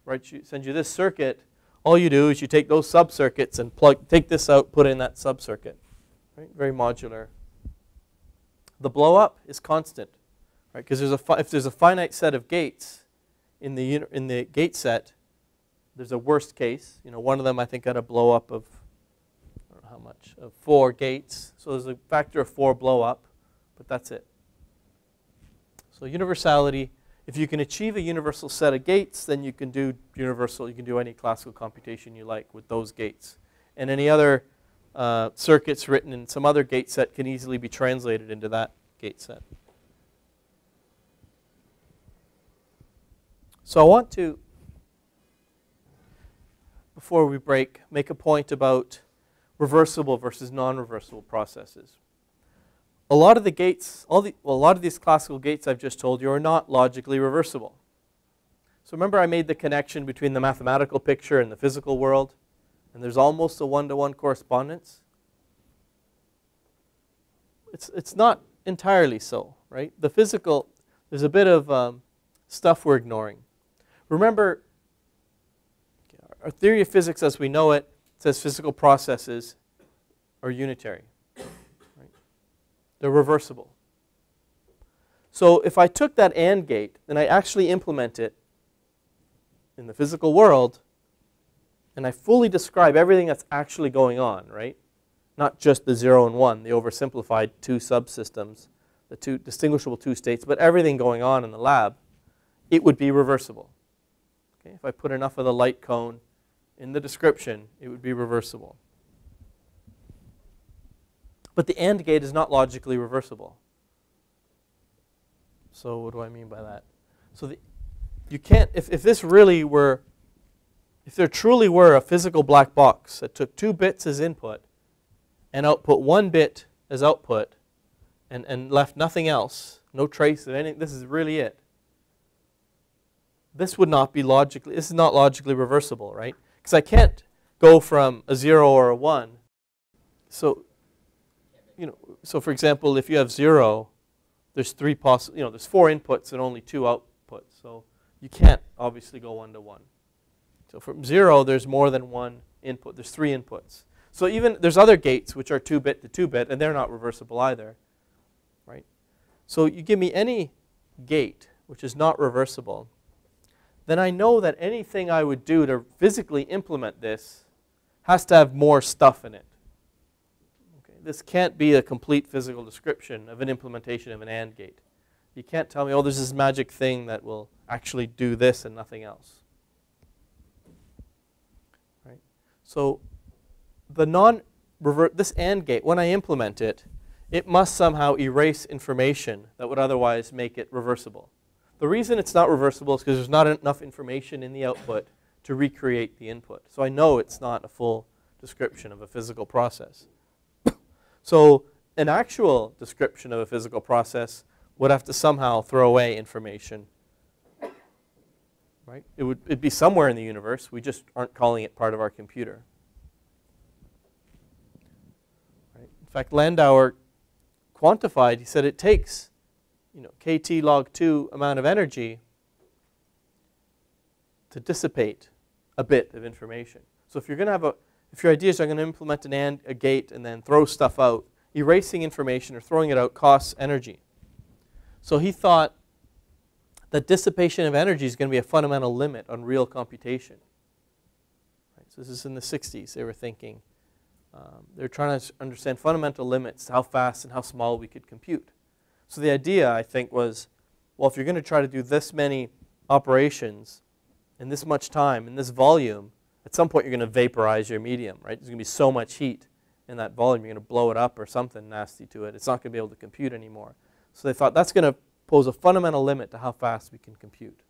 right, sends you this circuit, all you do is you take those subcircuits and plug, take this out, put in that subcircuit, right? Very modular. The blow up is constant, right? Because there's a if there's a finite set of gates in the in the gate set, there's a worst case. You know, one of them I think got a blow up of I don't know how much of four gates. So there's a factor of four blow up, but that's it. So universality. If you can achieve a universal set of gates, then you can do universal. You can do any classical computation you like with those gates, and any other uh, circuits written in some other gate set can easily be translated into that gate set. So I want to, before we break, make a point about reversible versus non-reversible processes. A lot of the gates, all the, well, a lot of these classical gates I've just told you are not logically reversible. So remember I made the connection between the mathematical picture and the physical world, and there's almost a one-to-one correspondence. It's, it's not entirely so, right? The physical, there's a bit of um, stuff we're ignoring. Remember, our theory of physics as we know it says physical processes are unitary. They're reversible. So if I took that AND gate and I actually implement it in the physical world, and I fully describe everything that's actually going on, right? Not just the zero and one, the oversimplified two subsystems, the two distinguishable two states, but everything going on in the lab, it would be reversible. Okay? If I put enough of the light cone in the description, it would be reversible. But the AND gate is not logically reversible. So what do I mean by that? So the, you can't, if, if this really were, if there truly were a physical black box that took two bits as input and output one bit as output and, and left nothing else, no trace of anything, this is really it. This would not be logically, this is not logically reversible, right? Because I can't go from a zero or a one. So You know, so for example, if you have zero, there's three possible, you know, there's four inputs and only two outputs. So you can't obviously go one to one. So from zero, there's more than one input. There's three inputs. So even there's other gates which are two bit to two bit, and they're not reversible either, right? So you give me any gate which is not reversible, then I know that anything I would do to physically implement this has to have more stuff in it. This can't be a complete physical description of an implementation of an AND gate. You can't tell me, oh, there's this magic thing that will actually do this and nothing else. Right? So the non-revert, this AND gate, when I implement it, it must somehow erase information that would otherwise make it reversible. The reason it's not reversible is because there's not enough information in the output to recreate the input. So I know it's not a full description of a physical process. So an actual description of a physical process would have to somehow throw away information, right? It would it'd be somewhere in the universe. We just aren't calling it part of our computer. Right? In fact, Landauer quantified. He said it takes, you know, kT log two amount of energy to dissipate a bit of information. So if you're going to have a If your idea is I'm going to implement an AND, a gate and then throw stuff out, erasing information or throwing it out costs energy. So he thought that dissipation of energy is going to be a fundamental limit on real computation. Right, so this is in the sixties they were thinking. Um, they were trying to understand fundamental limits to how fast and how small we could compute. So the idea, I think, was, well, if you're going to try to do this many operations in this much time, in this volume, at some point you're going to vaporize your medium, right? There's going to be so much heat in that volume, you're going to blow it up or something nasty to it. It's not going to be able to compute anymore. So they thought that's going to pose a fundamental limit to how fast we can compute.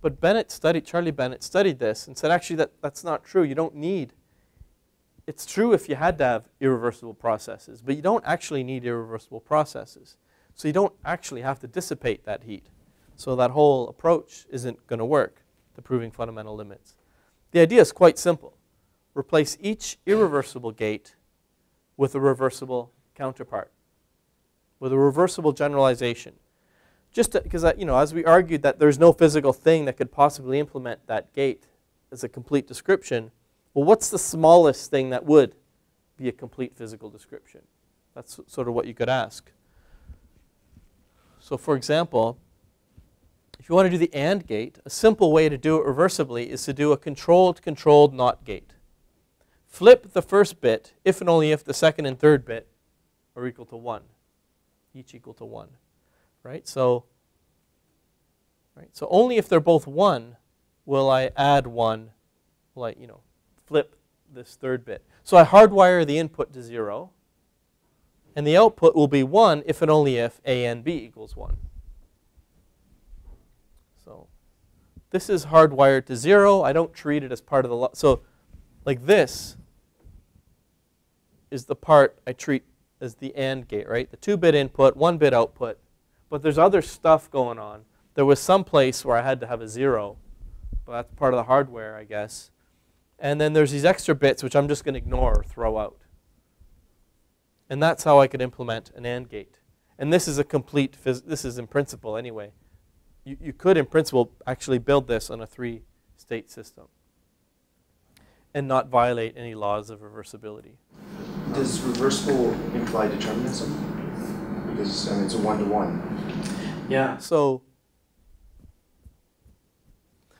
But Bennett studied, Charlie Bennett studied this and said, actually, that, that's not true. You don't need, it's true if you had to have irreversible processes, but you don't actually need irreversible processes. So you don't actually have to dissipate that heat. So that whole approach isn't going to work to proving fundamental limits. The idea is quite simple. Replace each irreversible gate with a reversible counterpart, with a reversible generalization. Just because, you know, as we argued that there's no physical thing that could possibly implement that gate as a complete description, well, what's the smallest thing that would be a complete physical description? That's sort of what you could ask. So for example, if you want to do the AND gate, a simple way to do it reversibly is to do a controlled controlled NOT gate. Flip the first bit, if and only if the second and third bit are equal to one, each equal to one. Right? So, right? So only if they're both one will I add one, will I, you know, flip this third bit. So I hardwire the input to zero, and the output will be one if and only if A and B equals one. So this is hardwired to zero. I don't treat it as part of the lo- so like this is the part I treat as the AND gate, right? The two-bit input, one-bit output. But there's other stuff going on. There was some place where I had to have a zero, but that's part of the hardware, I guess. And then there's these extra bits which I'm just going to ignore or throw out. And that's how I could implement an AND gate. And this is a complete, this is in principle anyway. You, you could in principle actually build this on a three-state system and not violate any laws of reversibility. Does reversible imply determinism? Because I mean, it's a one-to-one. Yeah. So,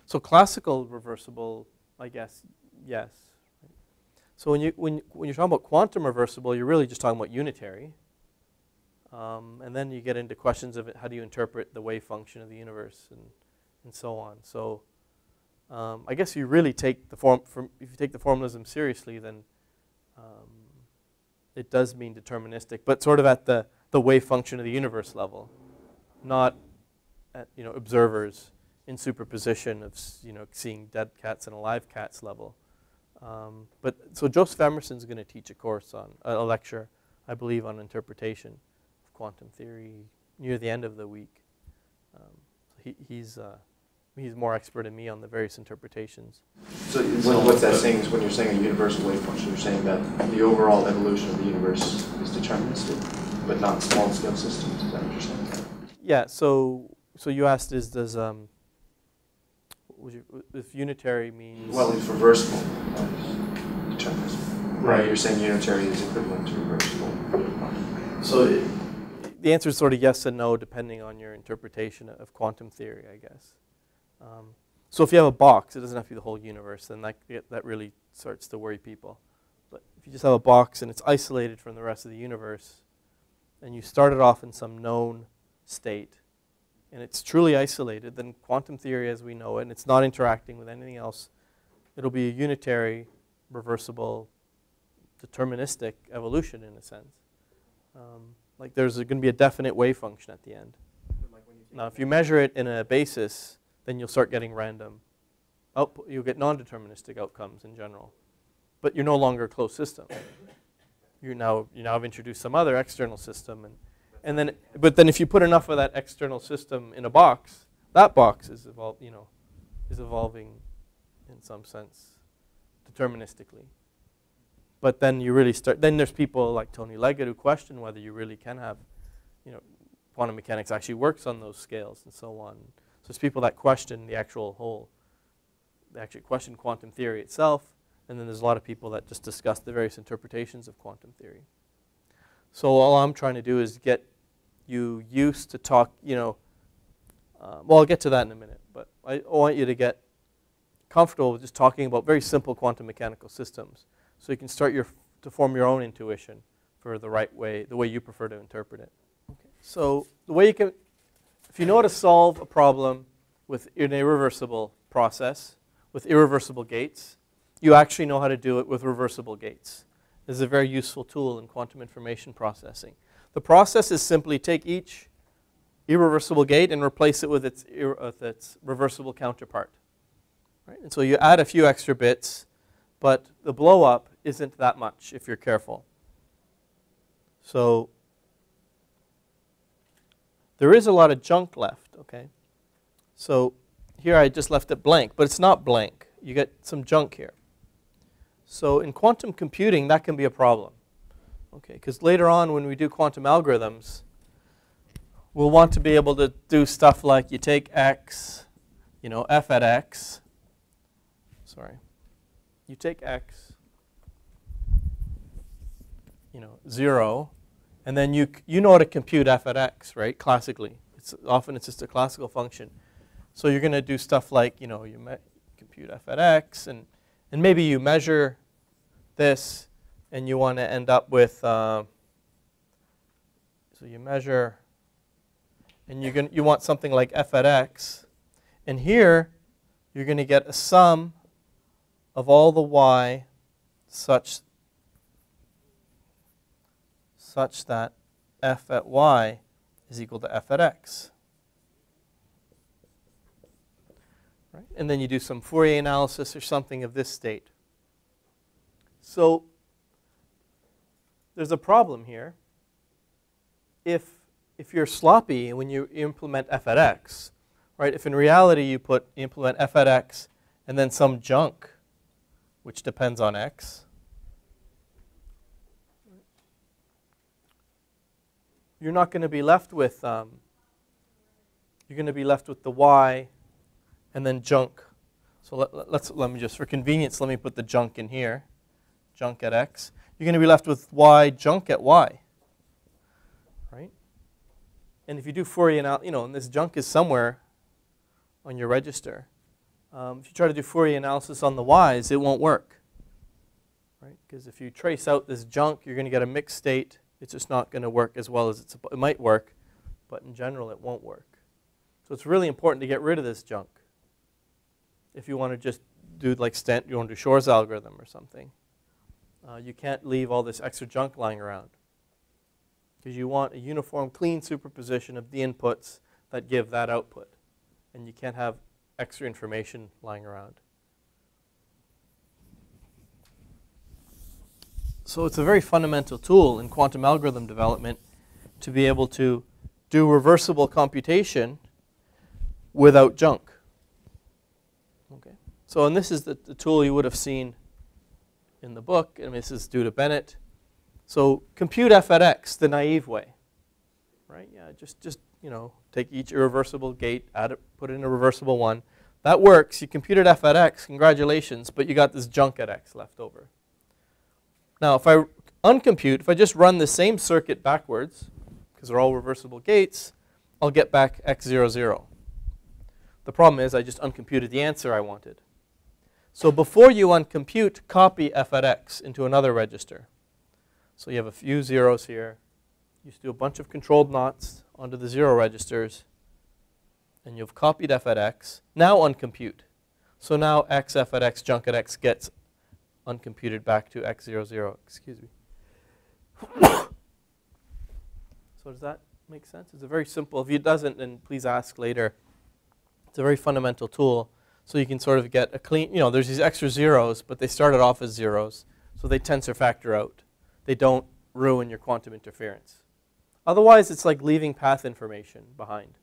so classical reversible, I guess, yes. So when you when when you're talking about quantum reversible, you're really just talking about unitary. Um, and then you get into questions of it, how do you interpret the wave function of the universe and and so on. So, um, I guess you really take the form from if you take the formalism seriously, then um, it does mean deterministic, but sort of at the the wave function of the universe level, not at, you know, observers in superposition of, you know, seeing dead cats and alive cats level. Um, but so Joseph Emerson is going to teach a course on a lecture, I believe, on interpretation of quantum theory near the end of the week. Um, he, he's uh, he's more expert than me on the various interpretations. So, so what that saying is, when you're saying a universal wave function, you're saying that the overall evolution of the universe is deterministic, but not small scale systems, is that what you're saying? Yeah, so, so you asked is, does, um, would you, if unitary means? Well, it's reversible, deterministic. Right, you're saying unitary is equivalent to reversible. So it, the answer is sort of yes and no, depending on your interpretation of quantum theory, I guess. Um, so if you have a box, it doesn't have to be the whole universe, then that, it, that really starts to worry people. But if you just have a box and it's isolated from the rest of the universe, and you started off in some known state, and it's truly isolated, then quantum theory as we know it, and it's not interacting with anything else, it'll be a unitary, reversible, deterministic evolution in a sense. Um, like there's going to be a definite wave function at the end. Like when you now if you measure it in a basis, then you'll start getting random output. You'll get non-deterministic outcomes in general. But you're no longer a closed system. You now you now have introduced some other external system, and and then but then if you put enough of that external system in a box, that box is evol you know is evolving in some sense deterministically. But then you really start then there's people like Tony Leggett who question whether you really can have, you know, quantum mechanics actually works on those scales and so on. So there's people that question the actual whole they actually question quantum theory itself. And then there's a lot of people that just discuss the various interpretations of quantum theory. So all I'm trying to do is get you used to talk, you know, uh, well, I'll get to that in a minute, but I want you to get comfortable with just talking about very simple quantum mechanical systems so you can start your, to form your own intuition for the right way, the way you prefer to interpret it. Okay. So the way you can, if you know how to solve a problem with an irreversible process, with irreversible gates, you actually know how to do it with reversible gates. is a very useful tool in quantum information processing. The process is simply take each irreversible gate and replace it with its, with its reversible counterpart. Right? And so you add a few extra bits, but the blow up isn't that much if you're careful. So there is a lot of junk left, okay? So here I just left it blank, but it's not blank. You get some junk here. So in quantum computing, that can be a problem, okay? Because later on when we do quantum algorithms, we'll want to be able to do stuff like you take x, you know, f at x, sorry, you take x, you know, zero, and then you, you know how to compute f at x, right, classically. It's, often it's just a classical function. So you're going to do stuff like, you know, you compute f at x, and, and maybe you measure this, and you want to end up with, uh, so you measure, and you're gonna, you want something like f at x. And here, you're going to get a sum of all the y such, such that f at y is equal to f at x. Right? And then you do some Fourier analysis or something of this state. So there's a problem here. If If you're sloppy when you implement f at x, right? If in reality you put implement f at x and then some junk, which depends on x, you're not going to be left with. Um, you're going to be left with the y, and then junk. So let, let, let's let me just, for convenience, let me put the junk in here, junk at x. You're going to be left with y junk at y. And if you do Fourier analysis, you know, and this junk is somewhere on your register. Um, if you try to do Fourier analysis on the y's, it won't work, right? Because if you trace out this junk, you're going to get a mixed state. It's just not going to work as well as it's, it might work, but in general, it won't work. So it's really important to get rid of this junk. If you want to just do like Stent, you want to do Shor's algorithm or something, uh, you can't leave all this extra junk lying around. Because you want a uniform, clean superposition of the inputs that give that output. And you can't have extra information lying around. So it's a very fundamental tool in quantum algorithm development to be able to do reversible computation without junk. Okay. So, and this is the, the tool you would have seen in the book. And this is due to Bennett. So compute f at x the naive way, right? Yeah, just just you know take each irreversible gate, add it, put in a reversible one. That works. You computed f at x, congratulations, but you got this junk at x left over. Now, if I uncompute, if I just run the same circuit backwards, because they're all reversible gates, I'll get back x zero zero. The problem is I just uncomputed the answer I wanted. So before you uncompute, copy f at x into another register. So you have a few zeros here. You just do a bunch of controlled knots onto the zero registers. And you've copied f at x. Now uncompute. So now x, f at x, junk at x gets uncomputed back to x zero zero. Excuse me. So does that make sense? It's a very simple. If it doesn't, then please ask later. It's a very fundamental tool. So you can sort of get a clean, you know, there's these extra zeros, but they started off as zeros. So they tensor factor out. They don't ruin your quantum interference. Otherwise, it's like leaving path information behind,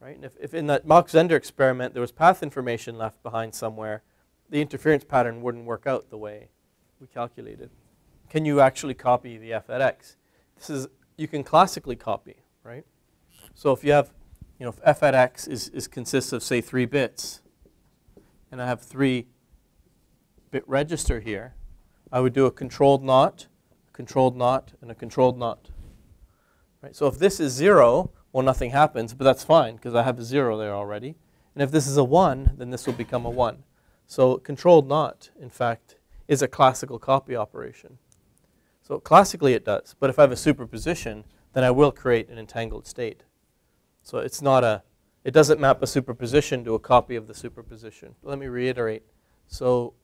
right? And if, if in that Mach-Zehnder experiment there was path information left behind somewhere, the interference pattern wouldn't work out the way we calculated. Can you actually copy the f at x? This is, you can classically copy, right? So if you have, you know, if f at x is, is consists of say three bits, and I have three bit register here, I would do a controlled knot, controlled knot, and a controlled knot. Right? So if this is zero, well, nothing happens, but that's fine because I have a zero there already. And if this is a one, then this will become a one. So controlled knot, in fact, is a classical copy operation. So classically it does, but if I have a superposition, then I will create an entangled state. So it's not a, it doesn't map a superposition to a copy of the superposition. Let me reiterate. So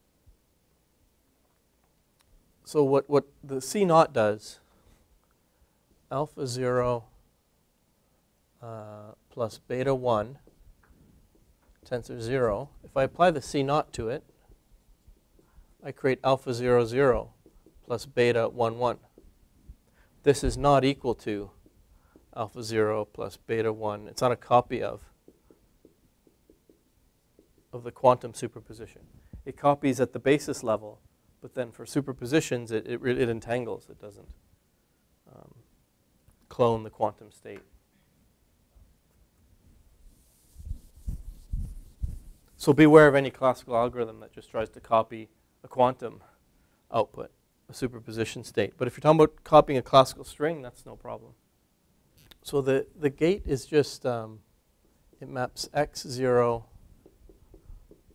so what, what the C naught does, alpha zero uh, plus beta one, tensor zero, if I apply the C naught to it, I create alpha zero zero plus beta one one. This is not equal to alpha zero plus beta one. It's not a copy of of the quantum superposition. It copies at the basis level, but then for superpositions, it it, it entangles. It doesn't um, clone the quantum state. So beware of any classical algorithm that just tries to copy a quantum output, a superposition state. But if you're talking about copying a classical string, that's no problem. So the the gate is just um, it maps x zero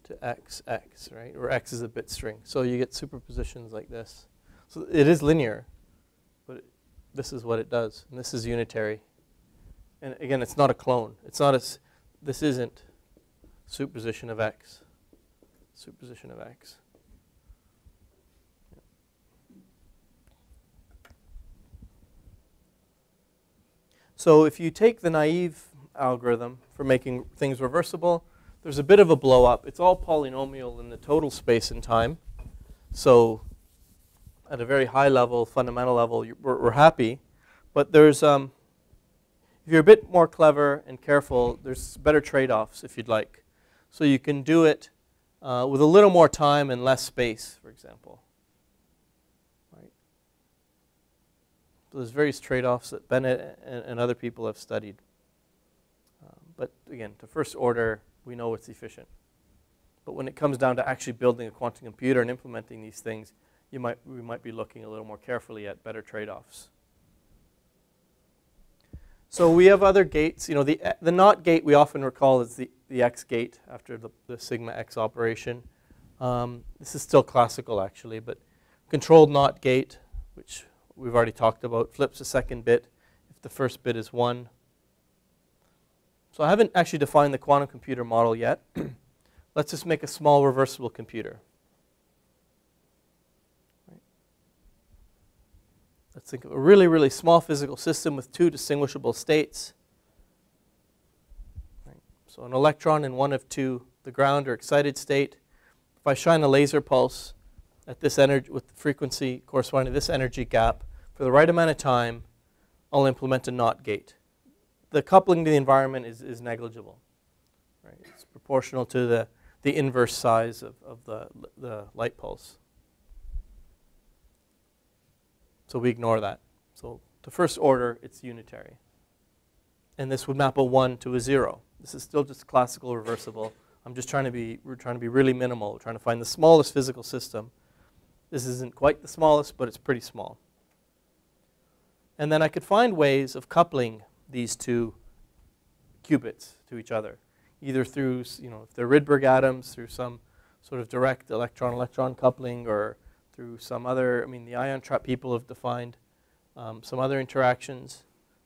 to x, x, right? Where x is a bit string. So you get superpositions like this. So it is linear, but it, this is what it does. And this is unitary. And again, it's not a clone. It's not a, this isn't superposition of x, superposition of x. So if you take the naive algorithm for making things reversible, there's a bit of a blow up. It's all polynomial in the total space and time. So at a very high level, fundamental level, you, we're, we're happy. But there's, um, if you're a bit more clever and careful, there's better trade-offs if you'd like. So you can do it uh, with a little more time and less space, for example. Right? So there's various trade-offs that Bennett and, and other people have studied. Um, but again, to first order, we know it's efficient. But when it comes down to actually building a quantum computer and implementing these things, you might, we might be looking a little more carefully at better trade-offs. So we have other gates. You know, the, the not gate we often recall is the, the X gate after the, the sigma X operation. Um, this is still classical, actually. But controlled not gate, which we've already talked about, flips the second bit if the first bit is one. So I haven't actually defined the quantum computer model yet. Let's just make a small reversible computer. Right. Let's think of a really, really small physical system with two distinguishable states. Right. So an electron in one of two, the ground or excited state. If I shine a laser pulse at this energy with the frequency corresponding to this energy gap for the right amount of time, I'll implement a not gate. The coupling to the environment is, is negligible. Right? It's proportional to the, the inverse size of, of the, the light pulse. So we ignore that. So to first order, it's unitary. And this would map a one to a zero. This is still just classical reversible. I'm just trying to be, we're trying to be really minimal. We're trying to find the smallest physical system. This isn't quite the smallest, but it's pretty small. And then I could find ways of coupling these two qubits to each other, either through, you know, if they're Rydberg atoms, through some sort of direct electron-electron coupling, or through some other, I mean, the ion trap people have defined um, some other interactions,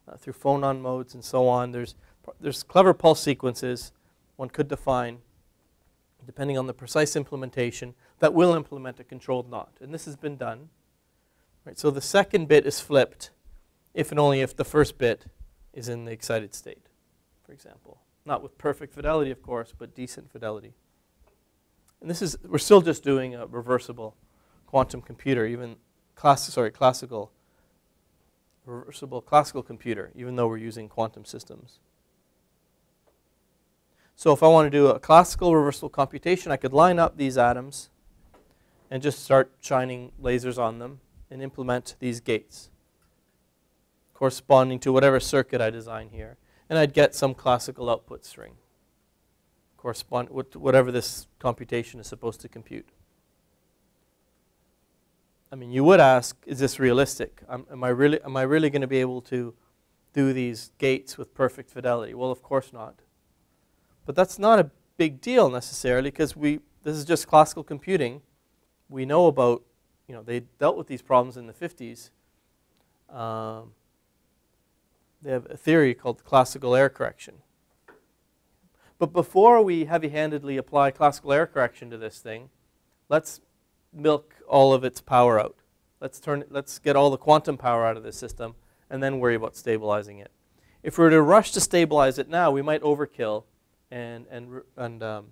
uh, through phonon modes and so on. There's, there's clever pulse sequences one could define, depending on the precise implementation, that will implement a controlled knot. And this has been done. Right, so the second bit is flipped if and only if the first bit is in the excited state, for example. Not with perfect fidelity, of course, but decent fidelity. And this is, we're still just doing a reversible quantum computer, even class, sorry, classical, reversible classical computer, even though we're using quantum systems. So if I want to do a classical reversible computation, I could line up these atoms and just start shining lasers on them and implement these gates, corresponding to whatever circuit I design here. And I'd get some classical output string, correspond with whatever this computation is supposed to compute. I mean, you would ask, is this realistic? Um, am I really, am I really going to be able to do these gates with perfect fidelity? Well, of course not. But that's not a big deal necessarily, because we, this is just classical computing. We know about, you know, they dealt with these problems in the fifties. Um, They have a theory called classical error correction. But before we heavy-handedly apply classical error correction to this thing, let's milk all of its power out. Let's turn, let's get all the quantum power out of this system and then worry about stabilizing it. If we were to rush to stabilize it now, we might overkill and, and, and um,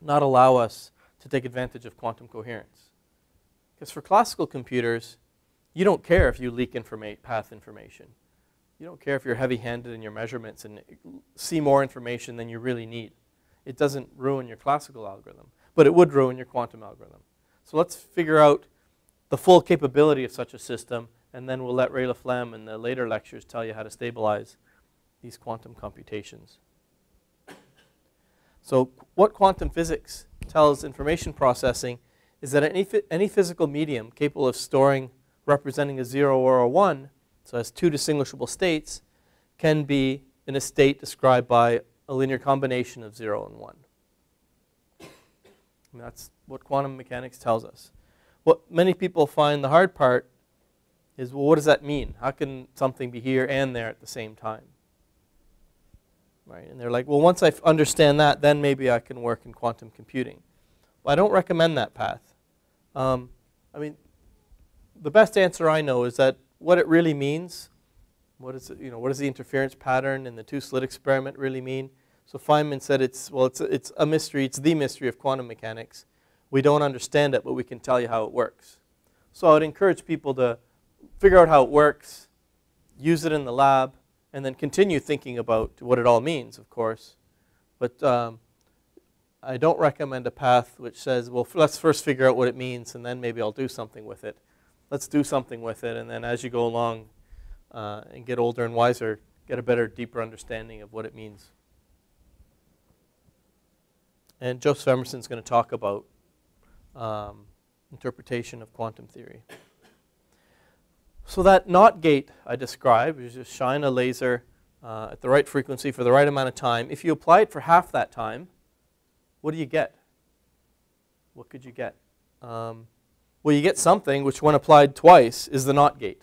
not allow us to take advantage of quantum coherence. Because for classical computers, you don't care if you leak informa- path information. You don't care if you're heavy-handed in your measurements and see more information than you really need. It doesn't ruin your classical algorithm, but it would ruin your quantum algorithm. So let's figure out the full capability of such a system, and then we'll let Ray LaFlamme in the later lectures tell you how to stabilize these quantum computations. So what quantum physics tells information processing is that any, any physical medium capable of storing representing a zero or a one, so has two distinguishable states, can be in a state described by a linear combination of zero and one. And that's what quantum mechanics tells us. What many people find the hard part is, well, what does that mean? How can something be here and there at the same time? Right? And they're like, well, once I understand that, then maybe I can work in quantum computing. Well, I don't recommend that path. Um, I mean, the best answer I know is that what it really means, what is it, you know, what does the interference pattern and the two-slit experiment really mean? So Feynman said it's, well, it's, it's a mystery, it's the mystery of quantum mechanics. We don't understand it, but we can tell you how it works. So I would encourage people to figure out how it works, use it in the lab, and then continue thinking about what it all means, of course. But um, I don't recommend a path which says, well, let's first figure out what it means, and then maybe I'll do something with it. Let's do something with it, and then as you go along uh, and get older and wiser, get a better, deeper understanding of what it means. And Joseph Emerson is going to talk about um, interpretation of quantum theory. So that NOT gate I described, you just shine a laser uh, at the right frequency for the right amount of time. If you apply it for half that time, what do you get? What could you get? Um, Well, you get something which, when applied twice, is the NOT gate,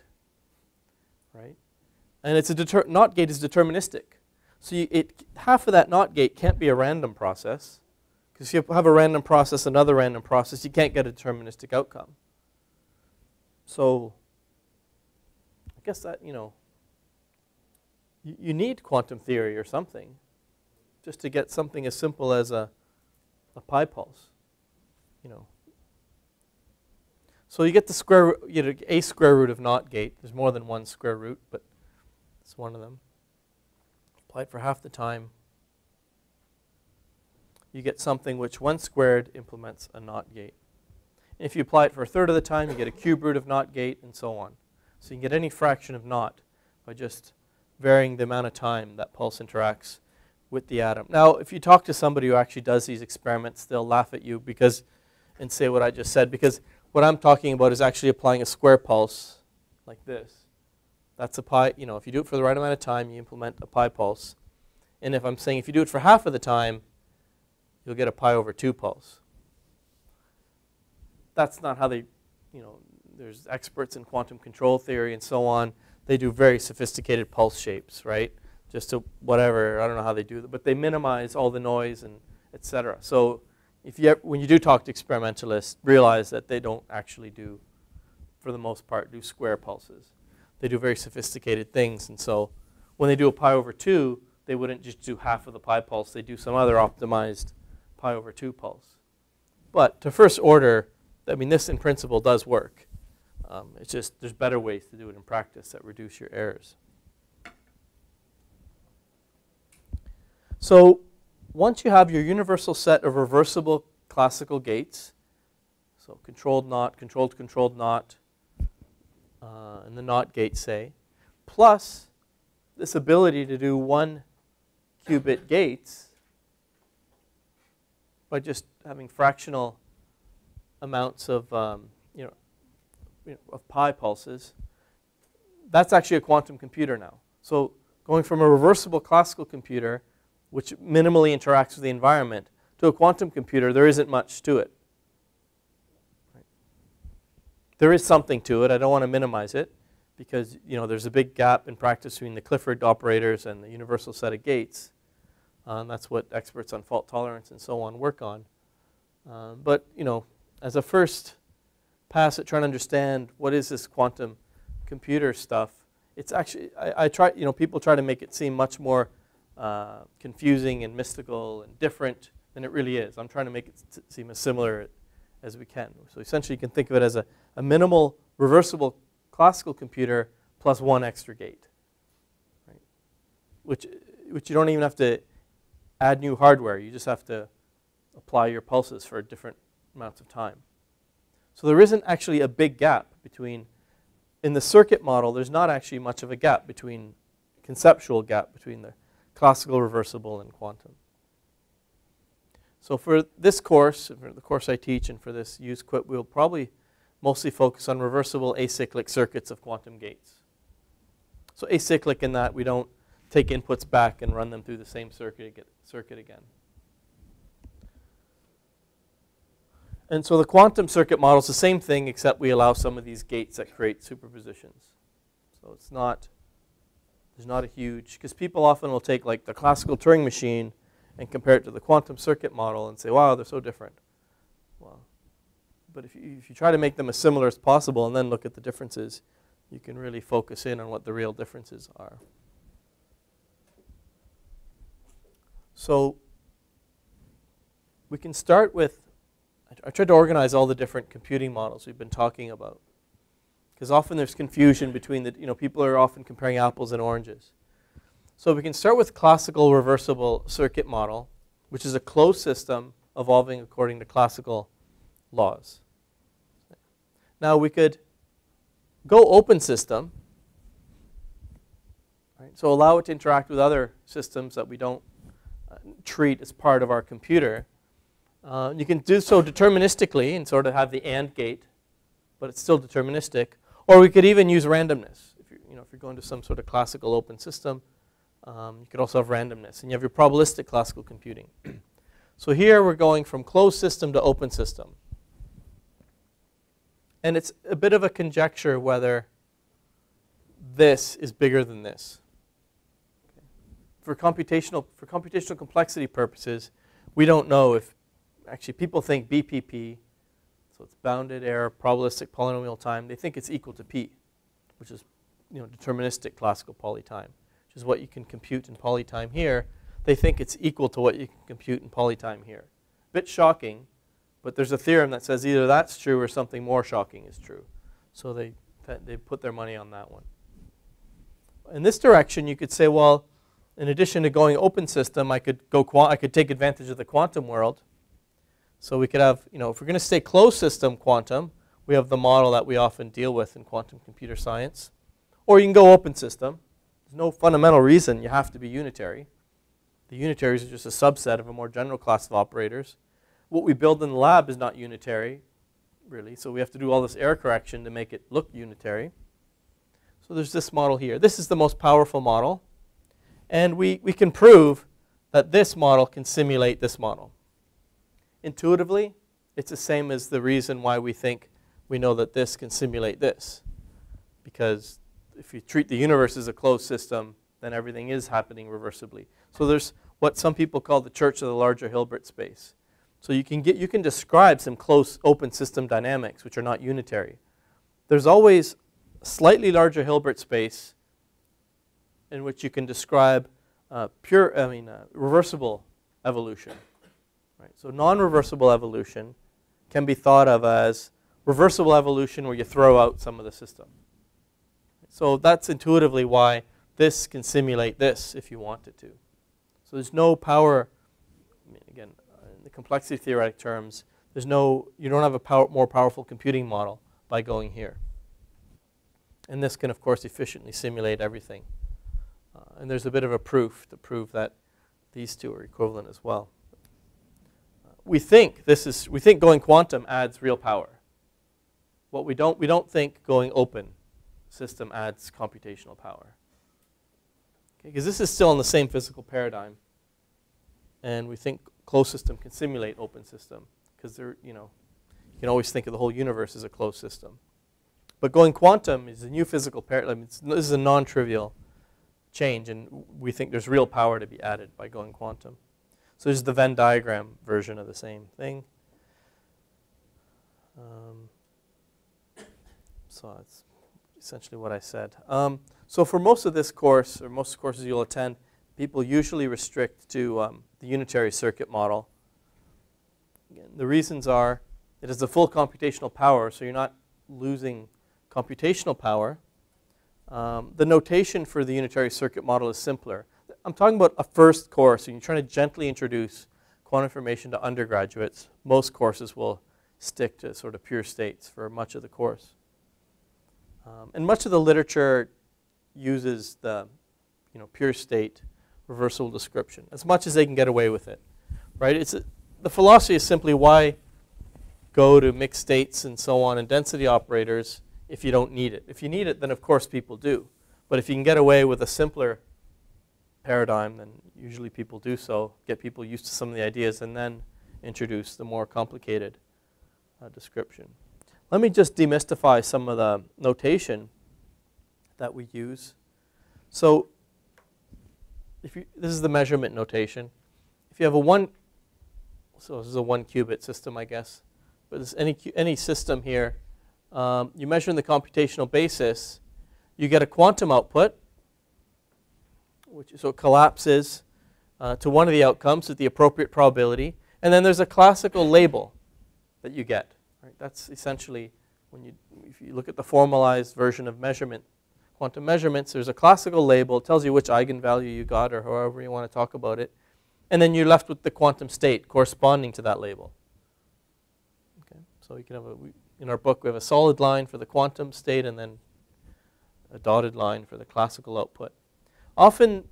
right? And it's a NOT gate is deterministic, so you, it half of that NOT gate can't be a random process, because if you have a random process, another random process, you can't get a deterministic outcome. So, I guess that you know, you, you need quantum theory or something, just to get something as simple as a, a pi pulse, you know. So you get the square, you know, a square root of NOT gate. There's more than one square root, but it's one of them. Apply it for half the time. You get something which, when squared, implements a NOT gate. And if you apply it for a third of the time, you get a cube root of NOT gate, and so on. So you can get any fraction of NOT by just varying the amount of time that pulse interacts with the atom. Now, if you talk to somebody who actually does these experiments, they'll laugh at you because, and say what I just said, because what I'm talking about is actually applying a square pulse like this. That's a pi, you know, if you do it for the right amount of time, you implement a pi pulse. And if I'm saying if you do it for half of the time, you'll get a pi over two pulse. That's not how they, you know, there's experts in quantum control theory and so on. They do very sophisticated pulse shapes, right? Just to whatever, I don't know how they do it, but they minimize all the noise and et cetera. So if you, when you do talk to experimentalists, realize that they don't actually do, for the most part, do square pulses. They do very sophisticated things, and so when they do a pi over two, they wouldn't just do half of the pi pulse. They do some other optimized pi over two pulse. But to first order, I mean, this in principle does work. Um, it's just there's better ways to do it in practice that reduce your errors. So once you have your universal set of reversible classical gates, so controlled NOT, controlled controlled NOT, uh, and the NOT gate, say, plus this ability to do one qubit gates by just having fractional amounts of um, you know, you know of pi pulses, that's actually a quantum computer now. So going from a reversible classical computer, which minimally interacts with the environment, to a quantum computer, there isn't much to it. Right? There is something to it. I don't want to minimize it, because you know there's a big gap in practice between the Clifford operators and the universal set of gates. Um, that's what experts on fault tolerance and so on work on. Um, but you know, as a first pass at trying to understand what is this quantum computer stuff. It's actually, I, I try, you know, people try to make it seem much more uh, confusing and mystical and different than it really is. I'm trying to make it seem as similar as we can. So essentially you can think of it as a, a minimal reversible classical computer plus one extra gate, right? Which, which you don't even have to add new hardware. You just have to apply your pulses for different amounts of time. So there isn't actually a big gap between, in the circuit model, there's not actually much of a gap between, conceptual gap between the classical, reversible, and quantum. So for this course, for the course I teach and for this USEQIP, we'll probably mostly focus on reversible acyclic circuits of quantum gates. So acyclic in that we don't take inputs back and run them through the same circuit circuit again. And so the quantum circuit model is the same thing, except we allow some of these gates that create superpositions. So it's not, there's not a huge, because people often will take like the classical Turing machine and compare it to the quantum circuit model and say, wow, they're so different. Well, but if you, if you try to make them as similar as possible and then look at the differences, you can really focus in on what the real differences are. So we can start with, I tried to organize all the different computing models we've been talking about, because often there's confusion between the, you know, people are often comparing apples and oranges. So we can start with classical reversible circuit model, which is a closed system evolving according to classical laws. Now we could go open system, right? So allow it to interact with other systems that we don't uh, treat as part of our computer. Uh, you can do so deterministically and sort of have the AND gate, but it's still deterministic. Or we could even use randomness. If you're, you know, if you're going to some sort of classical open system, um, you could also have randomness. And you have your probabilistic classical computing. So here we're going from closed system to open system. And it's a bit of a conjecture whether this is bigger than this. For computational, for computational complexity purposes, we don't know if, actually, people think B P P, so it's bounded error, probabilistic polynomial time, they think it's equal to P, which is, you know, deterministic classical polytime, which is what you can compute in polytime here. They think it's equal to what you can compute in polytime here. A bit shocking, but there's a theorem that says either that's true or something more shocking is true. So they, they put their money on that one. In this direction, you could say, well, in addition to going open system, I could go, I could take advantage of the quantum world. So we could have, you know, if we're going to stay closed system quantum, we have the model that we often deal with in quantum computer science. Or you can go open system. There's no fundamental reason you have to be unitary. The unitaries are just a subset of a more general class of operators. What we build in the lab is not unitary, really. So we have to do all this error correction to make it look unitary. So there's this model here. This is the most powerful model. And we, we can prove that this model can simulate this model. Intuitively, it's the same as the reason why we think we know that this can simulate this. Because if you treat the universe as a closed system, then everything is happening reversibly. So there's what some people call the church of the larger Hilbert space. So you can, get, you can describe some close open system dynamics which are not unitary. There's always a slightly larger Hilbert space in which you can describe uh, pure, I mean, uh, reversible evolution. Right. So non-reversible evolution can be thought of as reversible evolution where you throw out some of the system. So that's intuitively why this can simulate this if you want it to. So there's no power, I mean, again, in the complexity theoretic terms, there's no, you don't have a power, more powerful computing model by going here. And this can, of course, efficiently simulate everything. Uh, and there's a bit of a proof to prove that these two are equivalent as well. We think this is, we think going quantum adds real power. What we don't, we don't think going open system adds computational power. Okay, because this is still in the same physical paradigm. And we think closed system can simulate open system. Because they're, you know, you can always think of the whole universe as a closed system. But going quantum is a new physical paradigm. It's, this is a non-trivial change. And we think there's real power to be added by going quantum. So this is the Venn diagram version of the same thing. Um, So it's essentially what I said. Um, so for most of this course, or most courses you'll attend, people usually restrict to um, the unitary circuit model. Again, the reasons are it is the full computational power, so you're not losing computational power. Um, the notation for the unitary circuit model is simpler. I'm talking about a first course, and you're trying to gently introduce quantum information to undergraduates. Most courses will stick to sort of pure states for much of the course. Um, and much of the literature uses the you know, pure state reversible description, as much as they can get away with it. Right? It's a, the philosophy is simply why go to mixed states and so on and density operators if you don't need it. If you need it, then of course people do. But if you can get away with a simpler paradigm, then usually people do so, get people used to some of the ideas, and then introduce the more complicated uh, description. Let me just demystify some of the notation that we use. So if you, this is the measurement notation. If you have a one, so this is a one qubit system, I guess, but this any, any system here, Um, you measure in the computational basis, you get a quantum output, which so it collapses uh, to one of the outcomes at the appropriate probability, and then there's a classical label that you get. Right? That's essentially when you, if you look at the formalized version of measurement, quantum measurements, there's a classical label. It tells you which eigenvalue you got, or however you want to talk about it, and then you're left with the quantum state corresponding to that label. Okay, so you can have a we, in our book, we have a solid line for the quantum state and then a dotted line for the classical output. Often,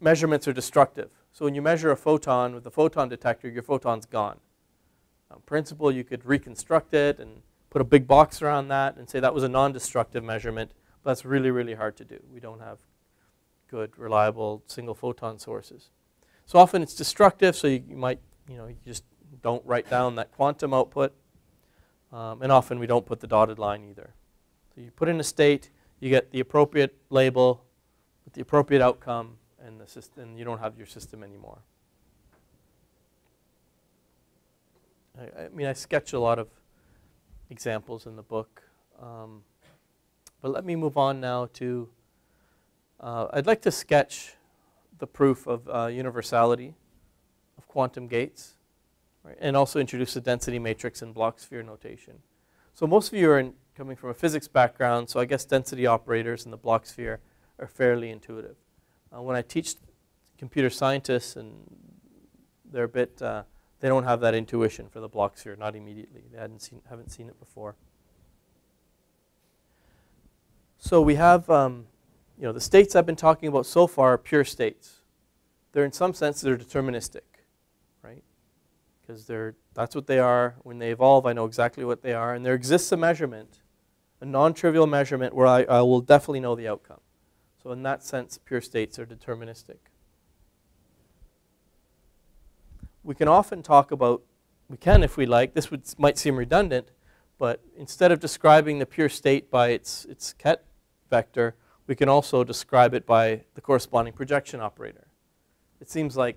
measurements are destructive. So when you measure a photon with a photon detector, your photon's gone. On principle, you could reconstruct it and put a big box around that and say that was a non-destructive measurement. But that's really, really hard to do. We don't have good, reliable, single photon sources. So often it's destructive, so you, you might, you know, you just don't write down that quantum output. Um, and often we don't put the dotted line either. So you put in a state, you get the appropriate label with the appropriate outcome, and the system, you don't have your system anymore. I, I mean, I sketch a lot of examples in the book. Um, but let me move on now to, uh, I'd like to sketch the proof of uh, universality of quantum gates. And also introduce the density matrix and Bloch sphere notation. So most of you are in, coming from a physics background, so I guess density operators and the Bloch sphere are fairly intuitive. Uh, when I teach computer scientists, and they're a bit, uh, they don't have that intuition for the Bloch sphere, not immediately. They hadn't seen, haven't seen it before. So we have, um, you know, the states I've been talking about so far are pure states. They're in some sense they're deterministic. Because they're, that's what they are. When they evolve, I know exactly what they are. And there exists a measurement, a non-trivial measurement, where I, I will definitely know the outcome. So in that sense, pure states are deterministic. We can often talk about, we can if we like, this would, might seem redundant, but instead of describing the pure state by its, its ket vector, we can also describe it by the corresponding projection operator. It seems like,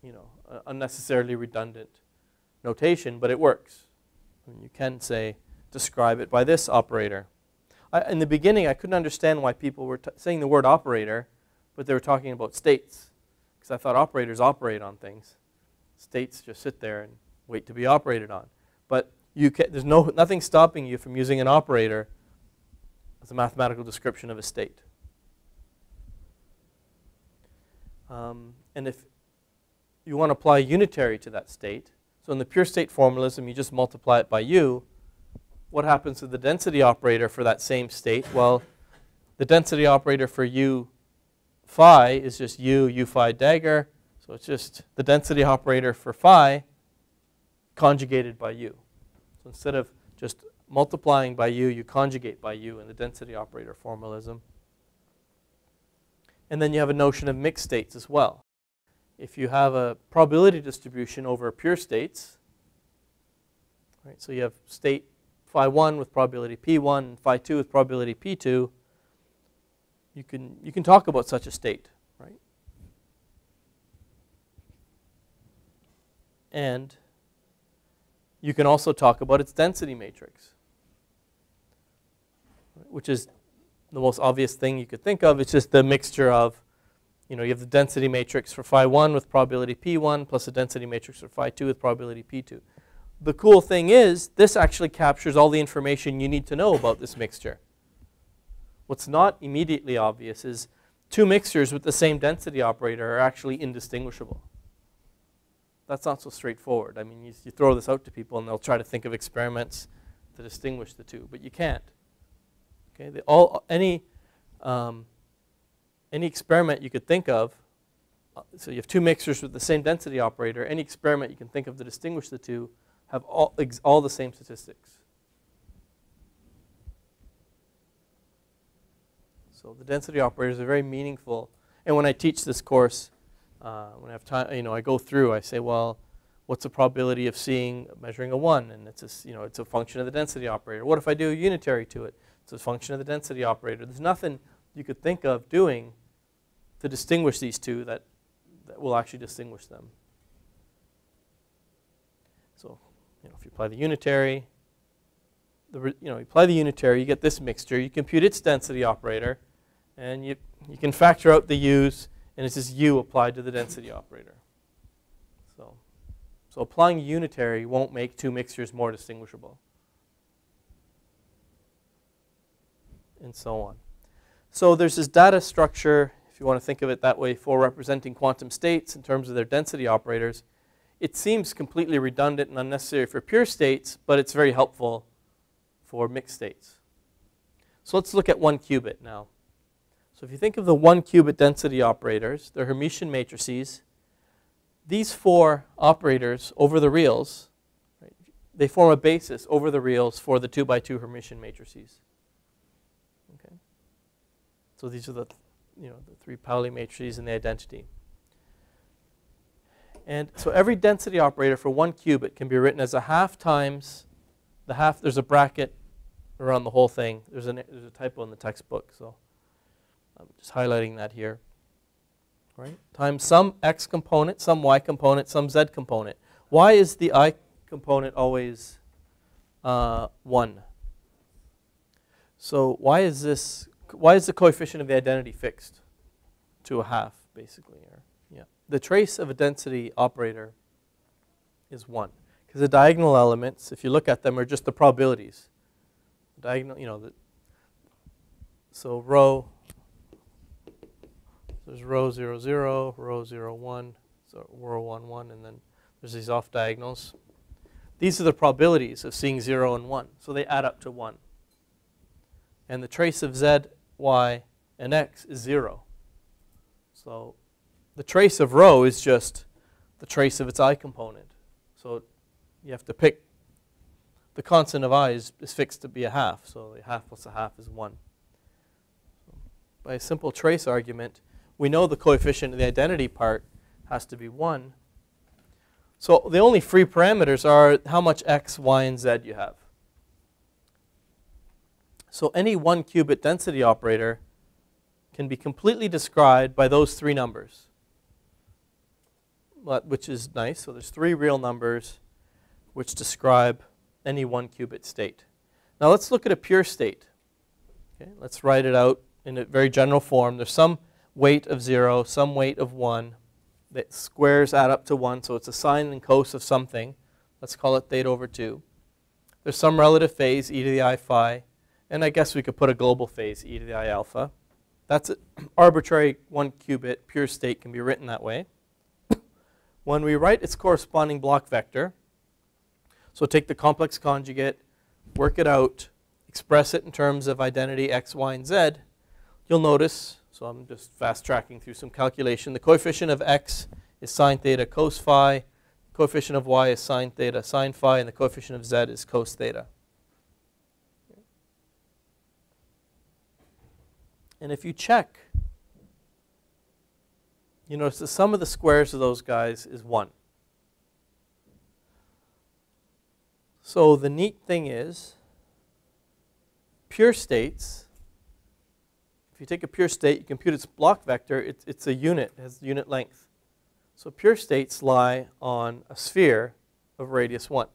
you know, unnecessarily redundant notation, but it works. I mean, you can say, describe it by this operator. I, in the beginning, I couldn't understand why people were t saying the word operator, but they were talking about states, because I thought operators operate on things. States just sit there and wait to be operated on. But you can, there's no, nothing stopping you from using an operator as a mathematical description of a state. Um, and if you want to apply unitary to that state. So in the pure state formalism, you just multiply it by u. What happens to the density operator for that same state? Well, the density operator for u phi is just u, u phi dagger. So it's just the density operator for phi conjugated by u. So instead of just multiplying by u, you conjugate by u in the density operator formalism. And then you have a notion of mixed states as well. If you have a probability distribution over pure states, right, so you have state phi one with probability p one and phi two with probability p two, you can, you can talk about such a state, right? And you can also talk about its density matrix. which is the most obvious thing you could think of. It's just the mixture of, you know, you have the density matrix for phi one with probability p one plus a density matrix for phi two with probability p two. The cool thing is this actually captures all the information you need to know about this mixture. What's not immediately obvious is two mixtures with the same density operator are actually indistinguishable. That's not so straightforward. I mean, you, you throw this out to people and they'll try to think of experiments to distinguish the two, but you can't. Okay, they all, any, um, any experiment you could think of, so you have two mixtures with the same density operator, any experiment you can think of to distinguish the two have all, ex all the same statistics. So the density operators are very meaningful. And when I teach this course, uh, when I have time, you know, I go through, I say, well, what's the probability of seeing, measuring a one? And it's a, you know, it's a function of the density operator. What if I do a unitary to it? It's a function of the density operator. There's nothing you could think of doing to distinguish these two that, that will actually distinguish them. So, you know, if you apply the unitary, the, you know, you apply the unitary, you get this mixture. You compute its density operator, and you, you can factor out the u's, and it's just u applied to the density operator. So, so applying unitary won't make two mixtures more distinguishable, and so on. So there's this data structure, if you want to think of it that way, for representing quantum states in terms of their density operators. It seems completely redundant and unnecessary for pure states, but it's very helpful for mixed states. So let's look at one qubit now. So if you think of the one qubit density operators, they're Hermitian matrices. These four operators over the reals, right, they form a basis over the reals for the two by two Hermitian matrices. Okay. So these are the, you know, the three Pauli matrices and the identity. And so every density operator for one qubit can be written as a half times the half. There's a bracket around the whole thing. There's, an, there's a typo in the textbook, so I'm just highlighting that here. Right? Times some x component, some y component, some z component. Why is the I component always uh, one? So why is this? Why is the coefficient of the identity fixed to a half, basically? Or the trace of a density operator is one, because the diagonal elements, if you look at them, are just the probabilities. The diagonal, you know, the, so row, there's row zero zero, row zero one, so row one one, and then there's these off diagonals. These are the probabilities of seeing zero and one, so they add up to one. And the trace of z, y, and x is zero. So the trace of rho is just the trace of its I component. So you have to pick, the constant of I is, is fixed to be a half, so a half plus a half is one. By a simple trace argument, we know the coefficient of the identity part has to be one. So the only free parameters are how much x, y, and z you have. So any one qubit density operator can be completely described by those three numbers, which is nice. So there's three real numbers which describe any one qubit state. Now let's look at a pure state. Okay, let's write it out in a very general form. There's some weight of zero, some weight of one. That squares add up to one, so it's a sine and cos of something. Let's call it theta over two. There's some relative phase, e to the I phi, and I guess we could put a global phase, e to the I alpha. That's an arbitrary one qubit pure state, can be written that way. When we write its corresponding block vector, so take the complex conjugate, work it out, express it in terms of identity x, y, and z, you'll notice, so I'm just fast tracking through some calculation, the coefficient of x is sine theta cos phi, the coefficient of y is sine theta sine phi, and the coefficient of z is cos theta. And if you check, you notice the sum of the squares of those guys is one. So the neat thing is, pure states, if you take a pure state, you compute its block vector, it, it's a unit, it has unit length. So pure states lie on a sphere of radius one.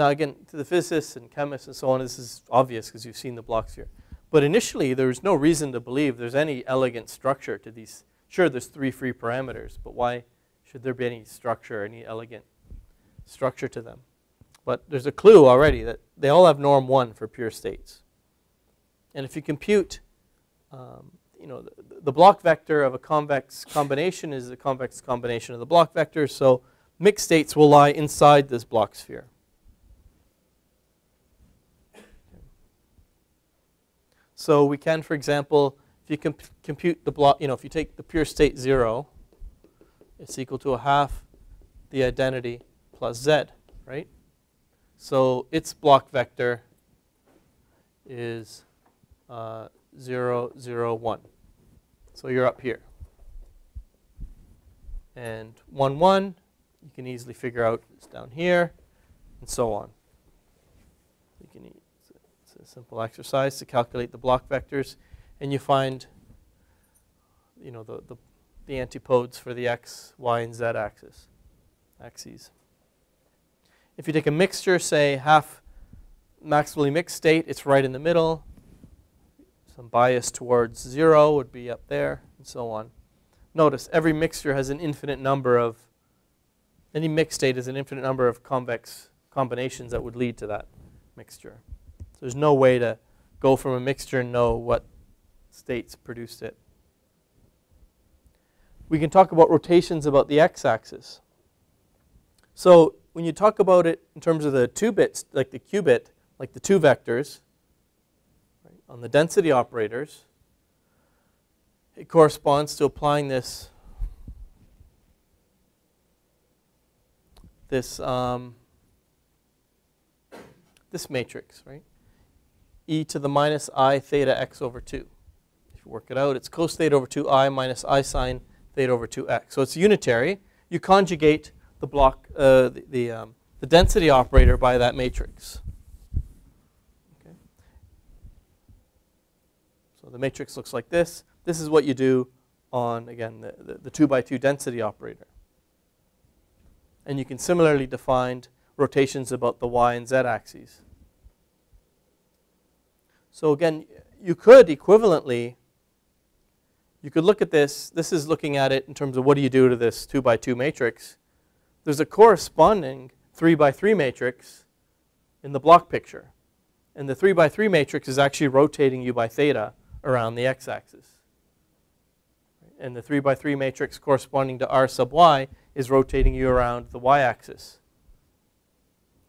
Now again, to the physicists and chemists and so on, this is obvious because you've seen the blocks here. But initially, there was no reason to believe there's any elegant structure to these. Sure, there's three free parameters, but why should there be any structure, any elegant structure to them? But there's a clue already that they all have norm one for pure states. And if you compute, um, you know, the, the block vector of a convex combination is the convex combination of the block vectors. So mixed states will lie inside this block sphere. So we can, for example, if you comp compute the block, you know, if you take the pure state zero, it's equal to a half the identity plus z, right? So its block vector is uh, zero, zero, one. So you're up here. And one, one, you can easily figure out it's down here, and so on. You can, it's a simple exercise to calculate the block vectors, and you find, you know, the, the, the antipodes for the x, y, and z axis, axes. If you take a mixture, say half maximally mixed state, it's right in the middle. Some bias towards zero would be up there, and so on. Notice every mixture has an infinite number of, any mixed state has an infinite number of convex combinations that would lead to that mixture. So there's no way to go from a mixture and know what states produced it. We can talk about rotations about the x-axis. So when you talk about it in terms of the two bits, like the qubit, like the two vectors, right, on the density operators, it corresponds to applying this, this, um, this matrix, right? E to the minus I theta x over two. If you work it out, it's cos theta over two I minus I sine theta over two x. So it's unitary. You conjugate the block, uh, the the, um, the density operator by that matrix. Okay. So the matrix looks like this. This is what you do on, again, the, the, the two by two density operator. And you can similarly define rotations about the y and z axes. So again, you could equivalently, you could look at this. This is looking at it in terms of what do you do to this two by two matrix. There's a corresponding three by three matrix in the block picture. And the three by three matrix is actually rotating u by theta around the x-axis. And the three by three matrix corresponding to R sub y is rotating you around the y-axis.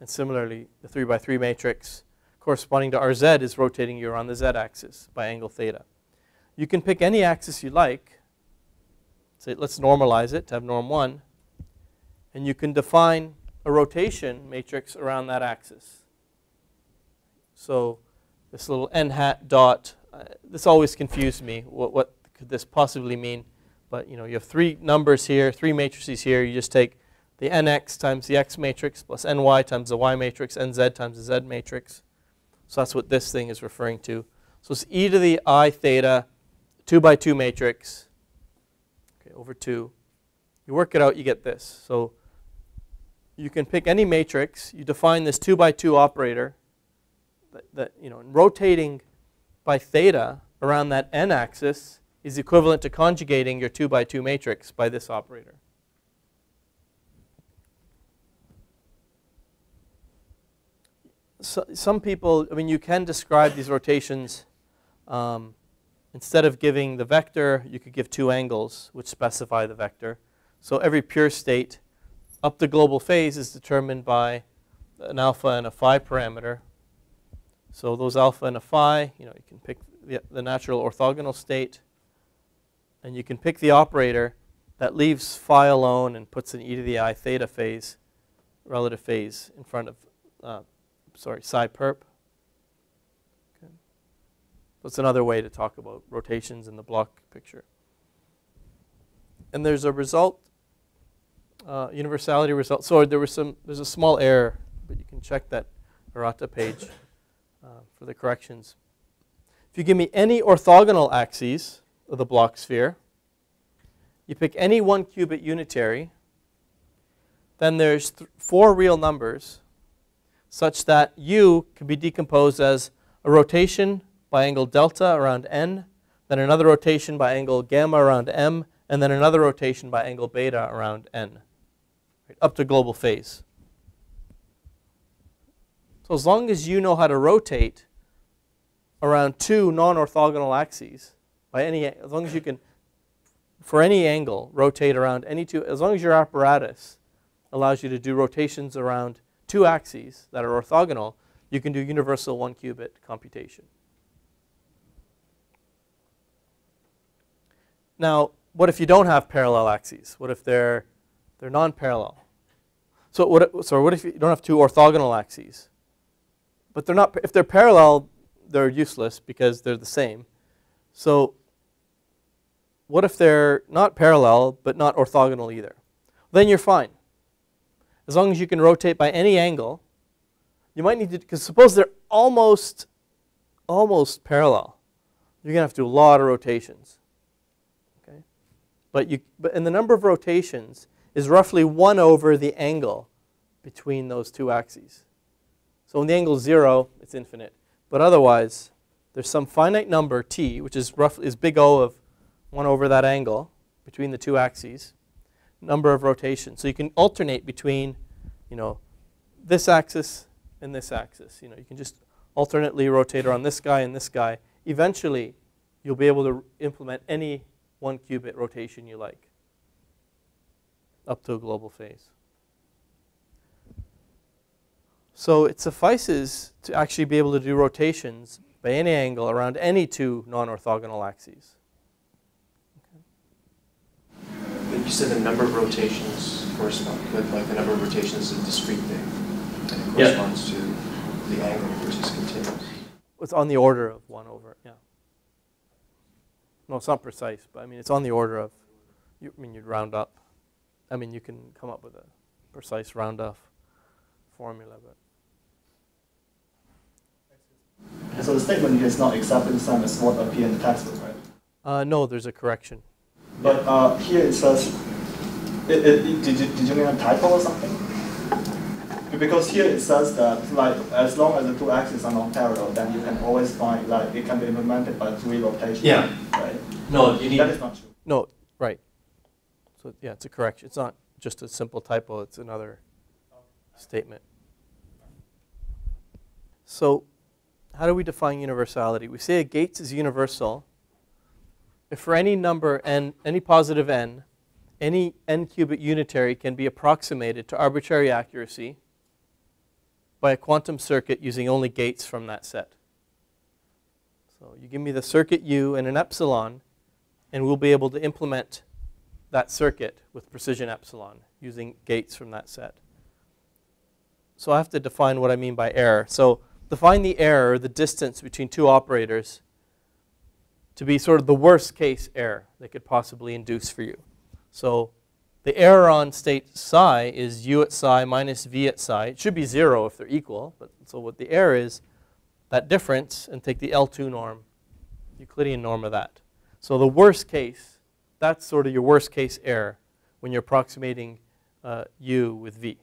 And similarly, the three by three matrix corresponding to R z is rotating you around the z-axis by angle theta. You can pick any axis you like. Say, let's normalize it to have norm one. And you can define a rotation matrix around that axis. So this little n hat dot, uh, this always confused me. What, what could this possibly mean? But you know, you have three numbers here, three matrices here. You just take the nx times the x matrix plus ny times the y matrix, nz times the z matrix. So that's what this thing is referring to. So it's e to the I theta, two by two matrix, okay, over two. You work it out, you get this. So you can pick any matrix. You define this two by two operator that, that you know, rotating by theta around that n-axis is equivalent to conjugating your two by two matrix by this operator. So, some people, I mean, you can describe these rotations. Um, instead of giving the vector, you could give two angles which specify the vector. So every pure state up the global phase is determined by an alpha and a phi parameter. So those alpha and a phi, you know, you can pick the, the natural orthogonal state, and you can pick the operator that leaves phi alone and puts an e to the I theta phase, relative phase in front of, uh, sorry, psi perp. Okay. That's another way to talk about rotations in the block picture. And there's a result. Uh, universality result. So there was some. There's a small error, but you can check that errata page uh, for the corrections. If you give me any orthogonal axes of the block sphere, you pick any one qubit unitary. Then there's th four real numbers. such that u can be decomposed as a rotation by angle delta around n, then another rotation by angle gamma around m, and then another rotation by angle beta around n, right, up to global phase. So as long as you know how to rotate around two non-orthogonal axes, by any, as long as you can, for any angle, rotate around any two, as long as your apparatus allows you to do rotations around two axes that are orthogonal, you can do universal one qubit computation. Now, what if you don't have parallel axes? What if they're, they're non-parallel? So what, so what if you don't have two orthogonal axes? But they're not, if they're parallel, they're useless because they're the same. So what if they're not parallel but not orthogonal either? Then you're fine. As long as you can rotate by any angle, you might need to, because suppose they're almost, almost parallel. You're going to have to do a lot of rotations. Okay? But you, but, and the number of rotations is roughly one over the angle between those two axes. So when the angle is zero, it's infinite. But otherwise, there's some finite number, t, which is roughly is big O of one over that angle between the two axes, number of rotations. So you can alternate between, you know, this axis and this axis. You know, you can just alternately rotate around this guy and this guy. Eventually, you'll be able to implement any one qubit rotation you like up to a global phase. So it suffices to actually be able to do rotations by any angle around any two non-orthogonal axes. Okay. You said the number of rotations correspond, like the number of rotations is a discrete thing, and it corresponds yeah. to the angle versus continuous. It's on the order of one over, yeah. No, it's not precise, but I mean it's on the order of. You, I mean you'd round up. I mean you can come up with a precise round off formula, but. So the statement here is not exactly the same as what appeared in the textbook, right? Uh, no, there's a correction. But uh, here it says, it, it, it, did, you, did you mean a typo or something? Because here it says that like as long as the two axes are not parallel, then you can always find like it can be implemented by three rotations. Yeah. Right? No, you need that is not true. No, right. So yeah, it's a correction. It's not just a simple typo. It's another statement. So. How do we define universality? We say a gate is universal if for any number n, any positive n, any n qubit unitary can be approximated to arbitrary accuracy by a quantum circuit using only gates from that set. So you give me the circuit U and an epsilon, and we'll be able to implement that circuit with precision epsilon using gates from that set. So I have to define what I mean by error. So define the error, the distance between two operators, to be sort of the worst case error they could possibly induce for you. So the error on state psi is u at psi minus v at psi. It should be zero if they're equal. But so what the error is, that difference, and take the L two norm, Euclidean norm of that. So the worst case, that's sort of your worst case error when you're approximating uh, u with v.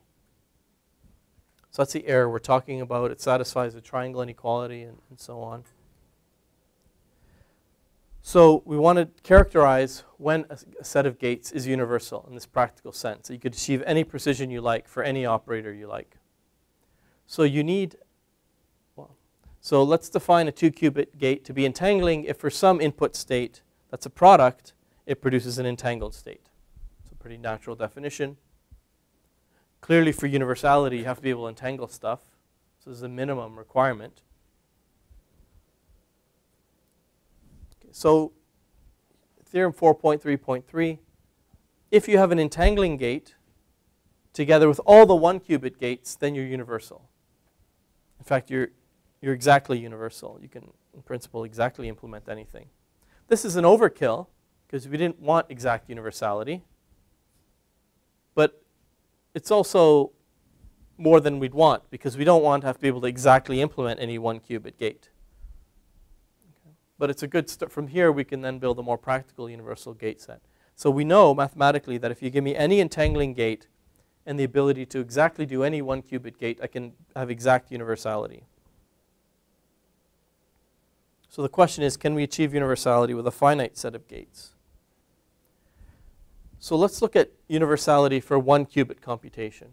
So that's the error we're talking about. It satisfies the triangle inequality and, and so on. So we want to characterize when a, a set of gates is universal in this practical sense. So you could achieve any precision you like for any operator you like. So you need, well, so let's define a two-qubit gate to be entangling if for some input state that's a product, it produces an entangled state. It's a pretty natural definition. Clearly, for universality, you have to be able to entangle stuff. So this is the minimum requirement. Okay, so theorem four point three point three, if you have an entangling gate together with all the one-qubit gates, then you're universal. In fact, you're, you're exactly universal. You can, in principle, exactly implement anything. This is an overkill because we didn't want exact universality. But it's also more than we'd want because we don't want to have to be able to exactly implement any one qubit gate. Okay. But it's a good start. From here, we can then build a more practical universal gate set. So we know mathematically that if you give me any entangling gate and the ability to exactly do any one qubit gate, I can have exact universality. So the question is, can we achieve universality with a finite set of gates? So let's look at universality for one qubit computation.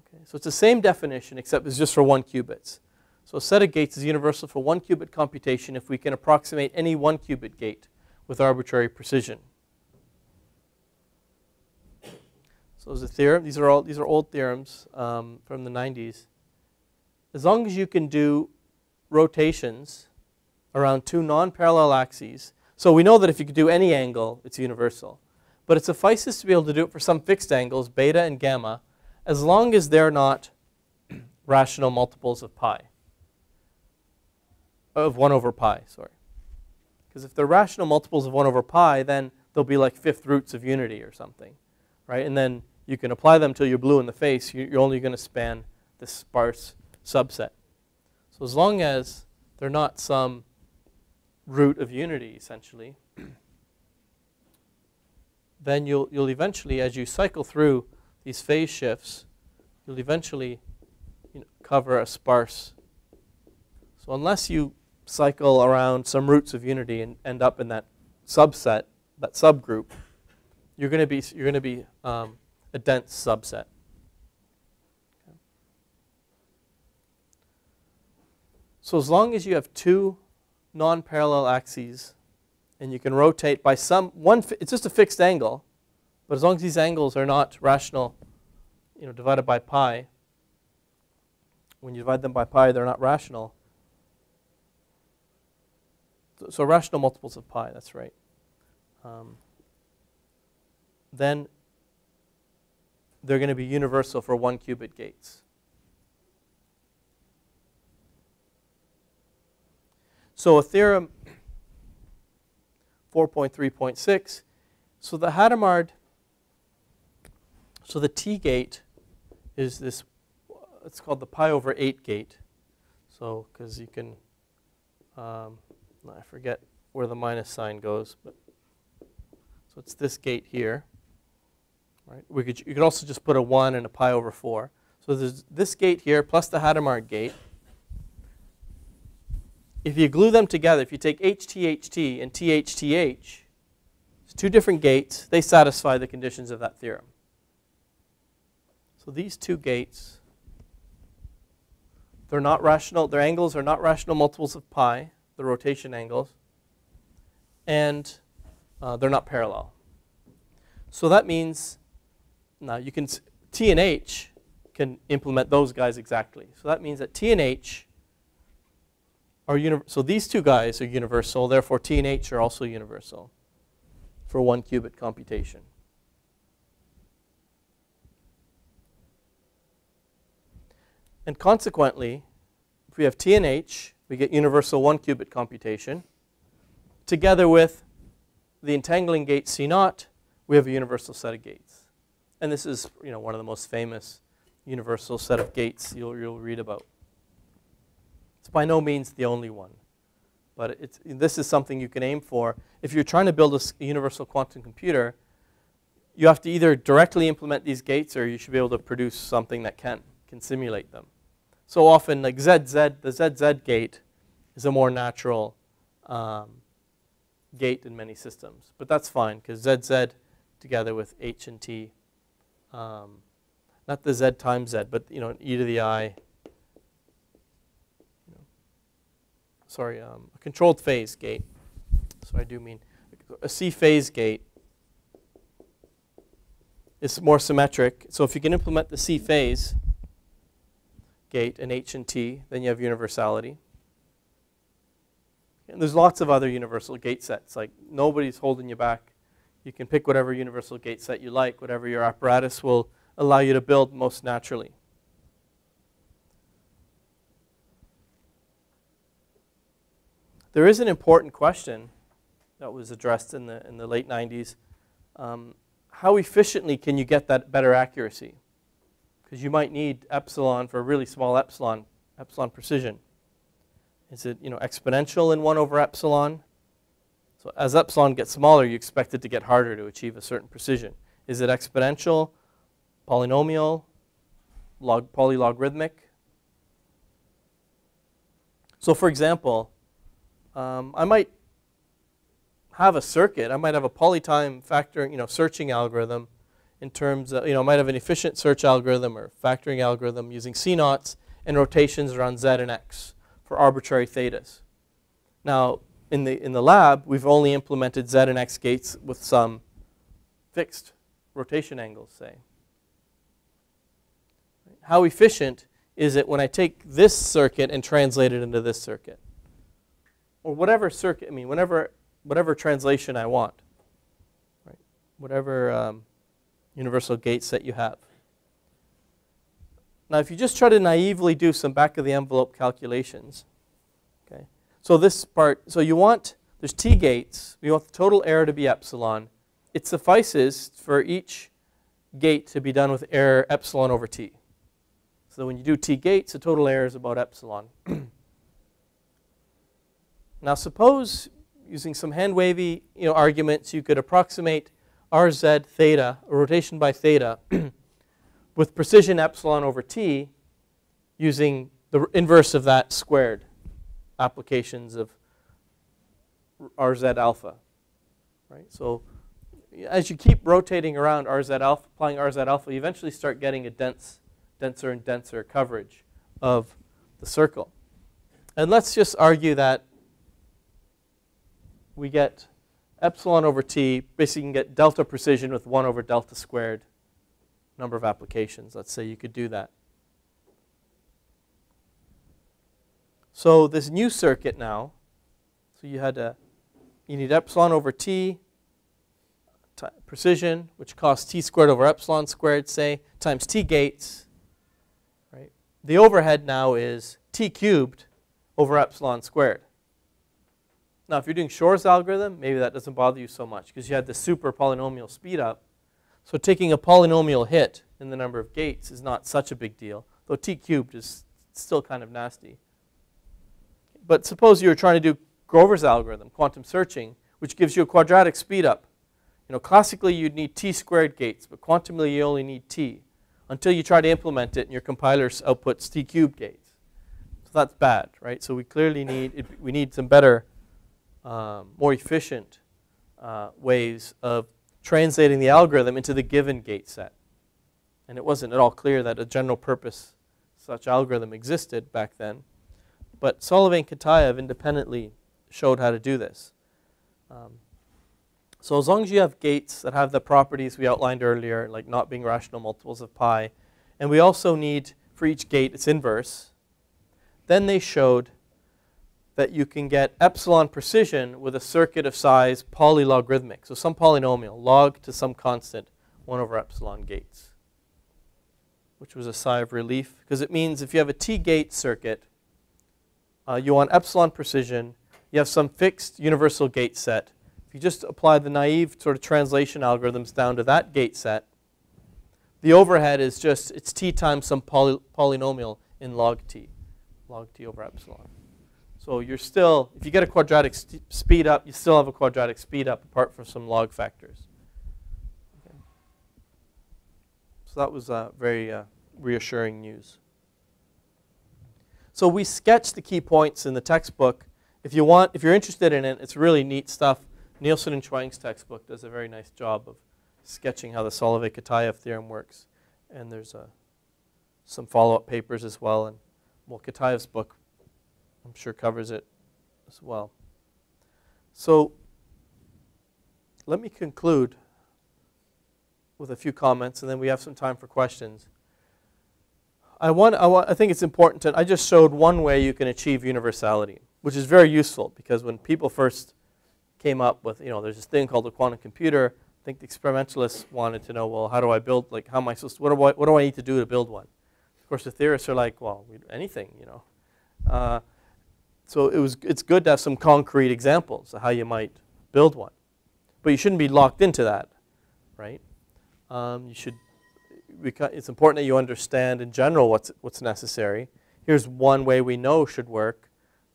Okay, so it's the same definition, except it's just for one qubits. So a set of gates is universal for one qubit computation if we can approximate any one qubit gate with arbitrary precision. So there's a theorem. These are all these are old theorems um, from the nineties. As long as you can do rotations around two non-parallel axes, so we know that if you can do any angle, it's universal. But it suffices to be able to do it for some fixed angles, beta and gamma, as long as they're not rational multiples of pi, of one over pi, sorry. Because if they're rational multiples of one over pi, then they'll be like fifth roots of unity or something, right? And then you can apply them till you're blue in the face. You're only going to span this sparse subset. So as long as they're not some root of unity, essentially, then you'll, you'll eventually, as you cycle through these phase shifts, you'll eventually you know, cover a sparse. So unless you cycle around some roots of unity and end up in that subset, that subgroup, you're going to be, you're going to be um, a dense subset. Okay. So as long as you have two non-parallel axes, and you can rotate by some one. It's just a fixed angle, but as long as these angles are not rational, you know, divided by pi. When you divide them by pi, they're not rational. So rational multiples of pi. That's right. Um, then they're going to be universal for one qubit gates. So a theorem. four point three point six, so the Hadamard, so the T gate is this, it's called the pi over eight gate, so because you can, um, I forget where the minus sign goes, but so it's this gate here, right? We could, you could also just put a one and a pi over four, so there's this gate here plus the Hadamard gate. If you glue them together, if you take H T H T and T H T H, it's two different gates, they satisfy the conditions of that theorem. So these two gates, they're not rational, their angles are not rational multiples of pi, the rotation angles, and uh, they're not parallel. So that means, now you can, T and H can implement those guys exactly. So that means that T and H, so these two guys are universal, therefore T and H are also universal for one qubit computation. And consequently, if we have T and H, we get universal one qubit computation. Together with the entangling gate C naught, we have a universal set of gates. And this is you know, one of the most famous universal set of gates you'll, you'll read about. It's by no means the only one, but it's, this is something you can aim for. If you're trying to build a universal quantum computer, you have to either directly implement these gates or you should be able to produce something that can, can simulate them. So often, like Z Z, the Z Z gate is a more natural um, gate in many systems, but that's fine because Z Z together with H and T, um, not the Z times Z, but you know, an E to the I, sorry, um, a controlled phase gate. So I do mean a C phase gate is more symmetric. So if you can implement the C phase gate and H and T, then you have universality. And there's lots of other universal gate sets. Like nobody's holding you back. You can pick whatever universal gate set you like, whatever your apparatus will allow you to build most naturally. There is an important question that was addressed in the, in the late nineties. Um, how efficiently can you get that better accuracy? Because you might need epsilon for a really small epsilon, epsilon precision. Is it you know, exponential in one over epsilon? So as epsilon gets smaller, you expect it to get harder to achieve a certain precision. Is it exponential polynomial, log, polylogarithmic. So for example, um, I might have a circuit. I might have a polytime factor, you know, searching algorithm in terms of, you know, I might have an efficient search algorithm or factoring algorithm using C-naughts and rotations around z and x for arbitrary thetas. Now, in the, in the lab, we've only implemented z and x gates with some fixed rotation angles, say. How efficient is it when I take this circuit and translate it into this circuit? Or whatever circuit, I mean, whenever, whatever translation I want, right? Whatever um, universal gate set you have. Now, if you just try to naively do some back-of-the-envelope calculations, okay? So this part, so you want, there's T gates. We want the total error to be epsilon. It suffices for each gate to be done with error epsilon over T. So when you do T gates, the total error is about epsilon. Now suppose, using some hand-wavy, you know, arguments, you could approximate R Z theta, a rotation by theta, with precision epsilon over T using the inverse of that squared applications of R Z alpha, right? So as you keep rotating around R Z alpha, applying R Z alpha, you eventually start getting a dense, denser and denser coverage of the circle. And let's just argue that we get epsilon over T, basically you can get delta precision with one over delta squared number of applications. Let's say you could do that. So this new circuit now, so you had a, you need epsilon over T, t precision, which costs T squared over epsilon squared, say, times T gates, right? The overhead now is T cubed over epsilon squared. Now, if you're doing Shor's algorithm, maybe that doesn't bother you so much because you had the super polynomial speed up. So taking a polynomial hit in the number of gates is not such a big deal, though T cubed is still kind of nasty. But suppose you were trying to do Grover's algorithm, quantum searching, which gives you a quadratic speed up. You know, classically you'd need T squared gates, but quantumly you only need T until you try to implement it and your compiler outputs T cubed gates. So that's bad, right? So we clearly need, we need some better, Um, more efficient uh, ways of translating the algorithm into the given gate set. And it wasn't at all clear that a general purpose such algorithm existed back then. But Solovay and Kitaev independently showed how to do this. Um, so as long as you have gates that have the properties we outlined earlier, like not being rational multiples of pi, and we also need for each gate its inverse, then they showed that you can get epsilon precision with a circuit of size polylogarithmic. So some polynomial, log to some constant, one over epsilon gates, which was a sigh of relief because it means if you have a T-gate circuit, uh, you want epsilon precision, you have some fixed universal gate set. If you just apply the naive sort of translation algorithms down to that gate set, the overhead is just, it's T times some poly polynomial in log T, log T over epsilon. So you're still, if you get a quadratic st speed up, you still have a quadratic speed up apart from some log factors. Okay. So that was uh, very uh, reassuring news. So we sketched the key points in the textbook. If you want, if you're interested in it, it's really neat stuff. Nielsen and Chuang's textbook does a very nice job of sketching how the Solovay-Kitaev theorem works. And there's uh, some follow-up papers as well. And well, Kitaev's book, I'm sure, covers it as well. So let me conclude with a few comments, and then we have some time for questions. I want, I want, I think it's important to, I just showed one way you can achieve universality, which is very useful because when people first came up with, you know, there's this thing called a quantum computer, I think the experimentalists wanted to know, well, how do I build, like, how am I supposed to, what do I, what do I need to do to build one? Of course, the theorists are like, well, anything, you know. Uh, So it was, it's good to have some concrete examples of how you might build one. But you shouldn't be locked into that, right? Um, you should, it's important that you understand in general what's, what's necessary. Here's one way we know should work,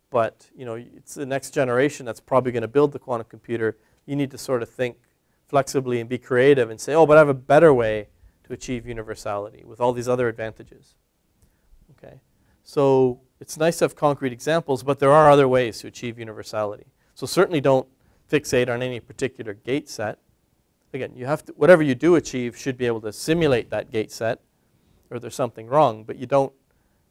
but you know, it's the next generation that's probably going to build the quantum computer. You need to sort of think flexibly and be creative and say, oh, but I have a better way to achieve universality with all these other advantages. Okay? So it's nice to have concrete examples, but there are other ways to achieve universality. So certainly don't fixate on any particular gate set. Again, you have to, whatever you do achieve should be able to simulate that gate set, or there's something wrong, but you don't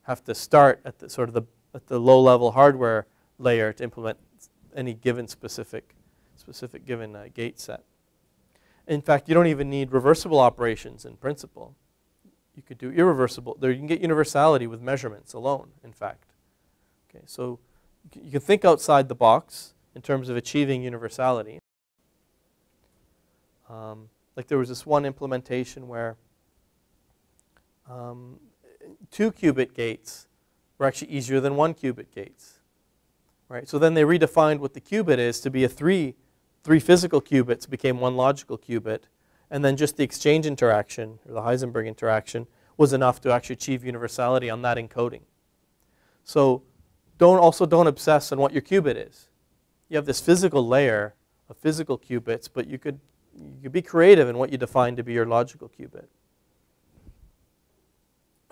have to start at the sort of the, at the low level hardware layer to implement any given specific, specific given uh, gate set. In fact, you don't even need reversible operations in principle. You could do irreversible. There you can get universality with measurements alone, in fact. Okay, so you can think outside the box in terms of achieving universality. Um, like there was this one implementation where um, two qubit gates were actually easier than one qubit gates. Right? So then they redefined what the qubit is to be a three, three physical qubits became one logical qubit, and then just the exchange interaction, or the Heisenberg interaction, was enough to actually achieve universality on that encoding. So don't also don't obsess on what your qubit is. You have this physical layer of physical qubits, but you could you could be creative in what you define to be your logical qubit.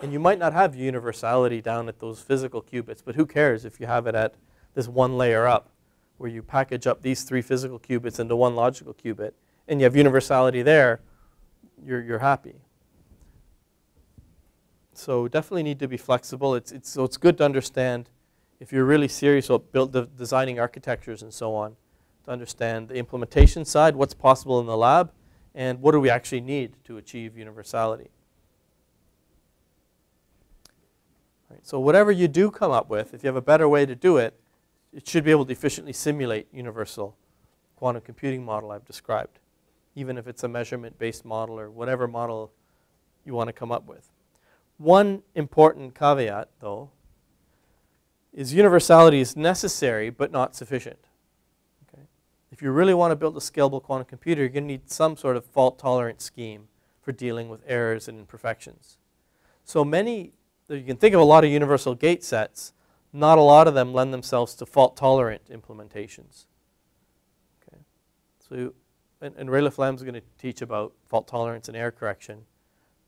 And you might not have universality down at those physical qubits, but who cares if you have it at this one layer up, where you package up these three physical qubits into one logical qubit, and you have universality there, you're, you're happy. So definitely need to be flexible. It's, it's, so it's good to understand, if you're really serious about build the designing architectures and so on, to understand the implementation side, what's possible in the lab, and what do we actually need to achieve universality. All right, so whatever you do come up with, if you have a better way to do it, it should be able to efficiently simulate universal quantum computing model I've described, even if it's a measurement-based model or whatever model you want to come up with. One important caveat, though, is universality is necessary but not sufficient. Okay? If you really want to build a scalable quantum computer, you're going to need some sort of fault-tolerant scheme for dealing with errors and imperfections. So many, you can think of a lot of universal gate sets. Not a lot of them lend themselves to fault-tolerant implementations. Okay. So, and, and Ray LaFlamme is going to teach about fault tolerance and error correction.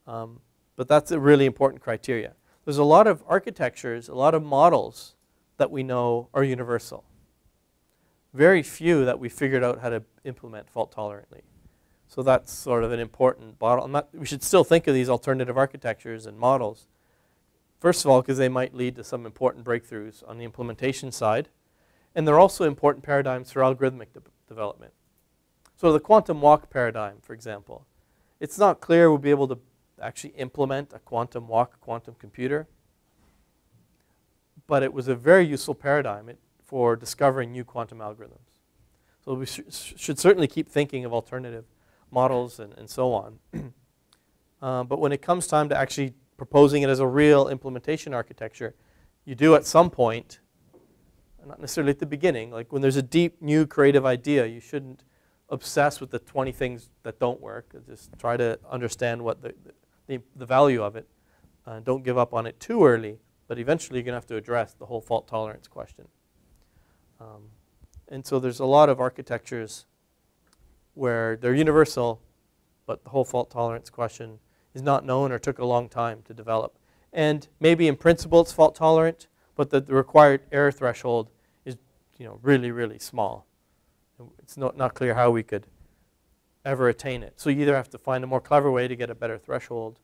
Um, but that's a really important criteria. There's a lot of architectures, a lot of models that we know are universal. Very few that we figured out how to implement fault-tolerantly. So that's sort of an important bottleneck. We should still think of these alternative architectures and models. First of all, because they might lead to some important breakthroughs on the implementation side. And they're also important paradigms for algorithmic de development. So the quantum walk paradigm, for example, it's not clear we'll be able to actually implement a quantum walk quantum computer. But it was a very useful paradigm it, for discovering new quantum algorithms. So we sh should certainly keep thinking of alternative models and, and so on. uh, but when it comes time to actually proposing it as a real implementation architecture, you do at some point, not necessarily at the beginning, like when there's a deep, new, creative idea, you shouldn't obsess with the twenty things that don't work. Just try to understand what the, the, the value of it. Uh, don't give up on it too early, but eventually you're going to have to address the whole fault tolerance question. Um, and so there's a lot of architectures where they're universal, but the whole fault tolerance question is not known or took a long time to develop. And maybe in principle it's fault tolerant, but the, the required error threshold is, you know, really, really small. It's not, not clear how we could ever attain it. So you either have to find a more clever way to get a better threshold,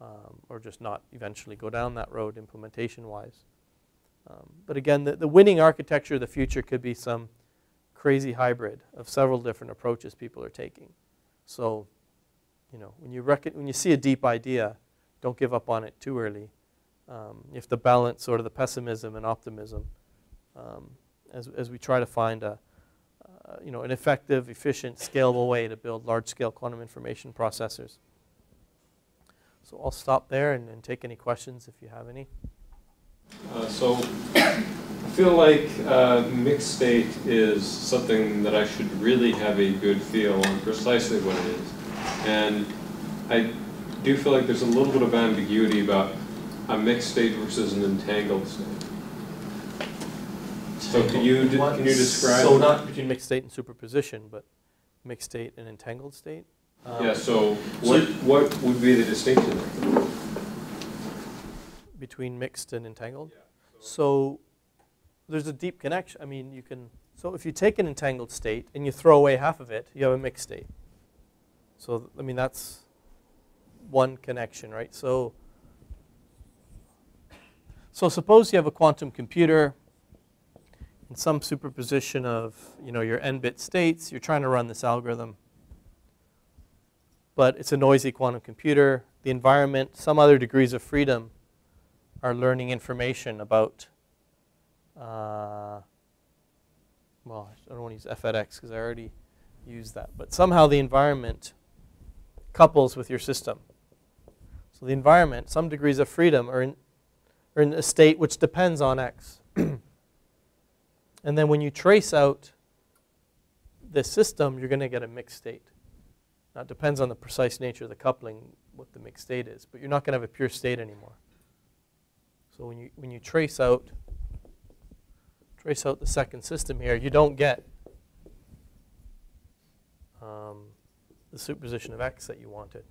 um, or just not eventually go down that road implementation-wise. Um, but again, the, the winning architecture of the future could be some crazy hybrid of several different approaches people are taking. So, you know, when you, rec when you see a deep idea, don't give up on it too early. Um, you have to balance sort of the pessimism and optimism um, as, as we try to find a, uh, you know, an effective, efficient, scalable way to build large-scale quantum information processors. So I'll stop there and, and take any questions if you have any. Uh, so I feel like uh, mixed state is something that I should really have a good feel on precisely what it is. And I do feel like there's a little bit of ambiguity about a mixed state versus an entangled state. So can you, can you describe? So not between mixed state and superposition, but mixed state and entangled state? Um, yeah, so what, what would be the distinction between mixed and entangled? Yeah, so, so there's a deep connection. I mean, you can, so if you take an entangled state and you throw away half of it, you have a mixed state. So, I mean, that's one connection, right? So, so suppose you have a quantum computer and some superposition of, you know, your n-bit states. You're trying to run this algorithm, but it's a noisy quantum computer. The environment, some other degrees of freedom are learning information about, uh, well, I don't want to use f at x because I already used that. But somehow the environment couples with your system. So the environment, some degrees of freedom are in, are in a state which depends on x. And then when you trace out this system, you're going to get a mixed state. Now, it depends on the precise nature of the coupling, what the mixed state is, but you're not going to have a pure state anymore. So when you when you trace out trace out the second system here, you don't get um, the superposition of x that you wanted.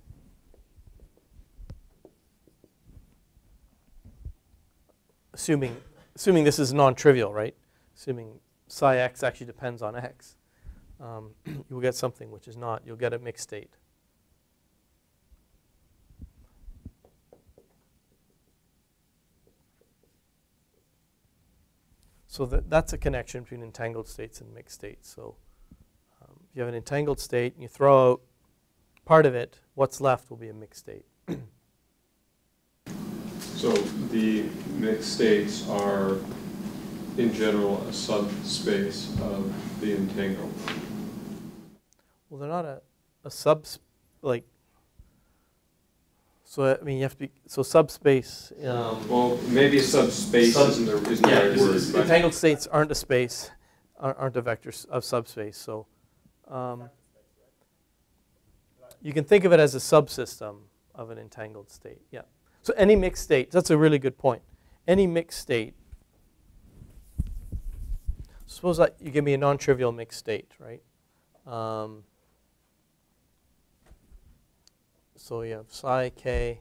Assuming assuming this is non-trivial, right? Assuming psi x actually depends on x. Um, you will get something which is not. You'll get a mixed state. So that, that's a connection between entangled states and mixed states. So um, if you have an entangled state and you throw out part of it, what's left will be a mixed state. So the mixed states are, in general, a subspace of the entangled. Well, they're not a, a sub, like, so I mean, you have to be, so subspace. Um, um, well, maybe subspace sub, isn't the isn't yeah, right word. It's, entangled states aren't a space, aren't a vector of subspace. So um, you can think of it as a subsystem of an entangled state. Yeah. So any mixed state, that's a really good point. Any mixed state. Suppose that you give me a non-trivial mixed state, right? Um, so you have psi k,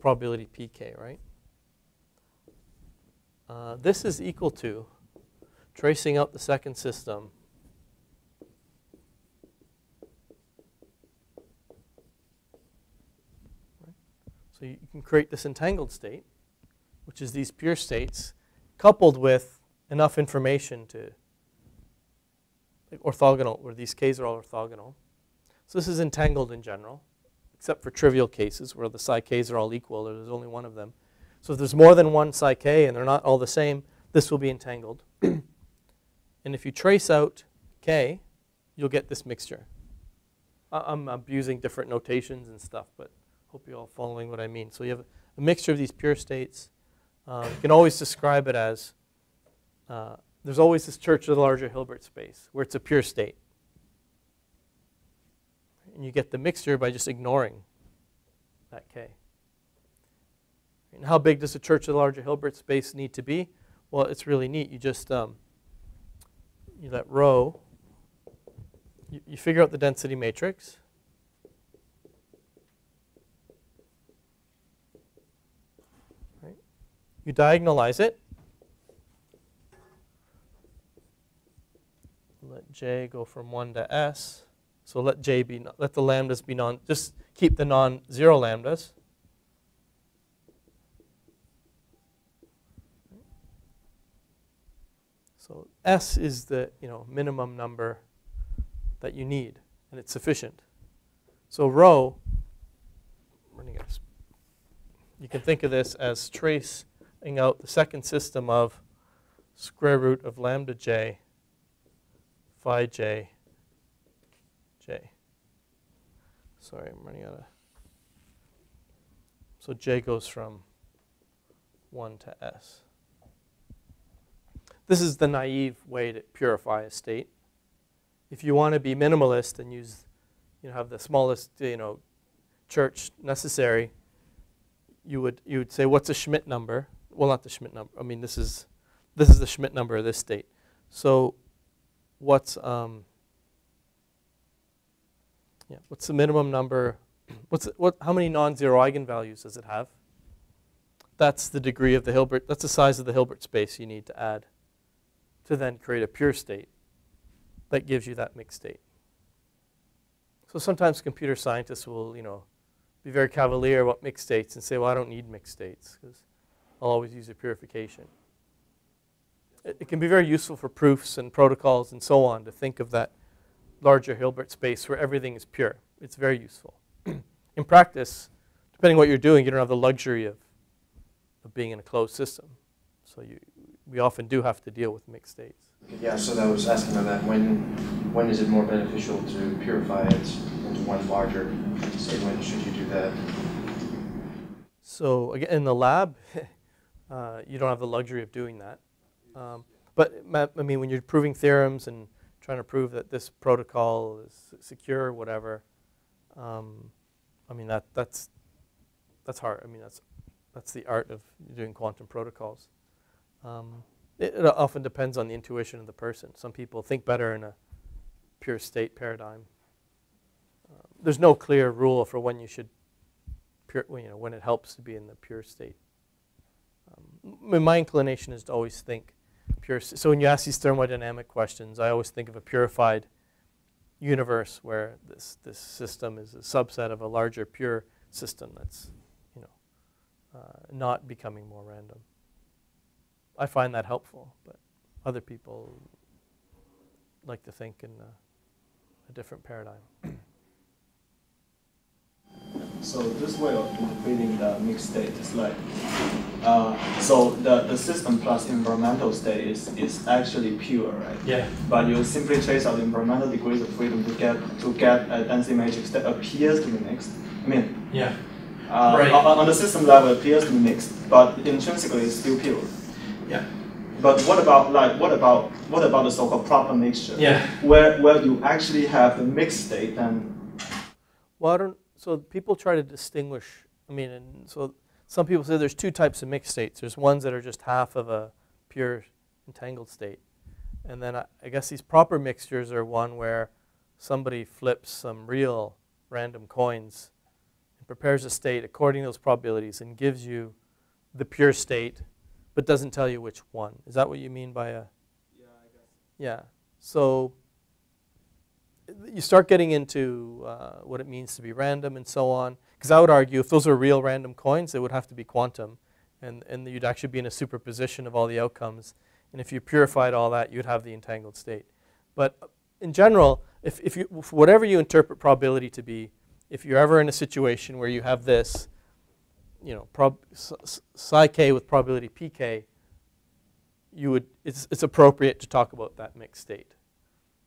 probability pk, right? Uh, this is equal to tracing out the second system right? So you can create this entangled state, which is these pure states, coupled with enough information to, like, orthogonal, where these k's are all orthogonal. So this is entangled in general, except for trivial cases where the psi k's are all equal or there's only one of them. So if there's more than one psi k and they're not all the same, this will be entangled. And if you trace out k, you'll get this mixture. I'm abusing different notations and stuff, but hope you're all following what I mean. So you have a mixture of these pure states. Uh, you can always describe it as, Uh, there's always this Church of the larger Hilbert space where it's a pure state. And you get the mixture by just ignoring that K. And how big does the Church of the larger Hilbert space need to be? Well, it's really neat. You just, um, you let rho, you, you figure out the density matrix. Right? You diagonalize it. Let j go from one to s. So let j be, let the lambdas be non, just keep the non-zero lambdas. So s is the, you know, minimum number that you need, and it's sufficient. So rho, you can think of this as tracing out the second system of square root of lambda j, phi j, j. Sorry, I'm running out of. So j goes from one to s. This is the naive way to purify a state. If you want to be minimalist and use, you know, have the smallest, you know, church necessary, you would you would say, what's a Schmidt number? Well, not the Schmidt number. I mean, this is this is the Schmidt number of this state. So what's um, Yeah. What's the minimum number? What's it, what? How many non-zero eigenvalues does it have? That's the degree of the Hilbert. That's the size of the Hilbert space you need to add to then create a pure state that gives you that mixed state. So sometimes computer scientists will, you know, be very cavalier about mixed states and say, well, I don't need mixed states because I'll always use a purification. It, it can be very useful for proofs and protocols and so on to think of that larger Hilbert space where everything is pure. It's very useful. In practice, depending on what you're doing, you don't have the luxury of, of being in a closed system. So you, we often do have to deal with mixed states. Yeah, so I was asking about that. When, when is it more beneficial to purify it into one larger state? When should you do that? So again, in the lab, uh, you don't have the luxury of doing that. Um, but I mean, when you're proving theorems and trying to prove that this protocol is secure or whatever, um, I mean, that, that's, that's hard. I mean, that's, that's the art of doing quantum protocols. Um, it, it often depends on the intuition of the person. Some people think better in a pure state paradigm. Uh, there's no clear rule for when you should, pure, you know, when it helps to be in the pure state. Um, my inclination is to always think pure. So when you ask these thermodynamic questions, I always think of a purified universe where this, this system is a subset of a larger pure system that's, you know, uh, not becoming more random. I find that helpful, but other people like to think in a, a different paradigm. So this way of interpreting the mixed state is like, uh, so the, the system plus environmental state is, is actually pure, right? Yeah. But you simply trace out the environmental degrees of freedom to get to get a density matrix that appears to be mixed. I mean, yeah. Uh, right. on, on the system level, it appears to be mixed, but intrinsically it's still pure. Yeah. But what about like what about what about the so-called proper mixture? Yeah. Where where you actually have the mixed state and. Well, I don't. So people try to distinguish. I mean, and so some people say there's two types of mixed states. There's ones that are just half of a pure entangled state, and then I, I guess these proper mixtures are one where somebody flips some real random coins and prepares a state according to those probabilities and gives you the pure state, but doesn't tell you which one. Is that what you mean by a? Yeah, I guess. Yeah. So you start getting into uh, what it means to be random and so on. Because I would argue if those are real random coins, they would have to be quantum. And, and you'd actually be in a superposition of all the outcomes. And if you purified all that, you'd have the entangled state. But in general, if, if you, if whatever you interpret probability to be, if you're ever in a situation where you have this, you know, prob psi k with probability pk, you would, it's, it's appropriate to talk about that mixed state.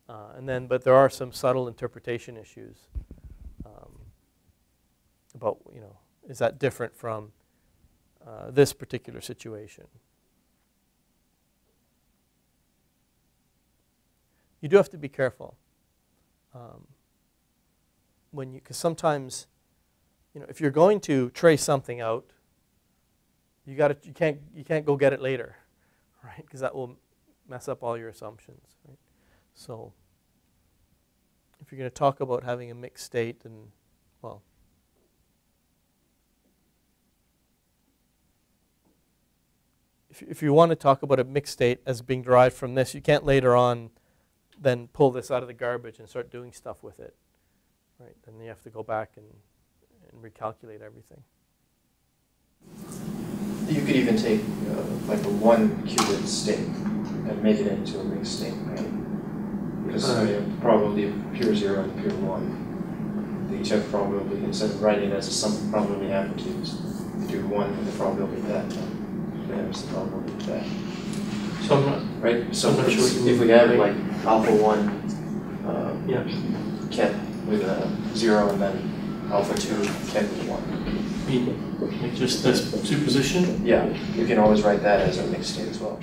Uh, and then, but there are some subtle interpretation issues um, about, you know, is that different from uh, this particular situation? You do have to be careful um, when you, because sometimes, you know, if you're going to trace something out, you gotta, you can't, you can't go get it later, right? Because that will mess up all your assumptions, right? So if you're going to talk about having a mixed state and, well, if, if you want to talk about a mixed state as being derived from this, you can't later on then pull this out of the garbage and start doing stuff with it, right? Then you have to go back and and recalculate everything. You could even take uh, like a one-qubit state and make it into a mixed state, right? Because uh, you have probability of pure zero and pure one. They each have probability, instead of writing it as a sum of probability amplitudes, you do one and the probability of that, and then it's the probability of that. So I'm not, right? So I'm not sure if we have like alpha one um, yeah. kept with a zero and then alpha two can be one. Just this superposition? Yeah, you can always write that as a mixed state as well.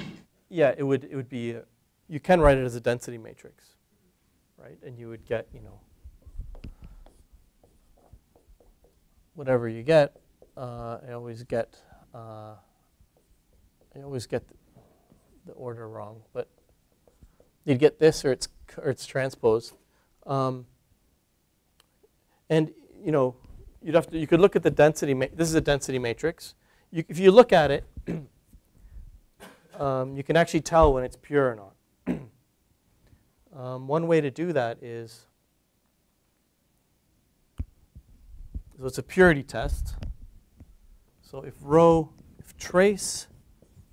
Yeah, it would, it would be, a, you can write it as a density matrix, right? And you would get, you know, whatever you get, uh, I always get, uh, I always get the, the order wrong, but you'd get this or it's, or it's transposed. Um, And you know, you'd have to, you could look at the density. Ma this is a density matrix. You, if you look at it, um, you can actually tell when it's pure or not. um, one way to do that is, so it's a purity test. So if rho, if trace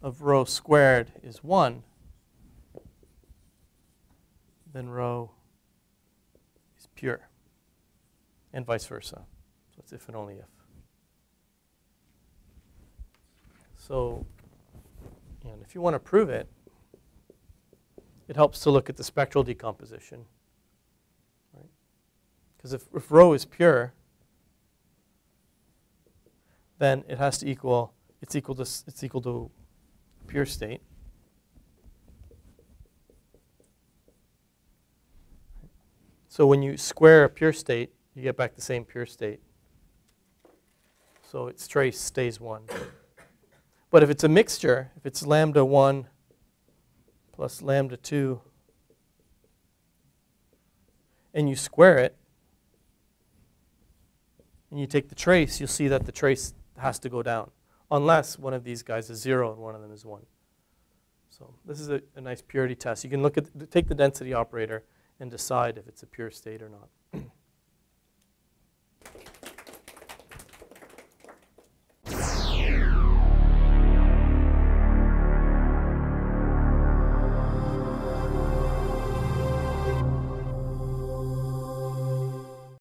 of rho squared is one, then rho is pure, and vice versa. So it's if and only if. So, and if you want to prove it, it helps to look at the spectral decomposition, right? Because if, if rho is pure, then it has to equal, it's equal to, it's equal to pure state. So when you square a pure state, you get back the same pure state. So its trace stays one. But if it's a mixture, if it's lambda one plus lambda two, and you square it, and you take the trace, you'll see that the trace has to go down, unless one of these guys is zero and one of them is one. So this is a, a nice purity test. You can look at, take the density operator and decide if it's a pure state or not.